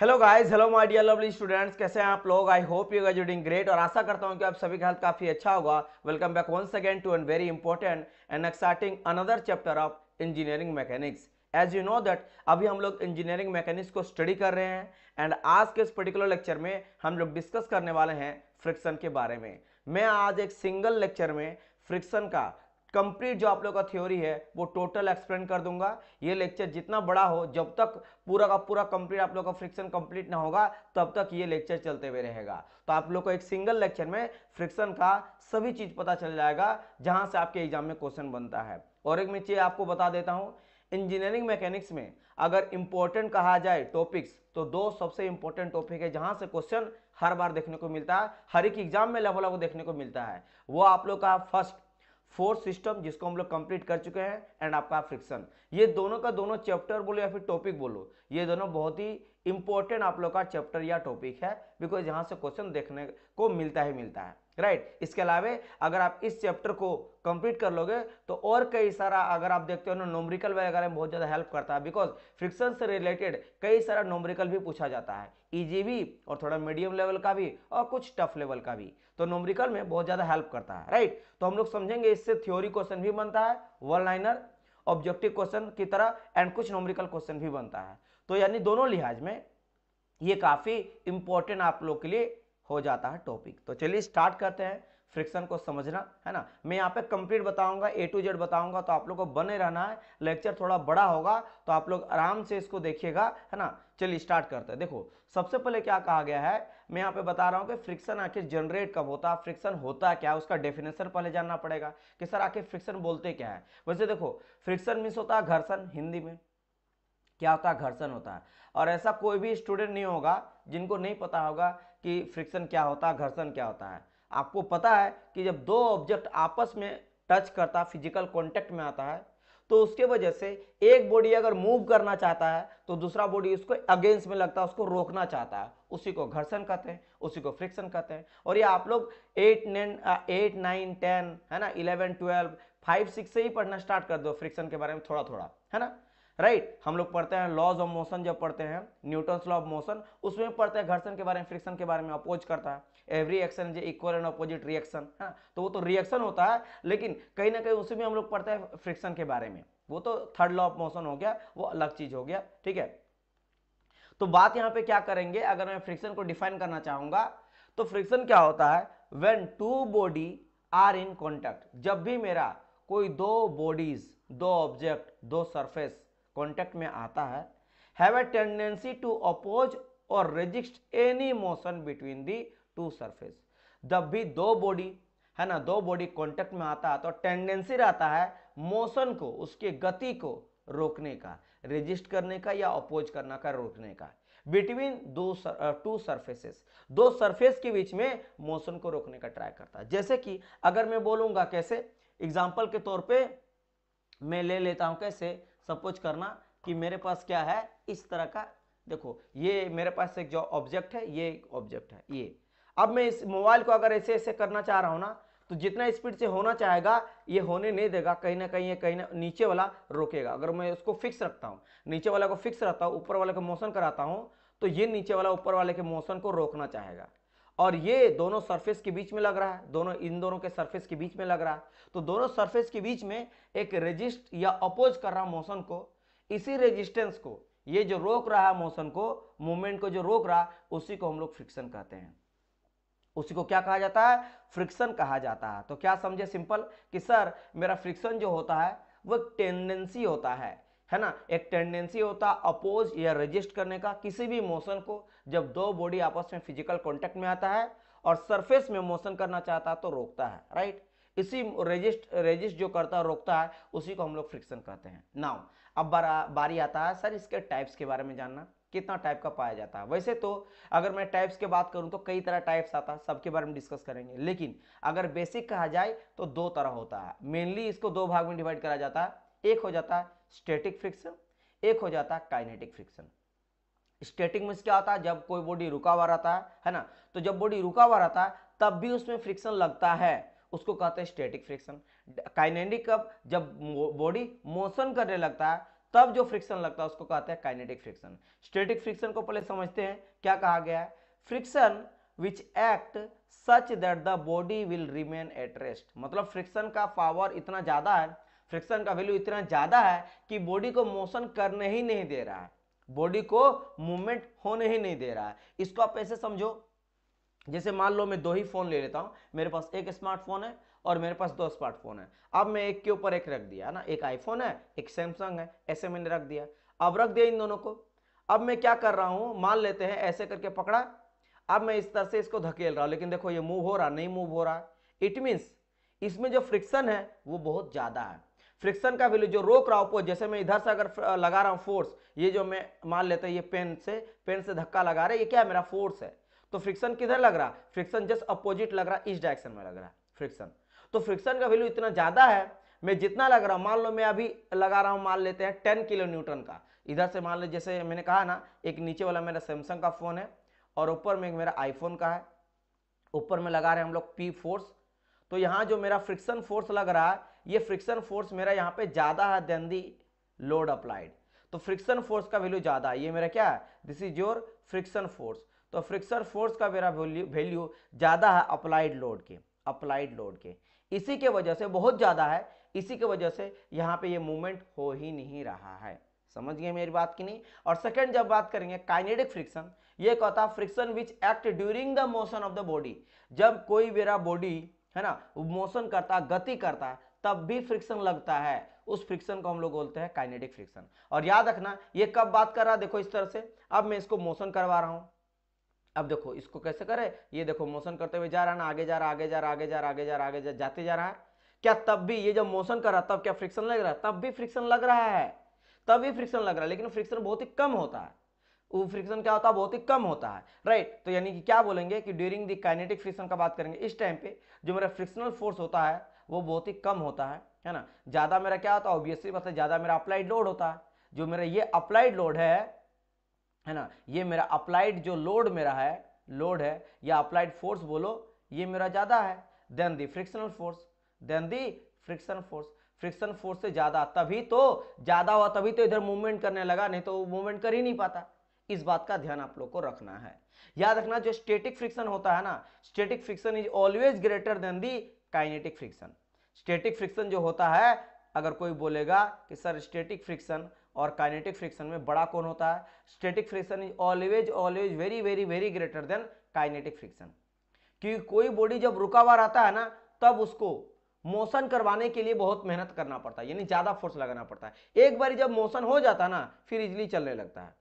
Hello guys, hello my dear lovely students, कैसे हैं आप लोग। I hope you guys are doing great और आशा करता हूं कि आप सभी का हेल्थ काफी अच्छा होगा। Welcome back once again to an very important and exciting another chapter of engineering mechanics. As you know that अभी हम लोग इंजीनियरिंग मैकेनिक्स को स्टडी कर रहे हैं एंड आज के इस पर्टिकुलर लेक्चर में हम लोग डिस्कस करने वाले हैं फ्रिक्शन के बारे में। मैं आज एक सिंगल लेक्चर में फ्रिक्शन का कंप्लीट जो आप लोगों का थ्योरी है वो टोटल एक्सप्लेन कर दूंगा। ये लेक्चर जितना बड़ा हो, जब तक पूरा का पूरा कंप्लीट आप लोगों का फ्रिक्शन कंप्लीट ना होगा तब तक ये लेक्चर चलते हुए रहेगा। तो आप लोगों को एक सिंगल लेक्चर में फ्रिक्शन का सभी चीज पता चल जाएगा जहां से आपके एग्जाम में क्वेश्चन बनता है। और एक मैं चीज आपको बता देता हूँ, इंजीनियरिंग मैकेनिक्स में अगर इंपॉर्टेंट कहा जाए टॉपिक्स तो दो सबसे इंपॉर्टेंट टॉपिक है जहां से क्वेश्चन हर बार देखने को मिलता है, हर एक एग्जाम में लेवल आपको देखने को मिलता है। वो आप लोग का फर्स्ट फोर्स सिस्टम जिसको हम लोग कंप्लीट कर चुके हैं एंड आपका फ्रिक्शन। ये दोनों का दोनों चैप्टर बोलो या फिर टॉपिक बोलो, ये दोनों बहुत ही इंपॉर्टेंट आप लोग का चैप्टर या टॉपिक है, बिकॉज यहाँ से क्वेश्चन देखने को मिलता है राइट। इसके अलावा अगर आप इस चैप्टर को कंप्लीट कर लोगे तो और कई सारा, अगर आप देखते हो ना नोमरिकल वगैरह में बहुत ज़्यादा हेल्प करता है, बिकॉज फ्रिक्शन से रिलेटेड कई सारा नोमरिकल भी पूछा जाता है, ईजी भी और थोड़ा मीडियम लेवल का भी और कुछ टफ लेवल का भी। तो नोमरिकल में बहुत ज़्यादा हेल्प करता है राइट। तो हम लोग समझेंगे, इससे थ्योरी क्वेश्चन भी बनता है वन लाइनर ऑब्जेक्टिव क्वेश्चन की तरह एंड कुछ नोमरिकल क्वेश्चन भी बनता है। तो यानी दोनों लिहाज में ये काफ़ी इंपॉर्टेंट आप लोग के लिए हो जाता है टॉपिक। तो चलिए स्टार्ट करते हैं फ्रिक्शन को समझना, है ना। मैं यहाँ पे कंप्लीट बताऊंगा, ए टू जेड बताऊंगा, तो आप लोग को बने रहना है। लेक्चर थोड़ा बड़ा होगा तो आप लोग आराम से इसको देखिएगा, है ना। चलिए स्टार्ट करते हैं। देखो सबसे पहले क्या कहा गया है, मैं यहाँ पे बता रहा हूँ कि फ्रिक्शन आखिर जनरेट कब होता है, फ्रिक्शन होता क्या है, उसका डेफिनेशन पहले जानना पड़ेगा कि सर आखिर फ्रिक्शन बोलते क्या है। वैसे देखो फ्रिक्शन मीन्स होता है घर्षण, हिंदी में क्या होता है, घर्षण होता है। और ऐसा कोई भी स्टूडेंट नहीं होगा जिनको नहीं पता होगा कि फ्रिक्शन क्या होता है, घर्षण क्या होता है। आपको पता है कि जब दो ऑब्जेक्ट आपस में टच करता, फिजिकल कांटेक्ट में आता है, तो उसके वजह से एक बॉडी अगर मूव करना चाहता है तो दूसरा बॉडी उसको अगेंस्ट में लगता है, उसको रोकना चाहता है, उसी को घर्षण कहते हैं, उसी को फ्रिक्शन कहते हैं। और ये आप लोग 8, 9, 10, है ना, 11, 12, 5, 6 से ही पढ़ना स्टार्ट कर दो फ्रिक्शन के बारे में थोड़ा थोड़ा, है ना राइट। हम लोग पढ़ते हैं लॉज ऑफ मोशन, जब पढ़ते हैं न्यूटन्स लॉ ऑफ मोशन, उसमें पढ़ते हैं घर्षण के बारे में, फ्रिक्शन के बारे में। अपोज करता है, every action is equal and opposite reaction, है ना, तो वो तो रिएक्शन होता है, लेकिन कहीं ना कहीं उसमें हम लोग पढ़ते हैं फ्रिक्शन के बारे में। वो तो थर्ड लॉ ऑफ मोशन हो गया, वो अलग चीज हो गया, ठीक है। तो बात यहाँ पे क्या करेंगे, अगर मैं फ्रिक्शन को डिफाइन करना चाहूंगा तो फ्रिक्शन क्या होता है, when two body are in contact, जब भी मेरा कोई दो बॉडीज, दो ऑब्जेक्ट, दो सरफेस कॉन्टेक्ट में आता है, have a tendency to oppose और resist any motion between the two surface. जब भी दो बॉडी, है ना, दो बॉडी कॉन्टेक्ट में आता है तो टेंडेंसी रहता है मोशन को, उसके गति को रोकने का, रेजिस्ट करने का या अपोज करना का, रोकने का। बिटवीन टू सरफेसेस, दो सरफेस के बीच में मोशन को रोकने का ट्राई करता है। जैसे कि अगर मैं बोलूंगा, कैसे एग्जाम्पल के तौर पे मैं ले लेता हूं, कैसे सपोज करना कि मेरे पास क्या है, इस तरह का, देखो ये मेरे पास एक जो ऑब्जेक्ट है, ये एक ऑब्जेक्ट है ये। अब मैं इस मोबाइल को अगर ऐसे ऐसे करना चाह रहा हूँ ना, तो जितना स्पीड से होना चाहेगा ये होने नहीं देगा, कहीं ना कहीं नीचे वाला रोकेगा। अगर मैं उसको फिक्स रखता हूँ, नीचे वाला को फिक्स रखता हूँ, ऊपर वाले को मोशन कराता हूँ, तो ये नीचे वाला ऊपर वाले के मोशन को रोकना चाहेगा। और ये दोनों सरफेस के बीच में लग रहा है, दोनों, इन दोनों के सरफेस के बीच में लग रहा है, तो दोनों सरफेस के बीच में एक रेजिस्ट या अपोज कर रहा मोशन को, इसी रेजिस्टेंस को, ये जो रोक रहा है मोशन को, मूवमेंट को जो रोक रहा, उसी को हम लोग फ्रिक्शन कहते हैं। उसी को क्या कहा जाता है, फ्रिक्शन कहा जाता है। तो क्या समझे सिंपल कि सर मेरा फ्रिक्शन जो होता है वो टेंडेंसी होता है, है ना, एक टेंडेंसी होता अपोज या रेजिस्ट करने का किसी भी मोशन को, जब दो बॉडी आपस में फिजिकल कांटेक्ट में आता है और सरफेस में मोशन करना चाहता है तो रोकता है राइट। इसी रेजिस्ट जो करता है, रोकता है, उसी को हम लोग फ्रिक्शन कहते हैं। नाउ अब बारी आता है सर इसके टाइप्स के बारे में जानना, कितना टाइप का पाया जाता है। वैसे तो अगर मैं टाइप्स के बात करूं तो कई तरह टाइप्स आता है, सबके बारे में डिस्कस करेंगे, लेकिन अगर बेसिक कहा जाए तो दो तरह होता है। मेनली इसको दो भाग में डिवाइड करा जाता है, एक हो जाता है स्टैटिक फ्रिक्शन, एक हो जाता है काइनेटिक फ्रिक्शन। स्टैटिक मींस क्या होता है, जब कोई बॉडी रुका हुआ रहता है ना, तो जब बॉडी रुका हुआ रहता है तब भी उसमें फ्रिक्शन लगता है, उसको कहते हैं स्टैटिक फ्रिक्शन। काइनेटिक, जब बॉडी मोशन करने लगता है तब जो फ्रिक्शन लगता है उसको कहते हैं काइनेटिक फ्रिक्शन। स्टैटिक फ्रिक्शन को पहले समझते हैं, क्या कहा गया है, friction which act such that the body will remain at rest. मतलब फ्रिक्शन का पावर इतना ज्यादा है, फ्रिक्शन का वैल्यू इतना ज्यादा है कि बॉडी को मोशन करने ही नहीं दे रहा है, बॉडी को मूवमेंट होने ही नहीं दे रहा है। इसको आप ऐसे समझो, जैसे मान लो मैं दो ही फोन ले लेता हूँ, मेरे पास एक स्मार्टफोन है और मेरे पास दो स्मार्टफोन है। अब मैं एक के ऊपर एक रख दिया ना, एक आईफोन है एक सैमसंग है, ऐसे मैंने रख दिया। अब रख दिया इन दोनों को, अब मैं क्या कर रहा हूँ, मान लेते हैं ऐसे करके पकड़ा, अब मैं इस तरह से इसको धकेल रहा हूँ, लेकिन देखो ये मूव हो रहा नहीं मूव हो रहा। इट मीन्स इसमें जो फ्रिक्शन है वो बहुत ज़्यादा है। फ्रिक्शन का वैल्यू जो रोक रहा हूँ, जैसे मैं इधर से अगर लगा रहा हूँ फोर्स, ये जो मैं मान लेते हैं ये पेन से धक्का लगा रहे, ये क्या है मेरा फोर्स है। तो फ्रिक्शन किधर लग रहा, फ्रिक्शन जस्ट अपोजिट लग रहा, इस डायरेक्शन में लग रहा है फ्रिक्शन। तो फ्रिक्शन का वैल्यू इतना ज़्यादा है, मैं जितना लग रहा हूँ, मान लो मैं अभी लगा रहा हूँ मान लेते हैं 10 किलो न्यूटन का, इधर से मान लो जैसे मैंने कहा ना, एक नीचे वाला मेरा सैमसंग का फ़ोन है और ऊपर में मेरा आईफोन का है, ऊपर में लगा रहे हैं हम लोग पी फोर्स। तो यहाँ जो मेरा फ्रिक्शन फोर्स लग रहा है, ये फ्रिक्शन फोर्स मेरा यहाँ पे ज़्यादा है देन दी लोड अप्लाइड। तो फ्रिक्शन फोर्स का वैल्यू ज़्यादा है, ये मेरा क्या है, this is your friction force. तो फ्रिक्शन फोर्स का मेरा वैल्यू ज़्यादा है अप्लाइड लोड के, अप्लाइड लोड के, इसी के वजह से बहुत ज़्यादा है, इसी के वजह से यहाँ पे ये मूवमेंट हो ही नहीं रहा है। समझ गए मेरी बात की नहीं। और सेकंड जब बात करेंगे काइनेटिक फ्रिक्शन, ये कहता friction which act during the motion of the body. जब कोई मेरा बॉडी है ना मोशन करता, गति करता है, तब भी फ्रिक्शन लगता है, उस फ्रिक्शन को हम लोग बोलते हैं काइनेटिक फ्रिक्शन। और याद रखना ये कब बात कर रहा है, देखो इस तरह से अब मैं इसको मोशन करवा रहा हूँ, अब देखो इसको कैसे करे, ये देखो मोशन करते हुए जा रहा है ना, आगे जा रहा आगे जा रहा आगे जा रहा आगे जा रहा आगे जाते जा रहा है, क्या तब भी ये जब मोशन कर रहा तब क्या फ्रिक्शन लग रहा है, तब भी फ्रिक्शन लग रहा है, तब भी फ्रिक्शन लग रहा है, लेकिन फ्रिक्शन बहुत ही कम होता है। वो फ्रिक्शन क्या होता है, बहुत ही कम होता है, राइट। तो यानी कि क्या बोलेंगे कि ड्यूरिंग द काइनेटिक फ्रिक्शन का बात करेंगे, इस टाइम पे जो मेरा फ्रिक्शनल फोर्स होता है वो बहुत ही कम होता है ना। ज़्यादा मेरा क्या होता है, ऑब्वियसली बात है ज़्यादा मेरा अप्लाइड लोड होता है। जो मेरा ये अप्लाइड लोड है ना, ये मेरा अप्लाइड जो लोड मेरा है, लोड है या अप्लाइड फोर्स बोलो, ये मेरा ज़्यादा है then the frictional force, then the friction force. Friction force से ज़्यादा, तभी तो ज़्यादा हुआ, तभी तो इधर मूवमेंट करने लगा, नहीं तो मूवमेंट कर ही नहीं पाता। इस बात का ध्यान आप लोग को रखना है। याद रखना जो स्टैटिक फ्रिक्शन होता है ना, static friction is always greater than the kinetic friction. Static friction जो होता है, अगर कोई बोलेगा कि सर स्टैटिक फ्रिक्शन और काइनेटिक फ्रिक्शन में बड़ा कौन होता है, static friction is always very very very greater than kinetic friction. क्योंकि कोई बॉडी जब रुका हुआ रहता है ना, तब उसको मोशन करवाने के लिए बहुत मेहनत करना पड़ता है, यानी ज़्यादा फोर्स लगाना पड़ता है। एक बार जब मोशन हो जाता है ना, फिर इजीली चलने लगता है।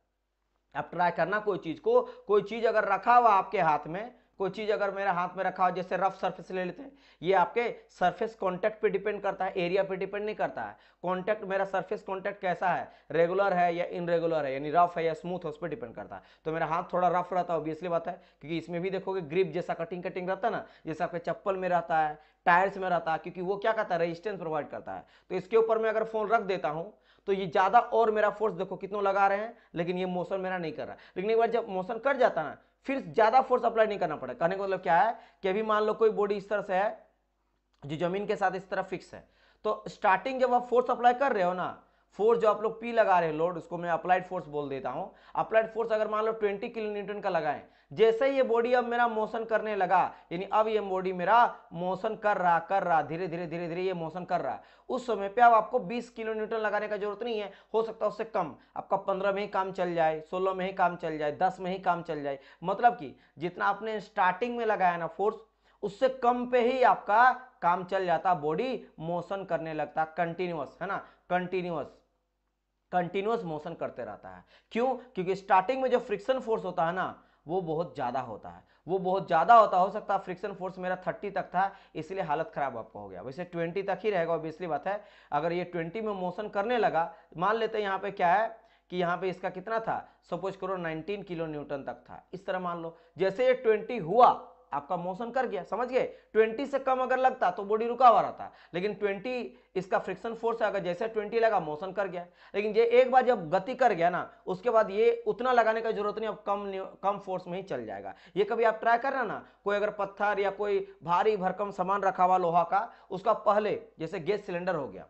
आप ट्राई करना कोई चीज़ को, कोई चीज़ अगर रखा हुआ आपके हाथ में, कोई चीज़ अगर मेरे हाथ में रखा हुआ, जैसे रफ सरफेस ले लेते हैं, ये आपके सरफेस कांटेक्ट पे डिपेंड करता है, एरिया पे डिपेंड नहीं करता है। कांटेक्ट मेरा सरफेस कांटेक्ट कैसा है, रेगुलर है या इनरेगुलर है, यानी रफ है या स्मूथ है, उस पर डिपेंड करता है। तो मेरा हाथ थोड़ा रफ रहता है, ऑब्वियसली बात है, क्योंकि इसमें भी देखोगे ग्रिप जैसा कटिंग रहता है ना, जैसे आपके चप्पल में रहता है, टायर्स में रहता है, क्योंकि वो क्या करता है, रेजिस्टेंस प्रोवाइड करता है। तो इसके ऊपर मैं अगर फोन रख देता हूँ तो ये ज़्यादा और मेरा फोर्स देखो कितना लगा रहे हैं, लेकिन ये मोशन मेरा नहीं कर रहा। लेकिन एक बार जब मोशन कर जाता ना, फिर ज़्यादा फोर्स अप्लाई नहीं करना पड़ेगा। कहने का मतलब क्या है कि अभी मान लो कोई बॉडी इस तरह से है जो जमीन के साथ इस तरह फिक्स है, तो स्टार्टिंग जब आप फोर्स अप्लाई कर रहे हो ना, फोर्स जो आप लोग पी लगा रहे हैं लोड, उसको मैं अप्लाइड फोर्स बोल देता हूँ। अप्लाइड फोर्स अगर मान लो 20 किलो न्यूटन का लगाएं, जैसे ही ये बॉडी अब मेरा मोशन करने लगा, यानी अब ये बॉडी मेरा मोशन कर रहा धीरे धीरे धीरे धीरे ये मोशन कर रहा है, उस समय पे अब आपको 20 किलो न्यूटन लगाने का जरूरत नहीं है। हो सकता है उससे कम, आपका 15 में ही काम चल जाए, 16 में ही काम चल जाए, 10 में ही काम चल जाए। मतलब कि जितना आपने स्टार्टिंग में लगाया ना फोर्स, उससे कम पे ही आपका काम चल जाता, बॉडी मोशन करने लगता कंटिन्यूअस, है ना, कंटिन्यूअस मोशन करते रहता है। क्यों? क्योंकि स्टार्टिंग में जो फ्रिक्शन फोर्स होता है ना, वो बहुत ज़्यादा होता है, वो बहुत ज़्यादा होता है। हो सकता है फ्रिक्शन फोर्स मेरा 30 तक था, इसलिए हालत ख़राब आपका हो गया, वैसे 20 तक ही रहेगा, ऑब्वियसली बात है। अगर ये 20 में मोशन करने लगा, मान लेते हैं यहाँ पे क्या है कि यहाँ पे इसका कितना था, सपोज करो 19 किलो न्यूटन तक था, इस तरह मान लो। जैसे ये 20 हुआ, आपका मोशन कर गया, समझ गए। 20 से कम अगर लगता तो बॉडी रुका हुआ रहता, लेकिन 20 इसका फ्रिक्शन फोर्स है, अगर जैसे 20 लगा मोशन कर गया। लेकिन ये एक बार जब गति कर गया ना, उसके बाद ये उतना लगाने का जरूरत नहीं, अब कम फोर्स में ही चल जाएगा। ये कभी आप ट्राई करना ना, कोई अगर पत्थर या कोई भारी भरकम सामान रखा हुआ लोहा का, उसका पहले जैसे गैस सिलेंडर हो गया,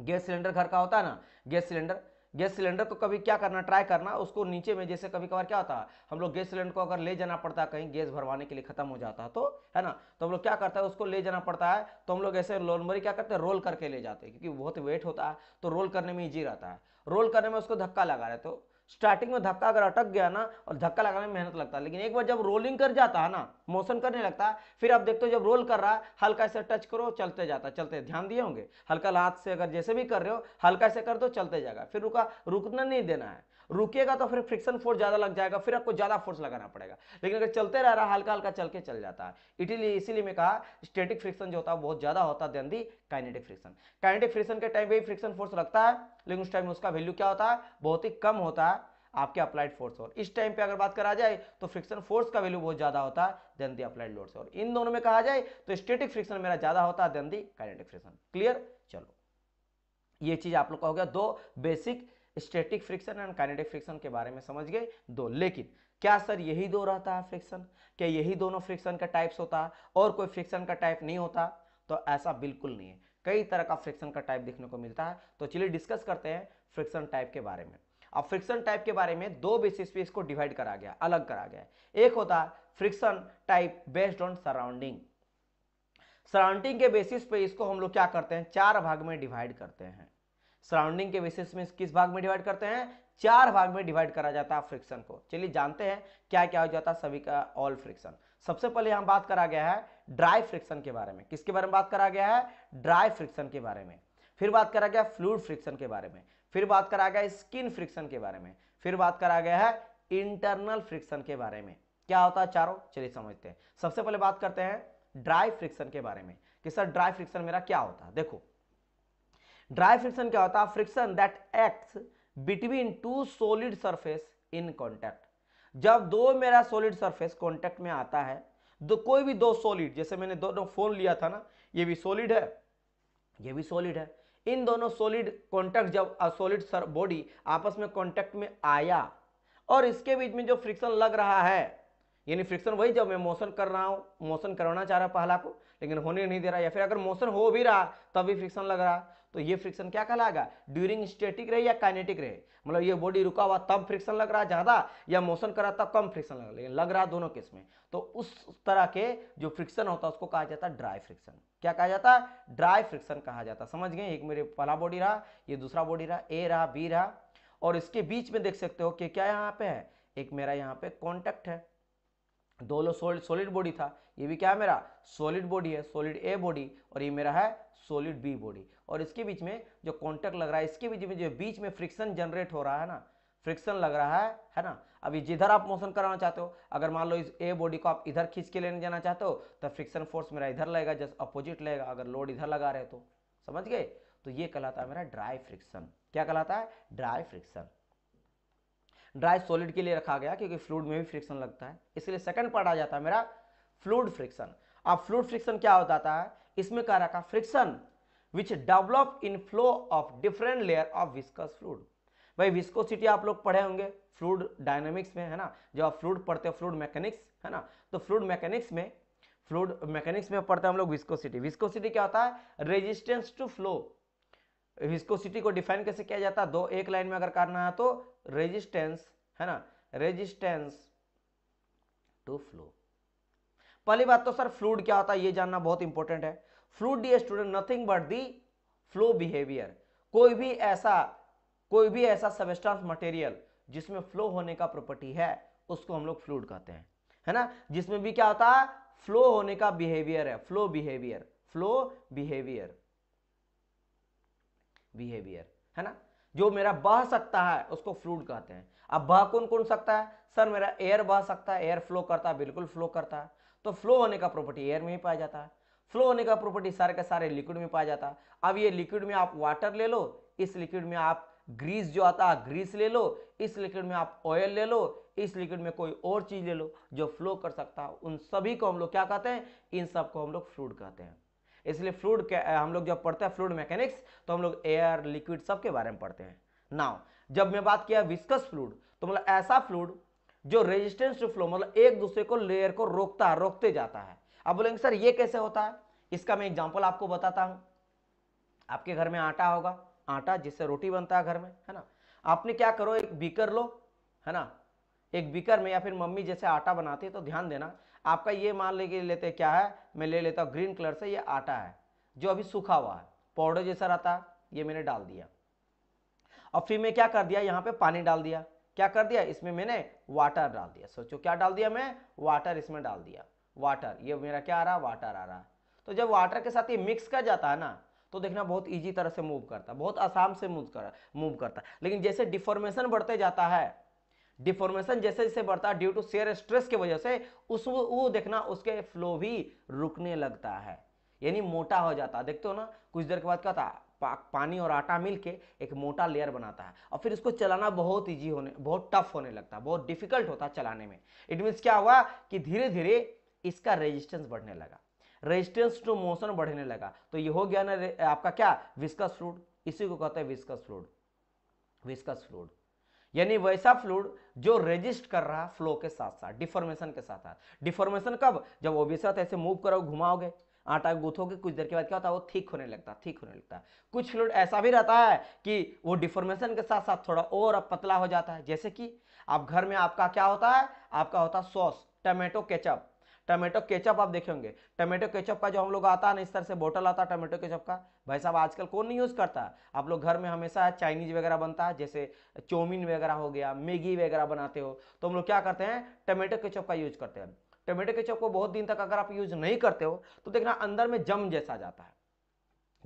गैस सिलेंडर घर का होता है ना, गैस सिलेंडर गैस सिलेंडर को कभी क्या करना, ट्राई करना उसको नीचे में, जैसे कभी कभार क्या होता है हम लोग गैस सिलेंडर को अगर ले जाना पड़ता है कहीं गैस भरवाने के लिए, खत्म हो जाता है तो है ना, तो हम लोग क्या करता है उसको ले जाना पड़ता है तो हम लोग ऐसे लोलमरी क्या करते हैं रोल करके ले जाते हैं, क्योंकि बहुत वेट होता है तो रोल करने में ईजी रहता है। रोल करने में उसको धक्का लगा रहे तो स्टार्टिंग में धक्का अगर अटक गया ना, और धक्का लगाने में मेहनत लगता है, लेकिन एक बार जब रोलिंग कर जाता है ना, मोशन करने लगता है, फिर आप देखते हो जब रोल कर रहा है हल्का से टच करो चलते जाता है, चलते ध्यान दिए होंगे, हल्का हाथ से अगर जैसे भी कर रहे हो हल्का से कर दो चलते जाएगा, फिर रुकना नहीं देना है, रुकेगा तो फिर फ्रिक्शन फोर्स ज्यादा लग जाएगा, फिर आपको ज्यादा फोर्स लगाना पड़ेगा, लेकिन अगर चलते रह रहा हल्का हल्का चल के चल जाता है। इसीलिए मैं कहा स्टैटिक फ्रिक्शन जो होता है बहुत ज्यादा होता है then the kinetic friction. Kinetic friction के टाइम पे भी फ्रिक्शन फोर्स लगता है, लेकिन उस टाइम उसका वैल्यू क्या होता है बहुत ही कम होता है आपके अप्लाइड फोर्स, और इस टाइम पे अगर बात करा जाए तो फ्रिक्शन फोर्स का वैल्यू बहुत ज्यादा होता है देन दी अप्लाइड लोड से, और इन दोनों में कहा जाए तो स्टैटिक फ्रिक्शन मेरा ज्यादा होता है then the kinetic friction. Clear, चलो ये चीज आप लोग का हो गया, दो basic static friction and kinetic friction के बारे में समझ गए दो। लेकिन क्या सर यही दो रहता है फ्रिक्शन, क्या यही दोनों फ्रिक्शन का टाइप्स होता है और कोई फ्रिक्शन का टाइप नहीं होता? तो ऐसा बिल्कुल नहीं है, कई तरह का फ्रिक्शन का टाइप देखने को मिलता है। तो चलिए डिस्कस करते हैं फ्रिक्शन टाइप के बारे में। अब फ्रिक्शन टाइप के बारे में दो बेसिस पे इसको डिवाइड करा गया, अलग करा गया। एक होता है friction type based on surrounding, surrounding के बेसिस पे इसको हम लोग क्या करते हैं चार भाग में डिवाइड करते हैं। सराउंडिंग के बेसिस में किस भाग में डिवाइड करते हैं, चार भाग में डिवाइड करा जाता है फ्रिक्शन को। चलिए जानते हैं क्या क्या हो जाता है सभी का ऑल फ्रिक्शन। सबसे पहले हम बात करा गया है ड्राई फ्रिक्शन के बारे में। किसके बारे में बात करा गया है, ड्राई फ्रिक्शन के बारे में। फिर बात करा गया फ्लूइड फ्रिक्शन के बारे में, फिर बात करा गया स्किन फ्रिक्शन के बारे में, फिर बात करा गया है इंटरनल फ्रिक्शन के बारे में। क्या होता है चारों, चलिए समझते हैं। सबसे पहले बात करते हैं ड्राई फ्रिक्शन के बारे में कि सर ड्राई फ्रिक्शन मेरा क्या होता है। देखो ड्राई फ्रिक्शन क्या होता है, friction that acts between two solid surface in contact. जब दो मेरा सॉलिड सरफेस कॉन्टैक्ट में आता है, तो कोई भी दो सॉलिड, जैसे मैंने दोनों फोन लिया था ना, ये भी सॉलिड है ये भी सॉलिड है, इन दोनों सॉलिड कॉन्टैक्ट जब सॉलिड बॉडी आपस में कॉन्टैक्ट में आया और इसके बीच में जो फ्रिक्शन लग रहा है, यानी फ्रिक्शन वही जब मैं मोशन कर रहा हूँ, मोशन करवाना चाह रहा पहला को लेकिन होने नहीं दे रहा, या फिर अगर मोशन हो भी रहा तब भी फ्रिक्शन लग रहा, तो ये फ्रिक्शन क्या कहलाएगा, ड्यूरिंग स्टैटिक रहे या काइनेटिक रहे, मतलब ये बॉडी रुका हुआ तब फ्रिक्शन लग रहा ज्यादा, या मोशन कर रहा तब कम फ्रिक्शन लग रहा, लेकिन लग रहा दोनों केस में। तो उस तरह के जो फ्रिक्शन होता है उसको कहा जाता है ड्राई फ्रिक्शन। क्या कहा जाता है, ड्राई फ्रिक्शन कहा जाता है। समझ गए, एक मेरे पहला बॉडी रहा, ये दूसरा बॉडी रहा, ए रहा बी रहा, और इसके बीच में देख सकते हो कि क्या यहाँ पे है, एक मेरा यहाँ पे कॉन्टैक्ट है, दोनों सॉलिड बॉडी था, ये भी क्या है मेरा सॉलिड बॉडी है, सॉलिड ए बॉडी, और ये मेरा है सॉलिड बी बॉडी, और इसके बीच में जो कॉन्टैक्ट लग रहा है, इसके बीच में फ्रिक्शन जनरेट हो रहा है ना, फ्रिक्शन लग रहा है ना। अभी जिधर आप मोशन कराना चाहते हो, अगर मान लो इस ए बॉडी को आप इधर खींच के लेने जाना चाहते हो तो फ्रिक्शन फोर्स मेरा इधर लगेगा, जस्ट अपोजिट लगेगा अगर लोड इधर लगा रहे तो। समझ गए, तो ये कहलाता है मेरा ड्राई फ्रिक्शन। क्या कहलाता है, ड्राई फ्रिक्शन। ड्राई सॉलिड के लिए रखा गया क्योंकि फ्लूइड में भी फ्रिक्शन लगता है, इसलिए सेकंड पार्ट आ जाता है मेरा फ्लूइड फ्रिक्शन। अब फ्लूइड फ्रिक्शन क्या होता है, इसमें कह रखा friction which develop in flow of different layer of viscous fluid. भाई विस्कोसिटी आप लोग पढ़े होंगे फ्लूइड डायनेमिक्स में, है ना, जब आप फ्लूइड पढ़ते हो फ्लूइड मैकेनिक्स, है ना, तो फ्लूइड मैकेनिक्स में पढ़ते हैं हम लोग विस्कोसिटी। विस्कोसिटी क्या होता है, रेजिस्टेंस टू फ्लो। विस्कोसिटी को डिफाइन कैसे किया जाता है, दो एक लाइन में अगर करना है तो रेजिस्टेंस, है ना, रेजिस्टेंस टू फ्लो। पहली बात तो सर फ्लूइड क्या होता है ये जानना बहुत इंपॉर्टेंट है। Fluid dear student nothing but the flow behaviour, कोई भी ऐसा सबस्टांस मटेरियल जिसमें फ्लो होने का प्रॉपर्टी है उसको हम लोग फ्लूइड कहते हैं, है ना, जिसमें भी क्या होता है फ्लो होने का बिहेवियर है, फ्लो बिहेवियर है ना, जो मेरा बह सकता है उसको फ्लूइड कहते हैं। अब बह कौन कौन सकता है, सर मेरा एयर बह सकता है, एयर फ्लो करता है, बिल्कुल फ्लो करता है, तो फ्लो होने का प्रॉपर्टी एयर में ही पाया जाता है, फ्लो होने का प्रॉपर्टी सारे के सारे लिक्विड में पाया जाता है। अब ये लिक्विड में आप वाटर ले लो, इस लिक्विड में आप ग्रीस जो आता है ग्रीस ले लो, इस लिक्विड में आप ऑयल ले लो, इस लिक्विड में कोई और चीज ले लो जो फ्लो कर सकता है, उन सभी को हम लोग क्या कहते हैं, इन सबको हम लोग फ्लूइड कहते हैं। इसलिए फ्लूइड हम लोग जब पढ़ते हैं फ्लूइड मैकेनिक्स तो हम लोग एयर लिक्विड सबके बारे में पढ़ते हैं। नाउ जब मैं बात किया विस्कस फ्लूइड, तो मतलब ऐसा फ्लूइड जो रेजिस्टेंस टू फ्लो, मतलब एक दूसरे को लेयर को रोकते जाता है। अब बोलेंगे सर ये कैसे होता है, इसका मैं एग्जांपल आपको बताता हूँ। आपके घर में आटा होगा, आटा जिससे रोटी बनता है घर में, है ना, आपने क्या करो, एक बीकर लो, है ना, एक बीकर में या फिर मम्मी जैसे आटा बनाती है, तो ध्यान देना आपका ये मान लेते क्या है, मैं ले लेता हूँ ग्रीन कलर से, ये आटा है जो अभी सूखा हुआ है, पाउडर जैसा रहता है, ये मैंने डाल दिया। अब फिर मैं क्या कर दिया, यहाँ पे पानी डाल दिया, क्या कर दिया, इसमें मैंने वाटर डाल दिया। सोचो क्या डाल दिया, मैं वाटर इसमें डाल दिया, वाटर, ये मेरा क्या आ रहा, वाटर आ रहा है। तो जब वाटर के साथ ये मिक्स कर जाता है ना, तो देखना बहुत ईजी तरह से मूव करता है, बहुत आसाम से मूव करता है। लेकिन जैसे डिफॉर्मेशन बढ़ते जाता है, डिफॉर्मेशन जैसे जैसे बढ़ता है ड्यू टू शेयर स्ट्रेस की वजह से, वो देखना उसके फ्लो भी रुकने लगता है, यानी मोटा हो जाता है। देखते हो ना, कुछ देर के बाद क्या था, पानी और आटा मिलके एक मोटा लेयर बनाता है, और फिर इसको चलाना बहुत ईजी होने, बहुत टफ होने लगता है, बहुत डिफिकल्ट होता है चलाने में। इट मीन्स क्या हुआ कि धीरे धीरे इसका रेजिस्टेंस बढ़ने लगा, रेजिस्टेंस टू मोशन बढ़ने लगा, तो ये हो गया ना आपका क्या, विस्कस फ्लूइड। इसी को कहते हैं विस्कस फ्लूइड, विस्कस फ्लूइड यानी वैसा फ्लूइड जो रेजिस्ट कर रहा फ्लो के साथ साथ, डिफॉर्मेशन के साथ साथ। डिफॉर्मेशन कब, जब ओबियसली ऐसे मूव करोगे, घुमाओगे, आटा गूंथोगे, कुछ देर के बाद क्या होता है, वो थिक होने लगता है, थिक होने लगता है। कुछ फ्लूइड ऐसा भी रहता है कि वो डिफॉर्मेशन के साथ साथ थोड़ा और पतला हो जाता है। जैसे कि आप घर में आपका क्या होता है, आपका होता है sauce, tomato ketchup, tomato ketchup आप देखेंगे, टमाटो केचप का जो हम लोग आता है ना, इस तरह से बोतल आता है टमाटो केचप का, भाई साहब आजकल कौन नहीं यूज़ करता है। आप लोग घर में हमेशा चाइनीज वगैरह बनता है, जैसे चाउमीन वगैरह हो गया, मैगी वगैरह बनाते हो, तो हम लोग क्या करते हैं, टमाटो केचप का यूज करते हैं। टमाटो केचप को बहुत दिन तक अगर आप यूज नहीं करते हो तो देखना अंदर में जम जैसा जाता है,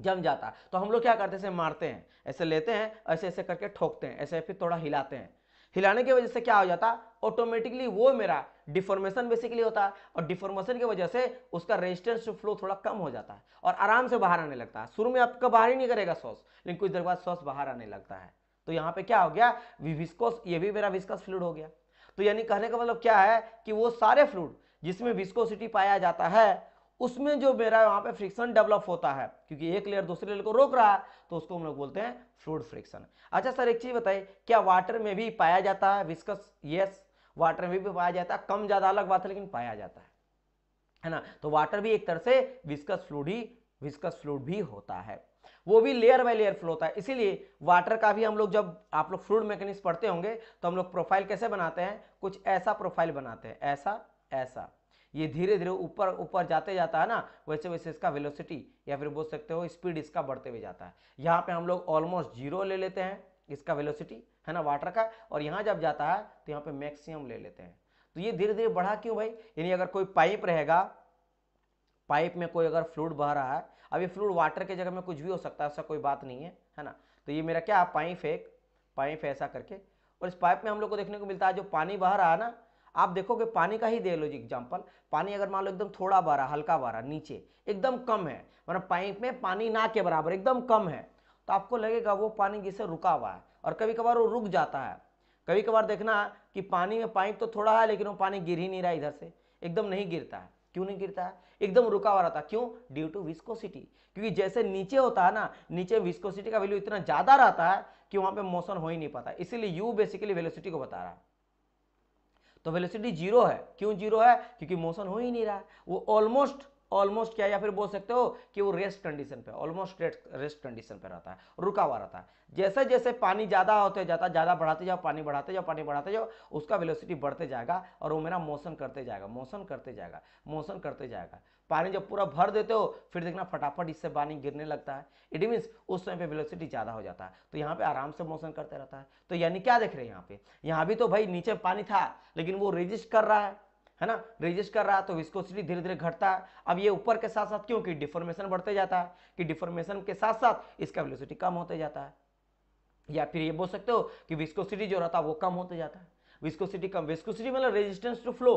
जम जाता है। तो हम लोग क्या करते हैं, ऐसे मारते हैं, ऐसे लेते हैं, ऐसे ऐसे करके ठोकते हैं, ऐसे फिर थोड़ा हिलाते हैं। हिलाने की वजह से क्या हो जाता, ऑटोमेटिकली वो मेरा डिफॉर्मेशन बेसिकली होता है, और डिफॉर्मेशन की वजह से उसका रेजिस्टेंस टू फ्लो थोड़ा कम हो जाता है और आराम से बाहर आने लगता है। शुरू में आपका बाहर ही नहीं करेगा सॉस, लेकिन कुछ देर बाद सॉस बाहर आने लगता है। तो यहाँ पे क्या हो गया, विस्कोस, ये भी मेरा विस्कस फ्लूइड हो गया। तो यानी कहने का मतलब क्या है कि वो सारे फ्लूइड जिसमें विस्कोसिटी पाया जाता है, उसमें जो मेरा वहाँ पे फ्रिक्शन डेवलप होता है, क्योंकि एक लेयर दूसरे लेयर को रोक रहा है, तो उसको हम लोग बोलते हैं फ्लूइड फ्रिक्शन। अच्छा सर एक चीज़ बताइए, क्या वाटर में भी पाया जाता है विस्कस? यस, वाटर में भी पाया जाता है, कम ज़्यादा अलग बात है, लेकिन पाया जाता है ना। तो वाटर भी एक तरह से विस्कस फ्लूइड भी होता है, वो भी लेयर बाय लेयर फ्लो होता है। इसीलिए वाटर का भी हम लोग, जब आप लोग फ्लूइड मैकेनिक्स पढ़ते होंगे, तो हम लोग प्रोफाइल कैसे बनाते हैं, कुछ ऐसा प्रोफाइल बनाते हैं, ऐसा ऐसा, ये धीरे धीरे ऊपर ऊपर जाते जाता है ना, वैसे वैसे इसका वेलोसिटी या फिर बोल सकते हो स्पीड इसका बढ़ते हुए जाता है। यहाँ पे हम लोग ऑलमोस्ट जीरो ले लेते हैं इसका वेलोसिटी, है ना, वाटर का, और यहाँ जब जाता है तो यहाँ पे मैक्सिमम ले लेते हैं। तो ये धीरे धीरे बढ़ा क्यों भाई, यानी अगर कोई पाइप रहेगा, पाइप में कोई अगर फ्लूइड बह रहा है, अब ये फ्लूइड वाटर के जगह में कुछ भी हो सकता है, ऐसा कोई बात नहीं है, है ना। तो ये मेरा क्या पाइप है, पाइप ऐसा करके, और इस पाइप में हम लोग को देखने को मिलता है जो पानी बह रहा है ना, आप देखोगे पानी का ही दे लो एग्जाम्पल, पानी अगर मान लो एकदम थोड़ा बह रहा, हल्का बह रहा, नीचे एकदम कम है, मतलब पाइप में पानी ना के बराबर एकदम कम है, तो आपको लगेगा वो पानी जिसे रुका हुआ है, और कभी कभार वो रुक जाता है। कभी कभार देखना कि पानी में पाइप तो थोड़ा है, लेकिन वो पानी गिर ही नहीं रहा, इधर से एकदम नहीं गिरता है। क्यों नहीं गिरता है, एकदम रुका हुआ रहता है, क्यों, ड्यू टू विस्कोसिटी, क्योंकि जैसे नीचे होता है ना, नीचे विस्कोसिटी का वैल्यू इतना ज्यादा रहता है कि वहां पे मोशन हो ही नहीं पाता। इसीलिए यू बेसिकली वेलोसिटी को बता रहा है, तो वेलोसिटी जीरो है, क्यों जीरो है, क्योंकि मोशन हो ही नहीं रहा, वो ऑलमोस्ट क्या, या फिर बोल सकते हो कि वो रेस्ट कंडीशन पे, ऑलमोस्ट रेस्ट कंडीशन पे रहता है, रुका हुआ रहता है। जैसे जैसे पानी ज़्यादा होते जाता, ज़्यादा बढ़ाते जाओ, पानी बढ़ाते जाओ, उसका वेलोसिटी बढ़ते जाएगा, और वो मेरा मोशन करते जाएगा। पानी जब पूरा भर देते हो, फिर देखना फटाफट इससे पानी गिरने लगता है, इट मीन्स उस समय पे वेलोसिटी ज़्यादा हो जाता है, तो यहाँ पे आराम से मोशन करते रहता है। तो यानी क्या देख रहे हैं यहाँ पे, यहाँ भी तो भाई नीचे पानी था, लेकिन वो रेजिस्ट कर रहा है, है ना, रेजिस्ट कर रहा है, तो विस्कोसिटी धीरे धीरे घटता है। अब ये ऊपर के साथ साथ, क्योंकि डिफॉर्मेशन बढ़ते जाता है, कि डिफॉर्मेशन के साथ साथ इसका वेलोसिटी कम होते जाता है, या फिर ये बोल सकते हो कि विस्कोसिटी जो रहता है वो कम होते जाता है। विस्कोसिटी मतलब रेजिस्टेंस टू फ्लो।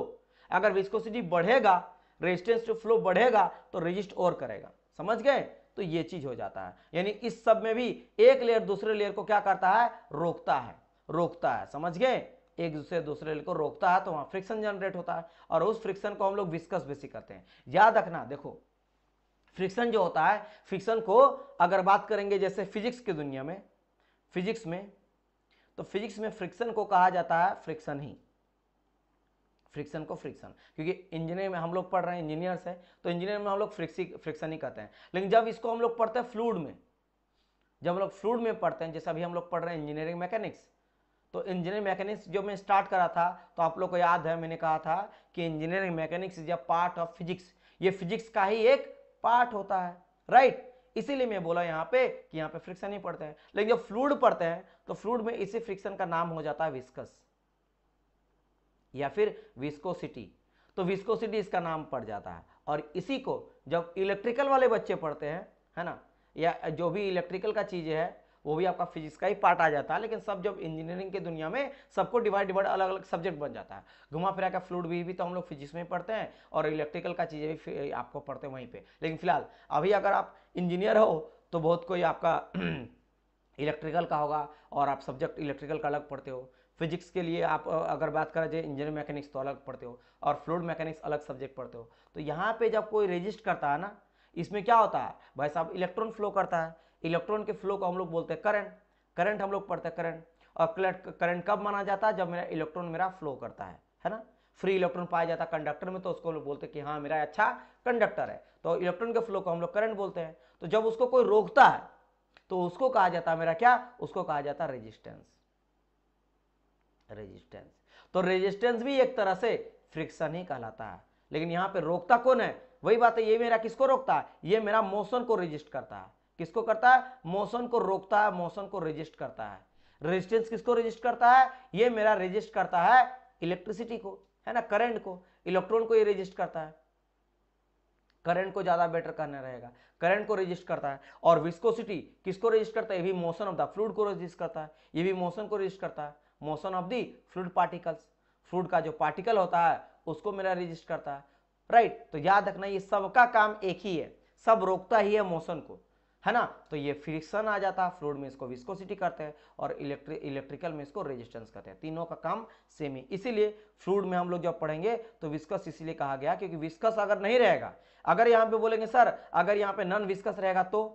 अगर विस्कोसिटी बढ़ेगा, रेजिस्टेंस टू फ्लो बढ़ेगा, तो रेजिस्ट और करेगा, समझ गए। तो ये चीज हो जाता है, यानी इस सब में भी एक लेयर दूसरे लेयर को क्या करता है, रोकता है, समझ गए, एक दूसरे को रोकता है, तो वहाँ फ्रिक्शन जनरेट होता है, और उस फ्रिक्शन को हम लोग विस्कस बेसिक करते हैं। याद रखना, देखो फ्रिक्शन जो होता है, फ्रिक्शन को अगर बात करेंगे जैसे फिजिक्स की दुनिया में, फिजिक्स में फ्रिक्शन को कहा जाता है फ्रिक्शन, क्योंकि इंजीनियरिंग में हम लोग पढ़ रहे हैं, इंजीनियर्स है, तो इंजीनियरिंग में हम लोग फ्रिक्शन ही कहते हैं। लेकिन जब इसको हम लोग पढ़ते हैं फ्लूइड में, जब हम लोग फ्लूइड में पढ़ते हैं, जैसे अभी हम लोग पढ़ रहे हैं इंजीनियरिंग मैकेनिक्स, तो इंजीनियरिंग मैकेनिक्स जो मैं स्टार्ट करा था तो आप लोग को याद है मैंने कहा था कि engineering mechanics is a part of physics, ये फिजिक्स का ही एक पार्ट होता है, राइट। इसीलिए मैं बोला यहाँ पे कि यहाँ पे फ्रिक्शन ही पढ़ते हैं, लेकिन जब फ्लूइड पढ़ते हैं तो फ्लूइड में इसी फ्रिक्शन का नाम हो जाता है विस्कस या फिर विस्कोसिटी, तो विस्कोसिटी इसका नाम पड़ जाता है। और इसी को जब इलेक्ट्रिकल वाले बच्चे पढ़ते हैं, है ना, या जो भी इलेक्ट्रिकल का चीज़ है वो भी आपका फिजिक्स का ही पार्ट आ जाता है। लेकिन सब जब इंजीनियरिंग की दुनिया में सबको डिवाइड अलग अलग सब्जेक्ट बन जाता है, घुमा फिरा का फ्लूइड भी तो हम लोग फिजिक्स में पढ़ते हैं और इलेक्ट्रिकल का चीज़ें भी आपको पढ़ते हैं वहीं पे। लेकिन फिलहाल अभी अगर आप इंजीनियर हो तो बहुत कोई आपका इलेक्ट्रिकल का होगा और आप सब्जेक्ट इलेक्ट्रिकल का अलग पढ़ते हो, फिजिक्स के लिए आप अगर बात करा जाए इंजीनियरिंग मैकेनिक्स तो अलग पढ़ते हो और फ्लूइड मैकेनिक्स अलग सब्जेक्ट पढ़ते हो। तो यहाँ पे जब कोई रेजिस्ट करता है ना, इसमें क्या होता है भाई साहब, इलेक्ट्रॉन फ्लो करता है, इलेक्ट्रॉन के फ्लो को हम लोग बोलते हैं करंट, करंट हम लोग पढ़ते हैं करंट। और करंट कब माना जाता है, जब मेरा इलेक्ट्रॉन मेरा फ्लो करता है ना, फ्री इलेक्ट्रॉन पाया जाता है कंडक्टर में तो उसको हम लोग बोलते हैं कि हाँ मेरा अच्छा कंडक्टर है, तो इलेक्ट्रॉन के फ्लो को हम लोग करंट बोलते हैं। तो जब उसको कोई रोकता है तो उसको कहा जाता है मेरा क्या, उसको कहा जाता है रेजिस्टेंस। तो रेजिस्टेंस भी एक तरह से फ्रिक्शन ही कहलाता है, लेकिन यहाँ पे रोकता कौन है, वही बात है, ये मेरा किसको रोकता है, ये मेरा मोशन को रेजिस्ट करता है। किसको करता है, मोशन को रोकता है, मोशन को रेजिस्ट करता है। रेजिस्टेंस किसको रेजिस्ट करता है, ये मेरा रेजिस्ट करता है इलेक्ट्रिसिटी को, है ना, करंट को, इलेक्ट्रॉन को ये रेजिस्ट करता है, करंट को ज्यादा बेटर कहना रहेगा, करंट को रेजिस्ट करता है। और विस्कोसिटी किसको रेजिस्ट करता है, ये भी मोशन ऑफ द फ्लूइड को रेजिस्ट करता है, ये भी मोशन को रेजिस्ट करता है, motion of the fluid particles, fluid का जो पार्टिकल होता है उसको मेरा रेजिस्ट करता है, राइट। तो याद रखना ये सबका काम एक ही है, सब रोकता ही है मोशन को, है ना। तो ये फ्रिक्शन आ जाता है, फ्लूइड में इसको विस्कोसिटी करते हैं और इलेक्ट्रिकल में इसको रेजिस्टेंस करते हैं, तीनों का काम सेम ही। इसीलिए फ्लूइड में हम लोग जब पढ़ेंगे तो विस्कस इसीलिए कहा गया क्योंकि विस्कस अगर नहीं रहेगा, अगर यहाँ पे बोलेंगे सर अगर यहाँ पे नॉन विस्कस रहेगा तो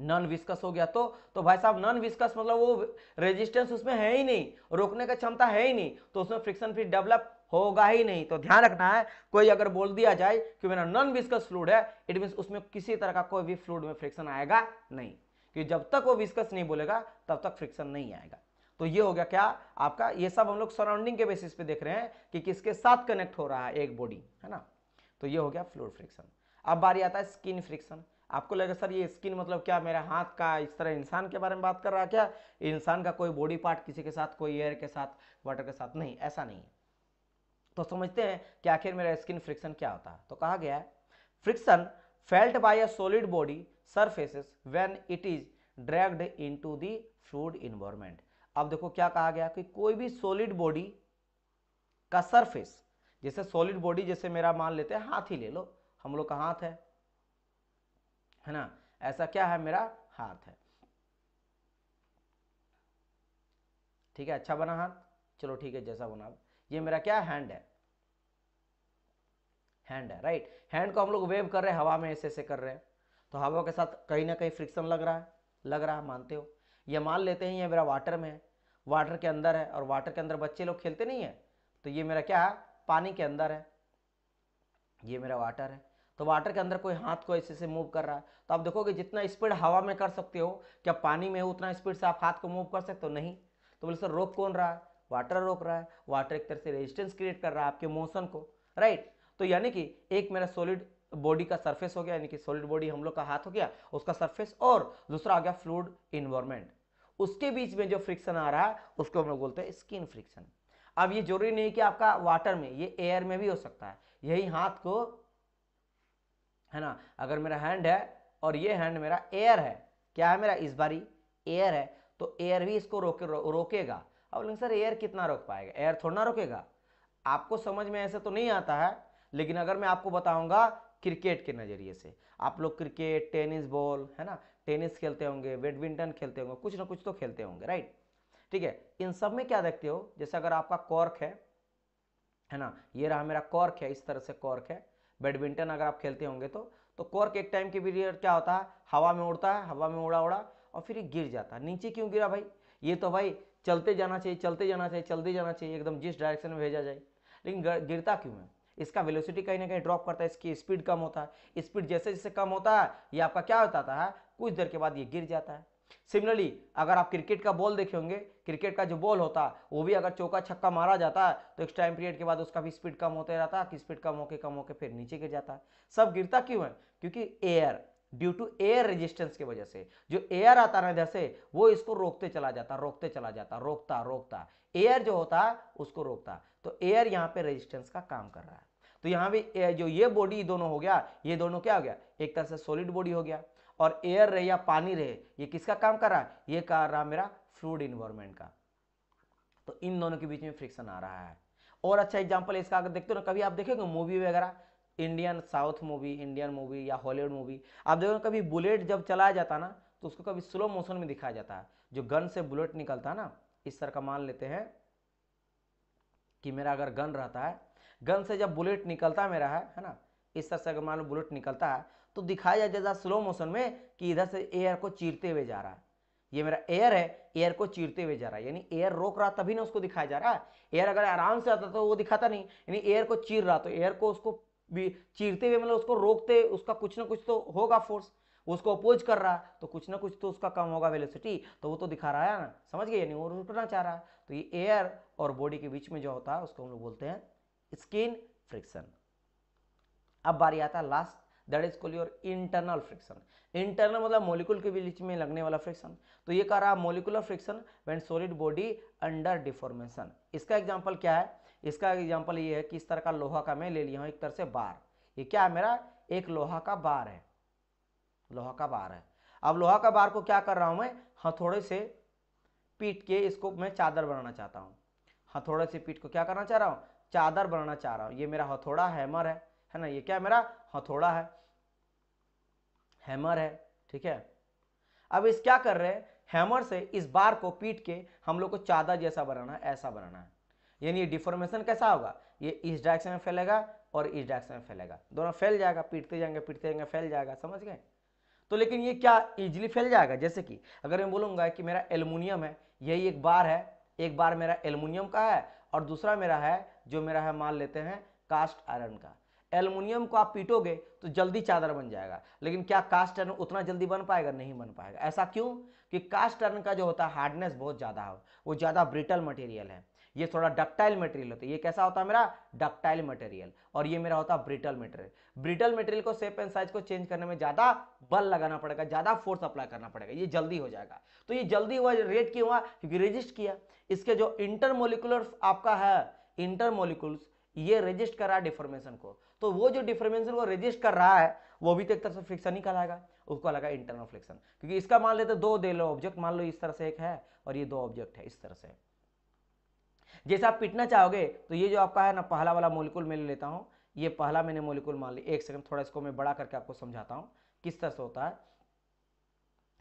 नॉन विस्कस हो गया तो भाई साहब नॉन विस्कस मतलब वो रेजिस्टेंस उसमें है ही नहीं, रोकने का क्षमता है ही नहीं, तो उसमें फ्रिक्शन फिर डेवलप होगा ही नहीं। तो ध्यान रखना है, कोई अगर बोल दिया जाए कि मेरा नॉन विस्कस फ्लूइड है, इट मींस उसमें किसी तरह का कोई भी फ्लूइड में फ्रिक्शन आएगा नहीं, क्योंकि जब तक वो विस्कस नहीं बोलेगा तब तक फ्रिक्शन नहीं आएगा। तो ये हो गया क्या आपका, ये सब हम लोग सराउंडिंग के बेसिस पे देख रहे हैं कि किसके साथ कनेक्ट हो रहा है एक बॉडी, है ना। तो ये हो गया फ्लूइड फ्रिक्शन। अब बारी आता है स्किन फ्रिक्शन। आपको लगेगा सर ये स्किन मतलब क्या, मेरा हाथ का, इस तरह इंसान के बारे में बात कर रहा है क्या, इंसान का कोई बॉडी पार्ट किसी के साथ, कोई एयर के साथ, वाटर के साथ, नहीं ऐसा नहीं है। तो समझते हैं कि आखिर मेरा स्किन फ्रिक्शन क्या होता है। तो कहा गया है friction felt by a solid body surfaces when it is dragged into the fluid environment. अब देखो क्या कहा गया कि कोई भी सॉलिड बॉडी का सरफेस, जैसे सॉलिड बॉडी जैसे मेरा मान लेते हैं हाथ ही ले लो, हम लोग का हाथ है ना, ऐसा क्या है मेरा हाथ है, ठीक है, अच्छा बना हाथ, चलो ठीक है जैसा बना, ये मेरा क्या हैंड है राइट। हैंड को हम लोग वेव कर रहे हैं हवा में, ऐसे कर रहे हैं तो हवा के साथ कहीं ना कहीं फ्रिक्शन लग रहा है, मानते हो। ये मान लेते हैं ये मेरा वाटर में है, वाटर के अंदर है, और वाटर के अंदर बच्चे लोग खेलते नहीं है, तो ये मेरा क्या है पानी के अंदर है, ये मेरा वाटर है। तो वाटर के अंदर कोई हाथ को ऐसे से मूव कर रहा है तो आप देखोगे जितना स्पीड हवा में कर सकते हो क्या पानी में उतना स्पीड से आप हाथ को मूव कर सकते हो, नहीं। तो बोले सर रोक कौन रहा है, वाटर रोक रहा है, वाटर एक तरह से रेजिस्टेंस क्रिएट कर रहा है आपके मोशन को, राइट। तो यानी कि एक मेरा सॉलिड बॉडी का सरफेस हो गया, यानी कि सॉलिड बॉडी हम लोग का हाथ हो गया उसका सरफेस, और दूसरा हो गया फ्लूइड एनवायरनमेंट, उसके बीच में जो फ्रिक्शन आ रहा है उसको हम लोग बोलते हैं स्किन फ्रिक्शन। अब ये जरूरी नहीं कि आपका वाटर में, ये एयर में भी हो सकता है, यही हाथ को, है ना, अगर मेरा हैंड है और ये हैंड मेरा एयर है, क्या है मेरा इस बारी एयर है, तो एयर भी इसको रोकेगा। अब लेकिन सर एयर कितना रोक पाएगा, एयर थोड़ा ना रोकेगा, आपको समझ में ऐसे तो नहीं आता है, लेकिन अगर मैं आपको बताऊंगा क्रिकेट के नज़रिए से, आप लोग क्रिकेट, टेनिस बॉल, है ना, टेनिस खेलते होंगे, बैडमिंटन खेलते होंगे, कुछ ना कुछ तो खेलते होंगे, राइट, ठीक है। इन सब में क्या देखते हो, जैसे अगर आपका कॉर्क है ना, ये रहा मेरा कॉर्क है, इस तरह से कॉर्क है, बैडमिंटन अगर आप खेलते होंगे तो कॉर्क एक टाइम के पीरियड क्या होता है हवा में उड़ता है, हवा में उड़ा और फिर ये गिर जाता है। नीचे क्यों गिरा भाई, ये तो भाई चलते जाना चाहिए एकदम जिस डायरेक्शन में भेजा जाए, लेकिन गिरता क्यों है, इसका वेलोसिटी कहीं ना कहीं ड्रॉप करता है, इसकी स्पीड कम होता है, स्पीड जैसे जैसे कम होता है ये आपका क्या होता है कुछ देर के बाद ये गिर जाता है। सिमिलरली अगर आप क्रिकेट का बॉल देखे होंगे, क्रिकेट का जो बॉल होता है वो भी अगर चौका छक्का मारा जाता है तो एक टाइम पीरियड के बाद उसका भी स्पीड कम होते रहता है, कि स्पीड कम होके फिर नीचे गिर जाता है। सब गिरता क्यों है? क्योंकि air, due to air resistance की वजह से जो एयर आता है जैसे वो इसको रोकते चला जाता, रोकते चला जाता, रोकता एयर जो होता है उसको रोकता। तो एयर यहाँ पे रेजिस्टेंस का काम कर रहा है। तो यहाँ भी जो ये बॉडी दोनों हो गया, ये दोनों क्या हो गया, एक तरह से सॉलिड बॉडी हो गया, और एयर रहे या पानी रहे ये किसका काम कर रहा है, ये कर रहा मेरा फ्लूइड एनवायरनमेंट का। तो इन दोनों के बीच में फ्रिक्शन आ रहा है। और अच्छा एग्जांपल इसका अगर देखते हो ना, कभी आप देखोगे मूवी वगैरह, Indian south movie, Indian movie या हॉलीवुड मूवी, आप देखो कभी बुलेट जब चलाया जाता ना तो उसको कभी स्लो मोशन में दिखाया जाता है। जो गन से बुलेट निकलता है ना, इस तरह का मान लेते हैं कि मेरा अगर गन रहता है, गन से जब बुलेट निकलता है मेरा है ना, इस तरह से अगर मान लो बुलेट निकलता है तो दिखाया जाता है स्लो मोशन में कि इधर से एयर को चीरते हुए जा रहा है। ये मेरा एयर है, एयर को चीरते हुए जा रहा है, यानी एयर रोक रहा तभी ना उसको दिखाया जा रहा है। एयर अगर आराम से आता तो वो दिखाता नहीं, यानी एयर को चीर रहा, तो एयर को उसको भी चीरते हुए मतलब उसको रोकते, उसका कुछ ना कुछ तो होगा फोर्स, उसको अपोज कर रहा है तो कुछ ना कुछ तो उसका कम होगा वेलोसिटी, तो वो तो दिखा रहा है ना, समझ गए, यानी वो रुकना चाह रहा है। तो ये एयर और बॉडी के बीच में जो होता है उसको हम लोग बोलते हैं स्किन फ्रिक्शन। अब बारी आता है last, that is called your internal friction. Internal मतलब मॉलिक्यूल के बीच में लगने वाला फ्रिक्शन। तो ये कह रहा है molecular friction when solid body under deformation. इसका एग्जांपल क्या है? इसका एग्जांपल ये है कि इस तरह का लोहा का मैं ले लिया हूँ, एक तरह से बार, ये क्या है मेरा, एक लोहा का बार है, लोहा का बार है। अब लोहा का बार को क्या कर रहा हूँ मैं, हथौड़े से पीट के इसको मैं चादर बनाना चाहता हूँ। हथौड़े से पीट को क्या करना चाह रहा हूँ, चादर बनाना चाह रहा हूँ। ये मेरा हथौड़ा हैमर है ना, ये क्या है मेरा हथौड़ा है, हैमर है, ठीक है। अब इस क्या कर रहे हैं, हैमर से इस बार को पीट के हम लोग को चादर जैसा बनाना है, ऐसा बनाना है। यानी ये डिफॉर्मेशन कैसा होगा, ये इस डायरेक्शन में फैलेगा और इस डायरेक्शन में फैलेगा, दोनों फैल जाएगा, पीटते जाएंगे फैल जाएगा, समझ गए। तो लेकिन ये क्या इजिली फैल जाएगा, जैसे कि अगर मैं बोलूँगा कि मेरा एल्युमिनियम है, यही एक बार है, एक बार मेरा एल्युमिनियम का है और दूसरा मेरा है जो मेरा है मान लेते हैं कास्ट आयरन का। एल्युमिनियम को आप पीटोगे तो जल्दी चादर बन जाएगा, लेकिन क्या कास्ट आयरन उतना जल्दी बन पाएगा, नहीं बन पाएगा। ऐसा क्यों? कि कास्ट आयरन का जो होता है हार्डनेस बहुत ज़्यादा हो, वो ज़्यादा ब्रिटल मटेरियल है, ये थोड़ा डक्टाइल मटेरियल होता है। ये कैसा होता है मेरा, डक्टाइल मटेरियल, और ये मेरा होता है ब्रिटल मटेरियल। ब्रिटल मटेरियल को शेप एंड साइज को चेंज करने में ज़्यादा बल लगाना पड़ेगा, ज़्यादा फोर्स अप्लाई करना पड़ेगा, ये जल्दी हो जाएगा। तो ये जल्दी हुआ, रेट क्यों हुआ, क्योंकि रेजिस्ट किया। इसके जो इंटरमोलिकुलर आपका है, इंटरमोलिकुल्स, ये रेजिस्ट कर रहा है डिफॉर्मेशन को, तो वो जो डिफॉर्मेशन को रेजिस्ट कर रहा है वो भी तो एक तरह से फ्रिक्शन ही कहलाएगा, उसको अलग इंटरनल फ्रिक्शन। क्योंकि इसका मान लेते दो दे लो ऑब्जेक्ट, मान लो इस तरह से एक है और ये दो ऑब्जेक्ट है इस तरह से। जैसा आप पीटना चाहोगे तो ये जो आपका है ना पहला वाला मॉलिक्यूल मैं ले लेता हूँ, ये पहला मैंने मॉलिक्यूल मान लिया, एक सेकंड थोड़ा इसको मैं बड़ा करके आपको समझाता हूँ किस तरह से होता है।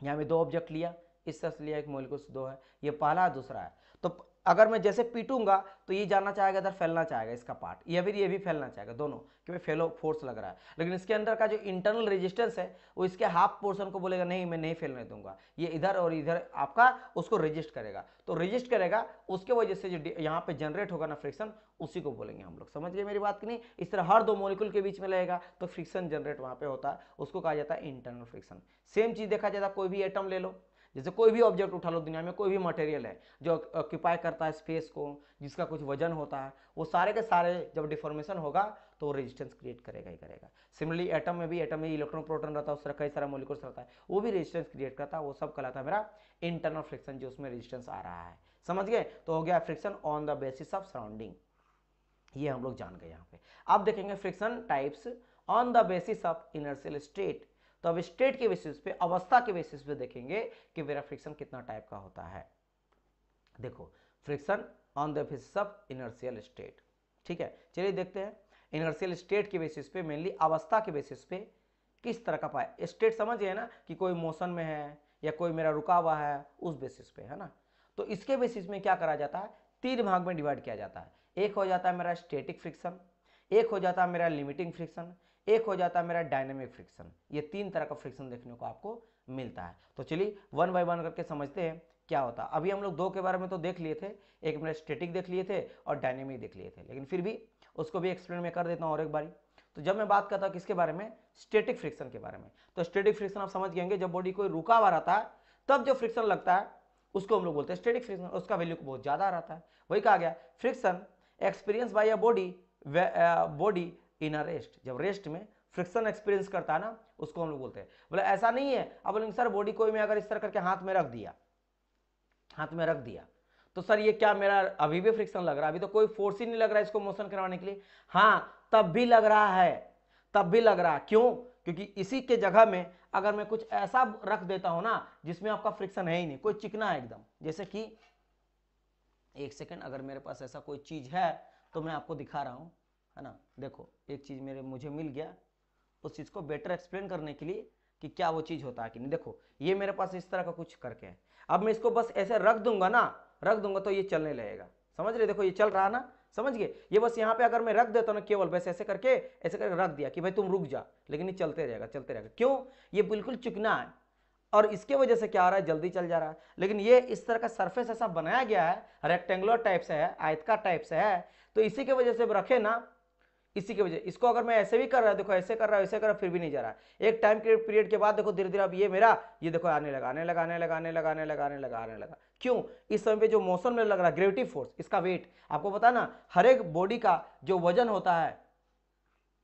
यहाँ मैं दो ऑब्जेक्ट लिया, इस तरह से लिया, एक मॉलिक्यूल दो है, ये पहला है दूसरा है। तो अगर मैं जैसे पीटूंगा तो ये जाना चाहेगा इधर, फैलना चाहेगा इसका पार्ट, या फिर ये भी फैलना चाहेगा, दोनों कि भाई फैलो, फोर्स लग रहा है। लेकिन इसके अंदर का जो इंटरनल रेजिस्टेंस है वो इसके हाफ पोर्शन को बोलेगा नहीं मैं नहीं फैलने दूंगा, ये इधर और इधर आपका उसको रेजिस्ट करेगा, तो रेजिस्ट करेगा, उसके वजह से जो यहाँ पे जनरेट होगा ना फ्रिक्शन, उसी को बोलेंगे हम लोग, समझ गए मेरी बात की नहीं। इस तरह हर दो मॉलिक्यूल के बीच में लगेगा तो फ्रिक्शन जनरेट वहाँ पे होता है, उसको कहा जाता है इंटरनल फ्रिक्शन। सेम चीज़ देखा जाता है, कोई भी एटम ले लो, जैसे कोई भी ऑब्जेक्ट उठा लो, दुनिया में कोई भी मटेरियल है जो ऑक्यूपाई करता है स्पेस को, जिसका कुछ वजन होता है, वो सारे के सारे जब डिफॉर्मेशन होगा तो वो रेजिस्टेंस क्रिएट करेगा ही करेगा। सिमिलरली एटम में भी, एटम में इलेक्ट्रॉन प्रोटॉन रहता है, उस तरह कई सारा मॉलिक्यूल्स रहता है, वो भी रेजिस्टेंस क्रिएट करता है, वो सब कहलाता है मेरा इंटरनल फ्रिक्शन, जो उसमें रेजिस्टेंस आ रहा है, समझ गए। तो हो गया friction on the basis of surrounding, ये हम लोग जान गए। यहाँ पे अब देखेंगे friction types on the basis of inertial state. तो अब स्टेट के बेसिस पे, अवस्था के बेसिस पे देखेंगे कि मेरा फ्रिक्शन कितना टाइप का होता है। देखो friction on the basis of inertial state, ठीक है। चलिए देखते हैं इनर्शियल स्टेट के बेसिस पे, मेनली अवस्था के बेसिस पे किस तरह का पाए। स्टेट समझिए ना कि कोई मोशन में है या कोई मेरा रुका हुआ है, उस बेसिस पे है ना। तो इसके बेसिस में क्या करा जाता है, तीन भाग में डिवाइड किया जाता है। एक हो जाता है मेरा स्टेटिक फ्रिक्शन, एक हो जाता है मेरा लिमिटिंग फ्रिक्शन, एक हो जाता है मेरा डायनेमिक फ्रिक्शन। ये तीन तरह का फ्रिक्शन देखने को आपको मिलता है। तो चलिए वन बाय वन करके समझते हैं क्या होता है। अभी हम लोग दो के बारे में तो देख लिए थे, एक मेरा स्टैटिक देख लिए थे और डायनेमिक देख लिए थे, लेकिन फिर भी उसको भी एक्सप्लेन में कर देता हूँ और एक बारी। तो जब मैं बात करता हूँ किसके बारे में, स्टेटिक फ्रिक्शन के बारे में। तो स्टेटिक फ्रिक्शन आप समझ गए होंगे, जब बॉडी कोई रुका हुआ रहता है तब जो फ्रिक्शन लगता है उसको हम लोग बोलते हैं स्टेटिक फ्रिक्शन, उसका वैल्यू बहुत ज़्यादा रहता है। वही कहा गया friction experience by a body in a rest, जब रेस्ट में फ्रिक्शन एक्सपीरियंस करता है ना उसको हम लोग बोलते हैं। बोले ऐसा नहीं है अब बोलेंगे सर बॉडी को मैं अगर इस तरह करके हाथ में रख दिया, हाथ में रख दिया तो सर ये क्या मेरा अभी भी फ्रिक्शन लग रहा है? अभी तो कोई फोर्स ही नहीं लग रहा है इसको मोशन करवाने के लिए। हाँ तब भी लग रहा है, तब भी लग रहा है, क्यों? क्योंकि इसी के जगह में अगर मैं कुछ ऐसा रख देता हूं ना जिसमें आपका फ्रिक्शन है ही नहीं, कोई चिकना है एकदम, जैसे कि एक सेकेंड अगर मेरे पास ऐसा कोई चीज है तो मैं आपको दिखा रहा हूं, है ना। देखो एक चीज मेरे मुझे मिल गया, उस चीज को बेटर एक्सप्लेन करने के लिए कि क्या वो चीज होता है कि नहीं। देखो ये मेरे पास इस तरह का कुछ करके है, अब मैं इसको बस ऐसे रख दूंगा ना, रख दूंगा तो ये चलने लगेगा, समझ रहे? देखो ये चल रहा ना, समझ गए? ये बस यहाँ पे अगर मैं रख देता हूँ ना केवल बस ऐसे करके रख दिया कि भाई तुम रुक जा, लेकिन ये चलते रहेगा, चलते रहेगा। क्यों? ये बिल्कुल चिकना है और इसके वजह से क्या हो रहा है, जल्दी चल जा रहा है। लेकिन ये इस तरह का सरफेस ऐसा बनाया गया है, रेक्टेंगुलर टाइप से है, आयतकार टाइप से है, तो इसी की वजह से रखे ना, इसी की वजह। इसको अगर मैं ऐसे भी कर रहा है, देखो ऐसे कर रहा है, ऐसे कर रहा है, फिर भी नहीं जा रहा है। एक टाइम पीरियड के बाद देखो धीरे धीरे अब ये मेरा ये देखो आने लगा, आने लगा, आने लगा, आने लगा, आने लगा, आने लगा, आने लगा। क्यों? इस समय पे जो मौसम में लग रहा है ग्रेविटी फोर्स, इसका वेट, आपको पता ना हर एक बॉडी का जो वजन होता है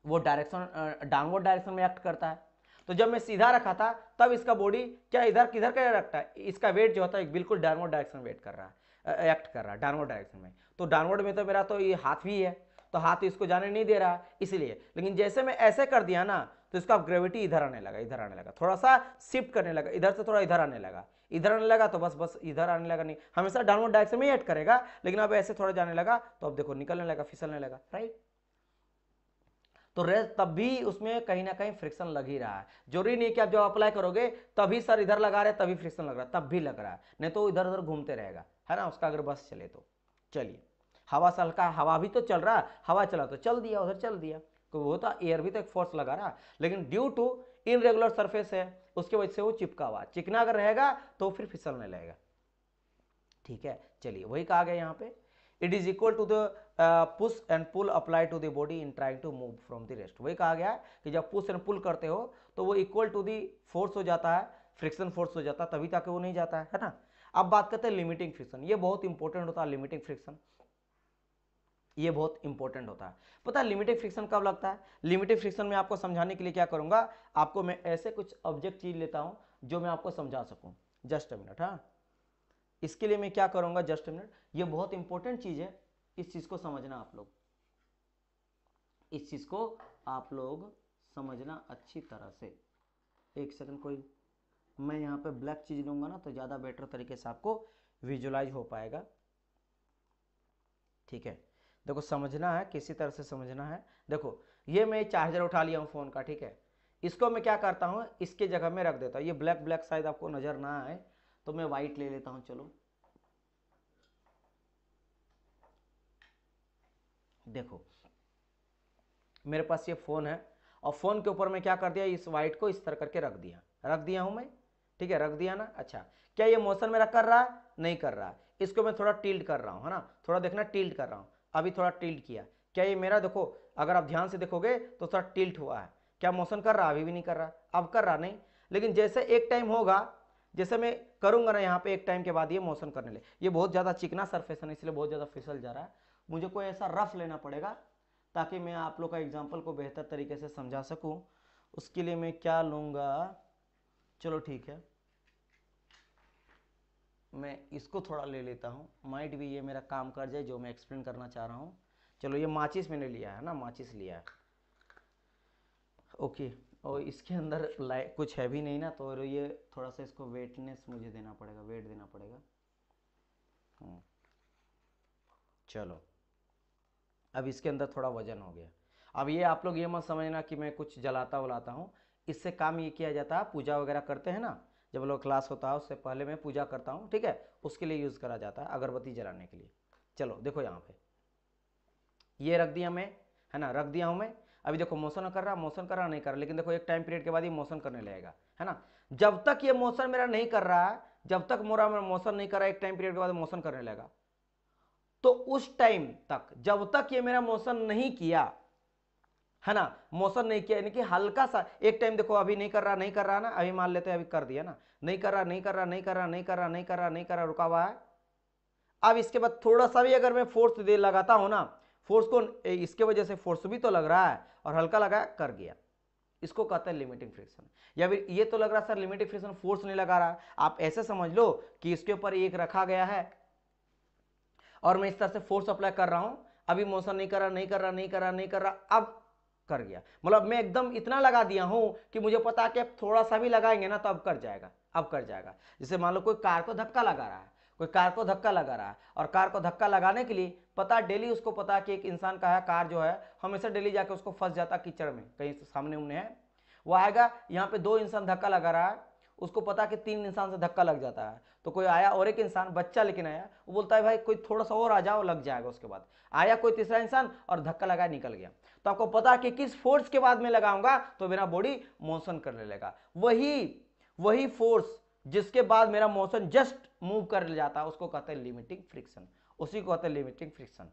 वो डायरेक्शन डाउनवर्ड डायरेक्शन में एक्ट करता है। तो जब मैं सीधा रखा था तब इसका बॉडी क्या इधर किधर क्या रखता है, इसका वेट जो होता है बिल्कुल डाउनवर्ड डायरेक्शन वेट कर रहा है, एक्ट कर रहा है डाउनवर्ड डायरेक्शन में। तो डाउनवर्ड में तो मेरा तो ये हाथ भी है, तो हाथ इसको जाने नहीं दे रहा इसलिए, लेकिन जैसे मैं ऐसे कर दिया ना तो इसका ग्रेविटी इधर आने लगा, इधर आने लगा, थोड़ा सा शिफ्ट करने लगा, इधर से थोड़ा इधर आने लगा, इधर आने लगा, तो बस बस इधर आने लगा, नहीं हमेशा डाउनवर्ड डायरेक्शन में एक्ट करेगा, लेकिन अब ऐसे थोड़ा जाने लगा तो अब देखो निकलने लगा, फिसलने लगा, राइट। तो तब भी उसमें कहीं ना कहीं फ्रिक्शन लग ही रहा है। जरूरी नहीं कि आप जब अप्लाई करोगे तभी सर इधर लगा रहे तभी फ्रिक्शन लग रहा है, तब भी लग रहा है, नहीं तो इधर उधर घूमते रहेगा, है ना, उसका अगर बस चले तो। चलिए हवा से हल्का, हवा भी तो चल रहा है, हवा चला तो चल दिया, उधर चल दिया, वो तो एयर भी तो एक फोर्स लगा रहा, लेकिन ड्यू टू इनरेगुलर सरफेस है उसके वजह से वो चिपका हुआ, चिकना अगर रहेगा तो फिर फिसलने लगेगा, ठीक है। चलिए वही कहा गया यहाँ पे, it is equal to the push and pull apply to the body in trying to move from the rest. वही कहा गया है कि जब पुश एंड पुल करते हो तो वो इक्वल टू द फोर्स हो जाता है, फ्रिक्शन फोर्स हो जाता है, तभी तक वो नहीं जाता है ना। अब बात करते हैं लिमिटिंग फ्रिक्शन, ये बहुत इंपॉर्टेंट होता है, लिमिटिंग फ्रिक्शन ये बहुत इंपॉर्टेंट होता है। पता है लिमिटिंग फ्रिक्शन कब लगता है? लिमिटिंग फ्रिक्शन में आपको समझाने के लिए क्या करूंगा, आपको मैं ऐसे कुछ ऑब्जेक्ट चीज लेता हूं जो मैं आपको समझा सकूं। जस्ट अ मिनट, हाँ इसके लिए मैं क्या करूंगा, जस्ट अ मिनट, ये बहुत इंपॉर्टेंट चीज है, इस चीज को समझना आप लोग, इस चीज को आप लोग समझना अच्छी तरह से। एक सेकंड, कोई मैं यहाँ पे ब्लैक चीज लूंगा ना तो ज्यादा बेटर तरीके से आपको विजुअलाइज हो पाएगा, ठीक है। देखो समझना है, किसी तरह से समझना है। देखो ये मैं चार्जर उठा लिया हूँ फोन का, ठीक है, इसको मैं क्या करता हूँ इसके जगह में रख देता हूँ, ये ब्लैक ब्लैक शायद आपको नजर ना आए तो मैं वाइट ले लेता हूँ, चलो। देखो मेरे पास ये फोन है और फोन के ऊपर मैं क्या कर दिया, इस वाइट को इस तरह करके रख दिया, रख दिया हूँ मैं, ठीक है, रख दिया ना। अच्छा क्या ये मोशन मेरा कर रहा है? नहीं कर रहा है। इसको मैं थोड़ा टिल्ट कर रहा हूँ, है ना, थोड़ा देखना टिल्ट कर रहा हूँ, अभी थोड़ा टिल्ट किया, क्या ये मेरा देखो अगर आप ध्यान से देखोगे तो थोड़ा टिल्ट हुआ है, क्या मोशन कर रहा? अभी भी नहीं कर रहा, अब कर रहा नहीं, लेकिन जैसे एक टाइम होगा, जैसे मैं करूंगा ना यहाँ पे एक टाइम के बाद ये मोशन करने लगे। ये बहुत ज़्यादा चिकना सरफेस है इसलिए बहुत ज़्यादा फिसल जा रहा है, मुझे कोई ऐसा रफ लेना पड़ेगा ताकि मैं आप लोग का एग्जाम्पल को बेहतर तरीके से समझा सकूँ। उसके लिए मैं क्या लूँगा, चलो ठीक है मैं इसको थोड़ा ले लेता हूँ, माइट भी ये मेरा काम कर जाए जो मैं एक्सप्लेन करना चाह रहा हूँ। चलो ये माचिस मैंने लिया है ना, माचिस लिया है, ओके, और इसके अंदर लाइट कुछ है भी नहीं ना, तो ये थोड़ा सा इसको वेटनेस मुझे देना पड़ेगा, वेट देना पड़ेगा। चलो अब इसके अंदर थोड़ा वजन हो गया। अब ये आप लोग ये मत समझना कि मैं कुछ जलाता वलाता हूँ, इससे काम ये किया जाता है, पूजा वगैरह करते हैं ना, जब लोग क्लास होता है उससे पहले मैं पूजा करता हूँ, ठीक है, उसके लिए यूज़ करा जाता है, अगरबत्ती जलाने के लिए। चलो देखो यहाँ पे ये रख दिया मैं, है ना, रख दिया हूँ मैं, अभी देखो मोशन कर रहा, मोशन कर रहा नहीं कर रहा, लेकिन देखो एक टाइम पीरियड के बाद ये मोशन करने लगेगा, है ना। जब तक ये मोशन मेरा नहीं कर रहा है, जब तक मोरा मेरा मोशन नहीं कर रहा, एक टाइम पीरियड के बाद मोशन करने लगेगा, तो उस टाइम तक जब तक ये मेरा मोशन नहीं किया, है ना, मोशन नहीं किया, यानी कि हल्का सा एक टाइम देखो अभी नहीं कर रहा, नहीं कर रहा ना, अभी मान लेते हैं अभी कर दिया ना, नहीं कर रहा, नहीं कर रहा, नहीं कर रहा, नहीं कर रहा, नहीं कर रहा, नहीं कर रहा, रुका हुआ है। अब इसके बाद थोड़ा सा भी अगर मैं फोर्स दे लगाता हूँ ना, फोर्स को इसके वजह से फोर्स भी तो लग रहा है और हल्का लगा कर गया, इसको कहते हैं लिमिटिंग फ्रिक्शन। या फिर ये तो लग रहा है सर लिमिटिंग फ्रिक्शन फोर्स नहीं लगा रहा, आप ऐसे समझ लो कि इसके ऊपर एक रखा गया है और मैं इस तरह से फोर्स अप्लाई कर रहा हूं, अभी मोशन नहीं कर रहा, नहीं कर रहा, नहीं कर रहा, नहीं कर रहा, अब कर गया। मतलब मैं एकदम इतना लगा दिया हूं कि मुझे पता है कि अब थोड़ा सा भी लगाएंगे ना तो अब कर जाएगा, अब कर जाएगा। जैसे मान लो कोई कार को धक्का लगा रहा है, कोई कार को धक्का लगा रहा है, और कार को धक्का लगाने के लिए पता डेली उसको पता कि एक इंसान का है, कार जो है हमेशा डेली जाके उसको फंस जाता कीचड़ में, कहीं सामने उमने है, वो आएगा यहाँ पे दो इंसान धक्का लगा रहा है, उसको पता कि तीन इंसान से धक्का लग जाता है, तो कोई आया और एक इंसान बच्चा लेकिन आया, वो बोलता है भाई कोई थोड़ा सा और आ जाओ लग जाएगा, उसके बाद आया कोई तीसरा इंसान और धक्का लगाया निकल गया। तो आपको पता है कि किस फोर्स के बाद में लगाऊंगा तो मेरा बॉडी मोशन करने लगेगा, वही फोर्स जिसके बाद मेरा मोशन जस्ट मूव कर जाता है उसको कहते हैं लिमिटिंग फ्रिक्शन, उसी को कहते हैं लिमिटिंग फ्रिक्शन।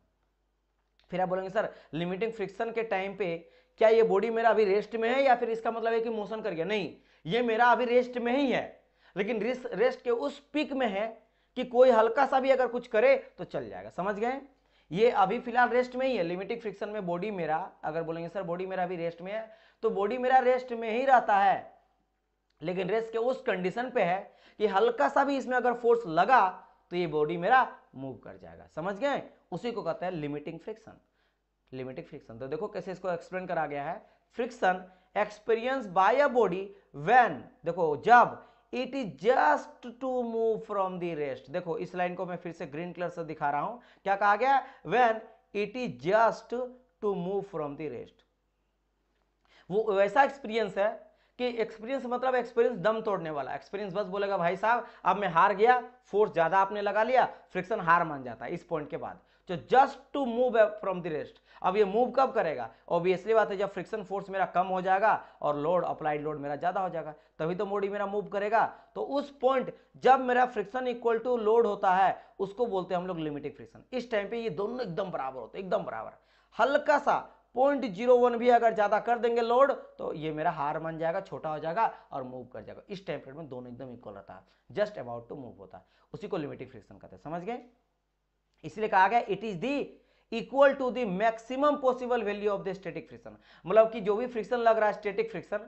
फिर आप बोलेंगे सर लिमिटिंग फ्रिक्शन के टाइम पे क्या ये बॉडी मेरा अभी रेस्ट में है या फिर इसका मतलब है कि मोशन कर गया? नहीं, ये मेरा अभी रेस्ट में ही है, लेकिन रेस्ट के उस पीक में है कि कोई हल्का सा भी अगर कुछ करे तो चल जाएगा। समझ गए? ये अभी फिलहाल रेस्ट में ही है। लिमिटिंग फ्रिक्शन में बॉडी मेरा, अगर बोलेंगे सर बॉडी मेरा अभी रेस्ट में है, तो बॉडी मेरा रेस्ट में ही रहता है, लेकिन रेस्ट के उस कंडीशन पे है कि हल्का सा भी इसमें अगर फोर्स लगा तो ये बॉडी मेरा मूव कर जाएगा। समझ गए? उसी को कहते हैं लिमिटिंग फ्रिक्शन। लिमिटिंग फ्रिक्शन तो देखो कैसे इसको एक्सप्लेन करा गया है। Friction experience by a body when, देखो जब, it is just to move from the rest. देखो इस लाइन को मैं फिर से ग्रीन कलर से दिखा रहा हूं, क्या कहा गया? When it is just to move from the rest. वो वैसा एक्सपीरियंस है कि एक्सपीरियंस मतलब एक्सपीरियंस दम तोड़ने वाला एक्सपीरियंस। बस बोलेगा भाई साहब अब मैं हार गया, फोर्स ज्यादा आपने लगा लिया, फ्रिक्शन हार मान जाता है इस पॉइंट के बाद। तो just to move from the rest, अब ये मूव कब करेगा? ऑब्वियसली बात है जब फ्रिक्शन फोर्स मेरा कम हो जाएगा और लोड, अप्लाइड लोड मेरा ज्यादा हो जाएगा, तभी तो बॉडी मेरा मूव करेगा। तो उस पॉइंट जब मेरा फ्रिक्शन इक्वल टू लोड होता है उसको बोलते हैं हम लोग लिमिटिंग फ्रिक्शन। इस टाइम पे ये दोनों एकदम बराबर होते हैं, एकदम बराबर। हल्का सा 0.01 भी अगर ज्यादा कर देंगे लोड तो ये मेरा हार मान जाएगा, छोटा हो जाएगा और मूव कर जाएगा। इस टाइम पीरियड में दोनों एकदम इक्वल रहता है, जस्ट अबाउट टू मूव होता है, उसी को लिमिटिंग फ्रिक्शन कहते हैं। समझ गए? इसलिए कहा गया it is the equal to the maximum possible value of the static friction. मतलब कि जो भी फ्रिक्शन लग रहा है स्टैटिक फ्रिक्शन,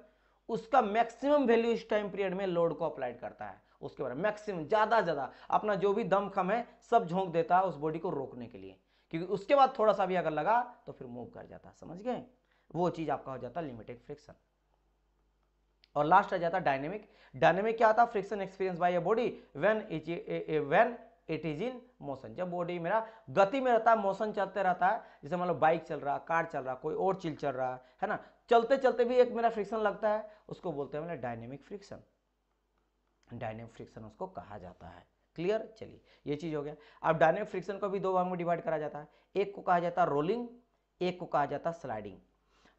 उसका मैक्सिमम वैल्यू इस टाइम पीरियड में लोड को अप्लाइड करता है, उसके बारे में मैक्सिमम ज्यादा अपना जो भी दम खम है सब झोंक देता है उस बॉडी को रोकने के लिए, क्योंकि उसके बाद थोड़ा सा भी अगर लगा तो फिर मूव कर जाता। समझ गए? वो चीज आपका हो जाता लिमिटिंग फ्रिक्शन। और लास्ट आ जाता डायनेमिक। डायनेमिक क्या आता? Friction experience by a body when it is in motion. जब बॉडी मेरा गति में रहता है, मोशन चलते रहता है, जैसे मान लो बाइक चल रहा, कार चल रहा, कोई और चीज चल रहा है ना, चलते चलते भी एक मेरा फ्रिक्शन लगता है, उसको बोलते हैं डायनेमिक फ्रिक्शन। डायनेमिक फ्रिक्शन उसको कहा जाता है। क्लियर? चलिए ये चीज हो गया। अब डायनेमिक फ्रिक्शन को भी दो भाग में डिवाइड करा जाता है, एक को कहा जाता है रोलिंग, एक को कहा जाता है स्लाइडिंग।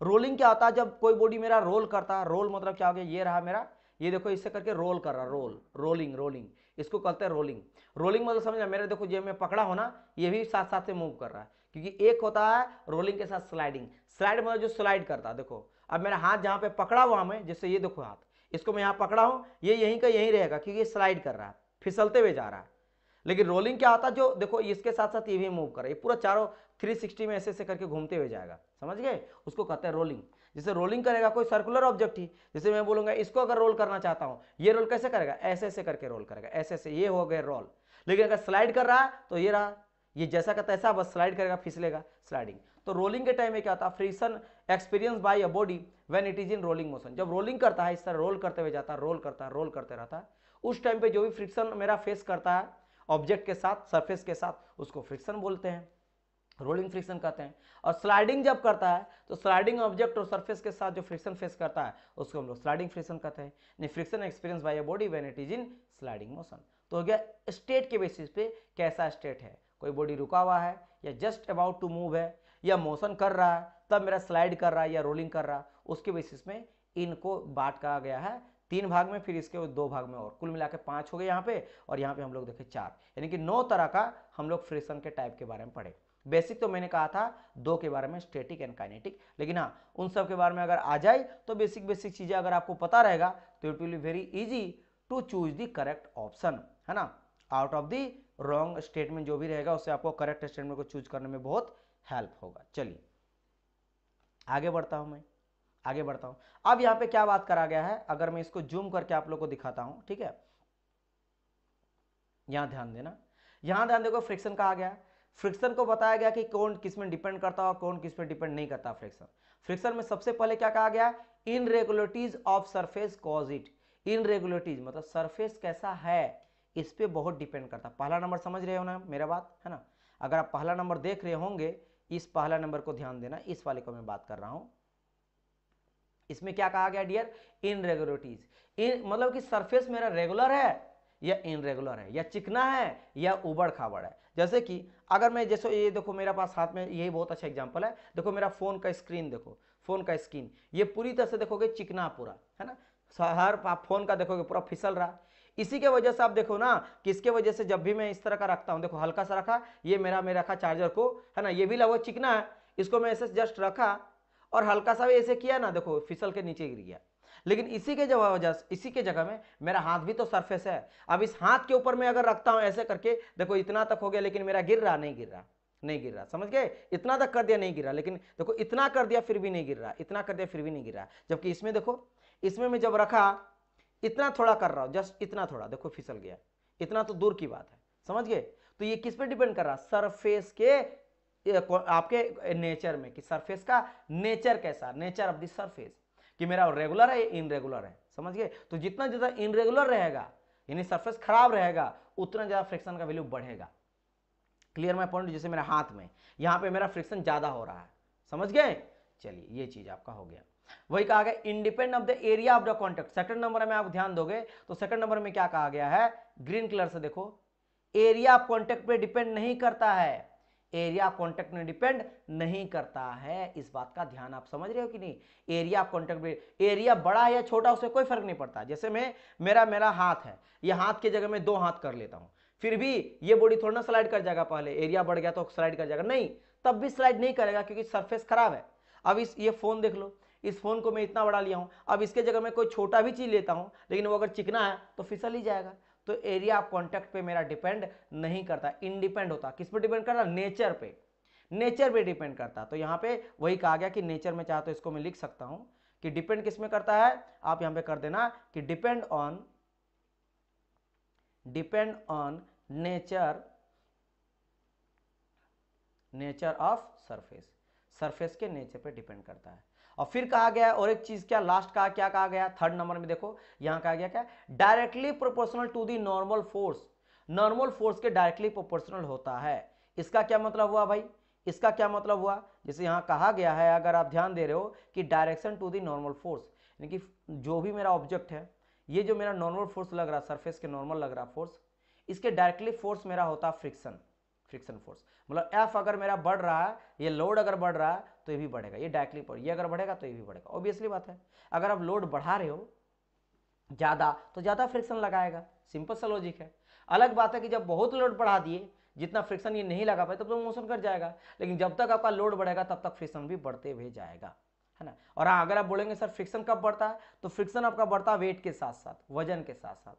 रोलिंग क्या होता है? जब कोई बॉडी मेरा रोल करता है, रोल मतलब क्या हो गया, ये रहा मेरा, ये देखो इससे करके रोल कर रहा, रोल, रोलिंग, रोलिंग, इसको कहते हैं रोलिंग। रोलिंग मतलब समझ रहे मेरे, देखो ये मैं पकड़ा होना, ये भी साथ साथ में मूव कर रहा है, क्योंकि एक होता है रोलिंग के साथ स्लाइडिंग। स्लाइड मतलब जो स्लाइड करता है, देखो अब मेरा हाथ जहाँ पे पकड़ा हुआ मैं, जैसे ये देखो हाथ, इसको मैं यहाँ पकड़ा हूँ, ये यहीं का यहीं रहेगा क्योंकि ये स्लाइड कर रहा है, फिसलते हुए जा रहा है। लेकिन रोलिंग क्या होता है, जो देखो इसके साथ साथ ये भी मूव कर रहा है, पूरा चारों 360 में ऐसे ऐसे करके घूमते हुए जाएगा। समझ गए? उसको कहते हैं रोलिंग। जैसे रोलिंग करेगा कोई सर्कुलर ऑब्जेक्ट ही, जैसे मैं बोलूंगा इसको अगर रोल करना चाहता हूँ, ये रोल कैसे करेगा? ऐसे ऐसे करके रोल करेगा, ऐसे ऐसे, ये हो गए रोल। लेकिन अगर स्लाइड कर रहा है तो ये रहा, ये जैसा का तैसा बस स्लाइड करेगा, फिसलेगा, स्लाइडिंग। तो रोलिंग के टाइम में क्या होता है? Friction experience by a body when it is in rolling motion. जब रोलिंग करता है इस तरह रोल करते हुए जाता है, रोल करता है, रोल करते रहता है, उस टाइम पे जो भी फ्रिक्शन मेरा फेस करता है ऑब्जेक्ट के साथ, सरफेस के साथ, उसको फ्रिक्शन बोलते हैं, रोलिंग फ्रिक्शन कहते हैं। और स्लाइडिंग जब करता है तो स्लाइडिंग ऑब्जेक्ट और सरफेस के साथ जो फ्रिक्शन फेस करता है उसको हम लोग स्लाइडिंग फ्रिक्शन कहते हैं। यानी friction experience by a body when it is in sliding motion. तो हो गया स्टेट के बेसिस पे कैसा स्टेट है, कोई बॉडी रुका हुआ है या जस्ट अबाउट टू मूव है या मोशन कर रहा है, तब मेरा स्लाइड कर रहा है या रोलिंग कर रहा है, उसके बेसिस में इनको बांट कहा गया है तीन भाग में, फिर इसके दो भाग में, और कुल मिला के 5 हो गए यहाँ पे, और यहाँ पे हम लोग देखे 4, यानी कि 9 तरह का हम लोग फ्रिक्शन के टाइप के बारे में पढ़े। बेसिक तो मैंने कहा था दो के बारे में, स्टैटिक एंड काइनेटिक, लेकिन हाँ उन सब के बारे में अगर आ जाए तो बेसिक बेसिक चीजें अगर आपको पता रहेगा तो it will be very easy to choose the correct option, है ना। Out of the wrong statement जो भी रहेगा उससे आपको करेक्ट स्टेटमेंट को चूज करने में बहुत हेल्प होगा। चलिए आगे बढ़ता हूं मैं, आगे बढ़ता हूँ। अब यहाँ पे क्या बात करा गया है, अगर मैं इसको जूम करके आप लोग को दिखाता हूँ, ठीक है, यहाँ ध्यान देना, यहाँ ध्यान देखो फ्रिक्शन कहा गया है। फ्रिक्शन को बताया गया कि कौन किस में डिपेंड करता है और कौन किस पे डिपेंड नहीं करता। फ्रिक्शन फ्रिक्शन में सबसे पहले क्या कहा गया, irregularities of surface cause it. Irregularities मतलब सरफेस कैसा है इस पे बहुत डिपेंड करता। पहला नंबर समझ रहे हो ना मेरा बात, है ना। अगर आप पहला नंबर देख रहे होंगे, इस पहला नंबर को ध्यान देना, इस वाले को मैं बात कर रहा हूँ। इसमें क्या कहा गया डियर, इनरेगुलरिटीज, मतलब कि सरफेस मेरा रेगुलर है या इनरेगुलर है, या चिकना है या उबड़ खाबड़ है। जैसे कि अगर मैं, जैसे ये देखो मेरा पास हाथ में, यही बहुत अच्छा एग्जांपल है। देखो मेरा फोन का स्क्रीन, देखो फोन का स्क्रीन ये पूरी तरह से देखोगे चिकना पूरा, है ना, हर फोन का देखोगे पूरा फिसल रहा। इसी के वजह से आप देखो ना कि इसके वजह से जब भी मैं इस तरह का रखता हूँ, देखो हल्का सा रखा, ये मेरा मैं रखा चार्जर को, है ना, ये भी लगभग चिकना है, इसको मैं ऐसे जस्ट रखा और हल्का सा भी ऐसे किया ना, देखो फिसल के नीचे गिर गया। लेकिन इसी के जगह में मेरा हाथ भी तो सरफेस है। अब इस हाथ के ऊपर मैं अगर रखता हूं ऐसे करके, देखो इतना तक हो गया, लेकिन मेरा गिर रहा नहीं, गिर रहा नहीं, गिर रहा, समझ गए, इतना तक कर दिया नहीं गिर रहा, लेकिन देखो इतना कर दिया फिर भी नहीं गिर रहा, इतना कर दिया फिर भी नहीं गिर रहा। जबकि इसमें देखो, इसमें मैं जब रखा इतना थोड़ा कर रहा हूं, जस्ट इतना थोड़ा, देखो फिसल गया, इतना तो दूर की बात है, समझ गए। तो ये किस पे डिपेंड कर रहा, सरफेस के, आपके नेचर में, कि सरफेस का नेचर कैसा, नेचर ऑफ द सरफेस, कि मेरा रेगुलर है या इनरेगुलर है, समझ गए। तो जितना ज्यादा इनरेगुलर रहेगा यानी सरफेस खराब रहेगा, उतना ज्यादा फ्रिक्शन का वैल्यू बढ़ेगा। Clear my point. जैसे मेरा हाथ में, यहाँ पे मेरा फ्रिक्शन ज्यादा हो रहा है, समझ गए। चलिए ये चीज आपका हो गया। वही कहा गया independent of the area of the contact. Second number में आप ध्यान दोगे तो सेकंड नंबर में क्या कहा गया है, ग्रीन कलर से देखो, एरिया ऑफ कॉन्टेक्ट पे डिपेंड नहीं करता है, एरिया ऑफ कॉन्टेक्ट में डिपेंड नहीं करता है। इस बात का ध्यान आप समझ रहे हो कि नहीं। एरिया ऑफ कॉन्टेक्ट में, एरिया बड़ा है या छोटा उससे कोई फर्क नहीं पड़ता। जैसे मैं मेरा हाथ है, ये हाथ की जगह मैं दो हाथ कर लेता हूँ, फिर भी ये बॉडी थोड़ा ना स्लाइड कर जाएगा, पहले एरिया बढ़ गया तो स्लाइड कर जाएगा, नहीं, तब भी स्लाइड नहीं करेगा क्योंकि सरफेस खराब है। अब इस ये फोन देख लो, इस फोन को मैं इतना बड़ा लिया हूँ, अब इसके जगह मैं कोई छोटा भी चीज लेता हूँ लेकिन वो अगर चिकना है तो फिसल ही जाएगा। तो एरिया ऑफ कॉन्टेक्ट पे मेरा डिपेंड नहीं करता, इंडिपेंड होता। किस पे डिपेंड करता, नेचर पे, नेचर पे डिपेंड करता। तो यहाँ पे वही कहा गया कि नेचर में, चाहते हो इसको मैं लिख सकता हूं कि डिपेंड किस में करता है, आप यहाँ पे कर देना कि depend on nature, nature of surface, surface के नेचर पे डिपेंड करता है। और फिर कहा गया और एक चीज क्या, लास्ट का क्या कहा गया, थर्ड नंबर में देखो यहां कहा गया क्या, directly proportional to the normal force, normal force के डायरेक्टली प्रोपोर्शनल होता है। इसका क्या मतलब हुआ भाई, इसका क्या मतलब हुआ, जैसे यहां कहा गया है, अगर आप ध्यान दे रहे हो कि direction to the normal force, यानी कि जो भी मेरा ऑब्जेक्ट है, ये जो मेरा नॉर्मल फोर्स लग रहा है, सरफेस के नॉर्मल लग रहा फोर्स, इसके डायरेक्टली फोर्स मेरा होता फ्रिक्शन, फ्रिक्शन फोर्स। मतलब एफ अगर मेरा बढ़ रहा है, ये लोड अगर बढ़ रहा है तो ये भी बढ़ेगा, ये डायरेक्टली, ये अगर बढ़ेगा तो ये भी बढ़ेगा, ऑब्वियसली बात है। अगर आप लोड बढ़ा रहे हो ज्यादा तो ज्यादा फ्रिक्शन लगाएगा, सिंपल सा लॉजिक है। अलग बात है कि जब बहुत लोड बढ़ा दिए, जितना फ्रिक्शन ये नहीं लगा पाए तब तो मोशन कर जाएगा, लेकिन जब तक आपका लोड बढ़ेगा तब तक फ्रिक्शन भी बढ़ते हुए जाएगा, है ना। और अगर आप बोलेंगे सर फ्रिक्शन कब बढ़ता है, तो फ्रिक्शन आपका बढ़ता है वेट के साथ साथ, वजन के साथ साथ।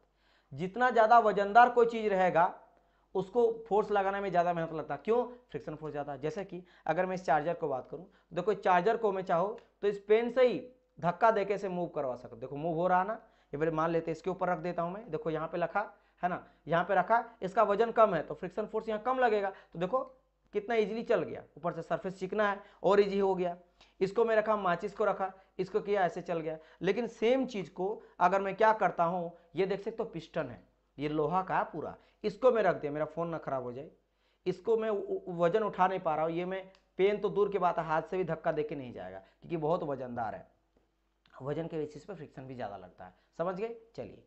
जितना ज्यादा वजनदार कोई चीज रहेगा उसको फोर्स लगाने में ज़्यादा मेहनत लगता है, क्यों, फ्रिक्शन फोर्स ज़्यादा। जैसे कि अगर मैं इस चार्जर को बात करूं, देखो चार्जर को मैं चाहो तो इस पेन से ही धक्का देके इसे मूव करवा सकता हूं, देखो मूव हो रहा ना। ये फिर मान लेते हैं इसके ऊपर रख देता हूं मैं, देखो यहाँ पे रखा है ना, यहाँ पे रखा, इसका वजन कम है तो फ्रिक्शन फोर्स यहाँ कम लगेगा, तो देखो कितना ईजिली चल गया। ऊपर से सरफेस चिकना है और ईजी हो गया। इसको मैं रखा, माचिस को रखा, इसको किया, ऐसे चल गया। लेकिन सेम चीज़ को अगर मैं क्या करता हूँ, ये देख सकते हो पिस्टन है, ये लोहा का पूरा, इसको मैं रख दिया, मेरा फोन ना खराब हो जाए, इसको मैं वजन उठा नहीं पा रहा हूँ, ये मैं पेन तो दूर की बात है, हाथ से भी धक्का देके नहीं जाएगा क्योंकि बहुत वजनदार है, वजन के बेसिस पे फ्रिक्शन भी ज़्यादा लगता है, समझ गए। चलिए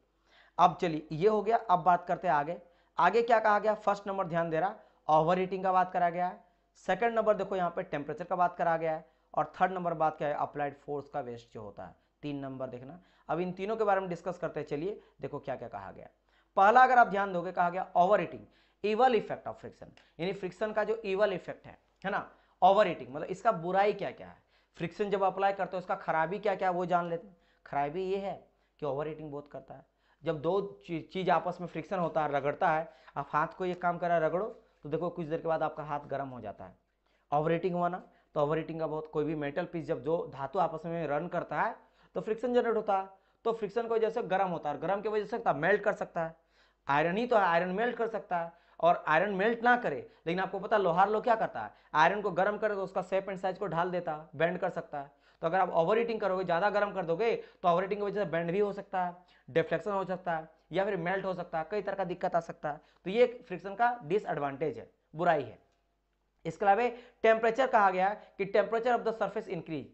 अब, चलिए ये हो गया। अब बात करते हैं आगे, आगे क्या कहा गया। फर्स्ट नंबर ध्यान दे रहा, ओवर हीटिंग का बात करा गया है। सेकेंड नंबर देखो यहाँ पे टेम्परेचर का बात करा गया है। और थर्ड नंबर बात क्या है, अप्लाइड फोर्स का वेस्ट जो होता है, तीन नंबर देखना। अब इन तीनों के बारे में डिस्कस करते हैं। चलिए देखो क्या क्या कहा गया। पहला अगर आप ध्यान दोगे, कहा गया over heating, evil effect of friction, यानी फ्रिक्शन का जो इवल इफेक्ट है, है ना, ओवर हीटिंग, मतलब इसका बुराई क्या क्या है, फ्रिक्शन जब अप्लाई करते हो उसका खराबी क्या क्या है वो जान लेते हैं। खराबी ये है कि ओवर हीटिंग बहुत करता है, जब दो चीज़ आपस में फ्रिक्शन होता है, रगड़ता है, आप हाथ को ये काम करा रगड़ो तो देखो कुछ देर के बाद आपका हाथ गर्म हो जाता है, ओवर हीटिंग हुआ ना। तो ओवर हीटिंग का बहुत, कोई भी मेटल पीस जब जो धातु आपस में रन करता है तो फ्रिक्शन जनरेट होता है, तो फ्रिक्शन की वजह से गर्म होता है, और गर्म की वजह से मेल्ट कर सकता है, आयरन ही तो है, आयरन मेल्ट कर सकता है। और आयरन मेल्ट ना करे, लेकिन आपको पता लोहार लोग क्या करता है, आयरन को गर्म करके उसका शेप एंड साइज को ढाल देता है, बेंड कर सकता है। तो अगर आप ओवर हीटिंग करोगे, ज़्यादा गर्म कर दोगे तो ओवर हीटिंग की वजह से बेंड भी हो सकता है, डिफ्लेक्शन हो सकता है, या फिर मेल्ट हो सकता है, कई तरह का दिक्कत आ सकता है। तो ये फ्रिक्शन का डिसएडवांटेज है, बुराई है। इसके अलावा टेम्परेचर कहा गया कि temperature of the surface increase,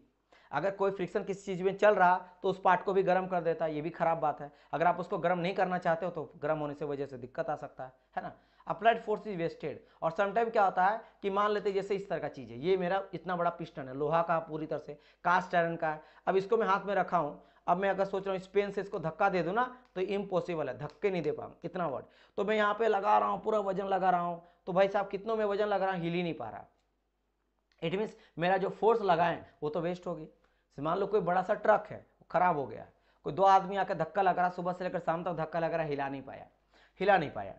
अगर कोई फ्रिक्शन किसी चीज़ में चल रहा तो उस पार्ट को भी गर्म कर देता है, ये भी खराब बात है। अगर आप उसको गर्म नहीं करना चाहते हो तो गर्म होने से वजह से दिक्कत आ सकता है ना। अप्लाइड फोर्स इज वेस्टेड, और समटाइम क्या होता है कि मान लेते जैसे इस तरह का चीज़ है, ये मेरा इतना बड़ा पिस्टन है, लोहा का पूरी तरह से कास्ट आयरन का है, अब इसको मैं हाथ में रखा हूँ, अब मैं अगर सोच रहा हूँ इस पेन से इसको धक्का दे दूँ ना तो इम्पॉसिबल है, धक्के नहीं दे पाऊँ इतना वर्ड। तो मैं यहाँ पे लगा रहा हूँ, पूरा वजन लगा रहा हूँ, तो भाई साहब कितनों में वजन लगा रहा हूँ, हिल ही नहीं पा रहा। इट मीन्स मेरा जो फोर्स लगाएं वो तो वेस्ट होगी। मान लो कोई बड़ा सा ट्रक है, खराब हो गया, कोई दो आदमी आकर धक्का लगा रहा, सुबह से लेकर शाम तक धक्का लगा रहा, हिला नहीं पाया,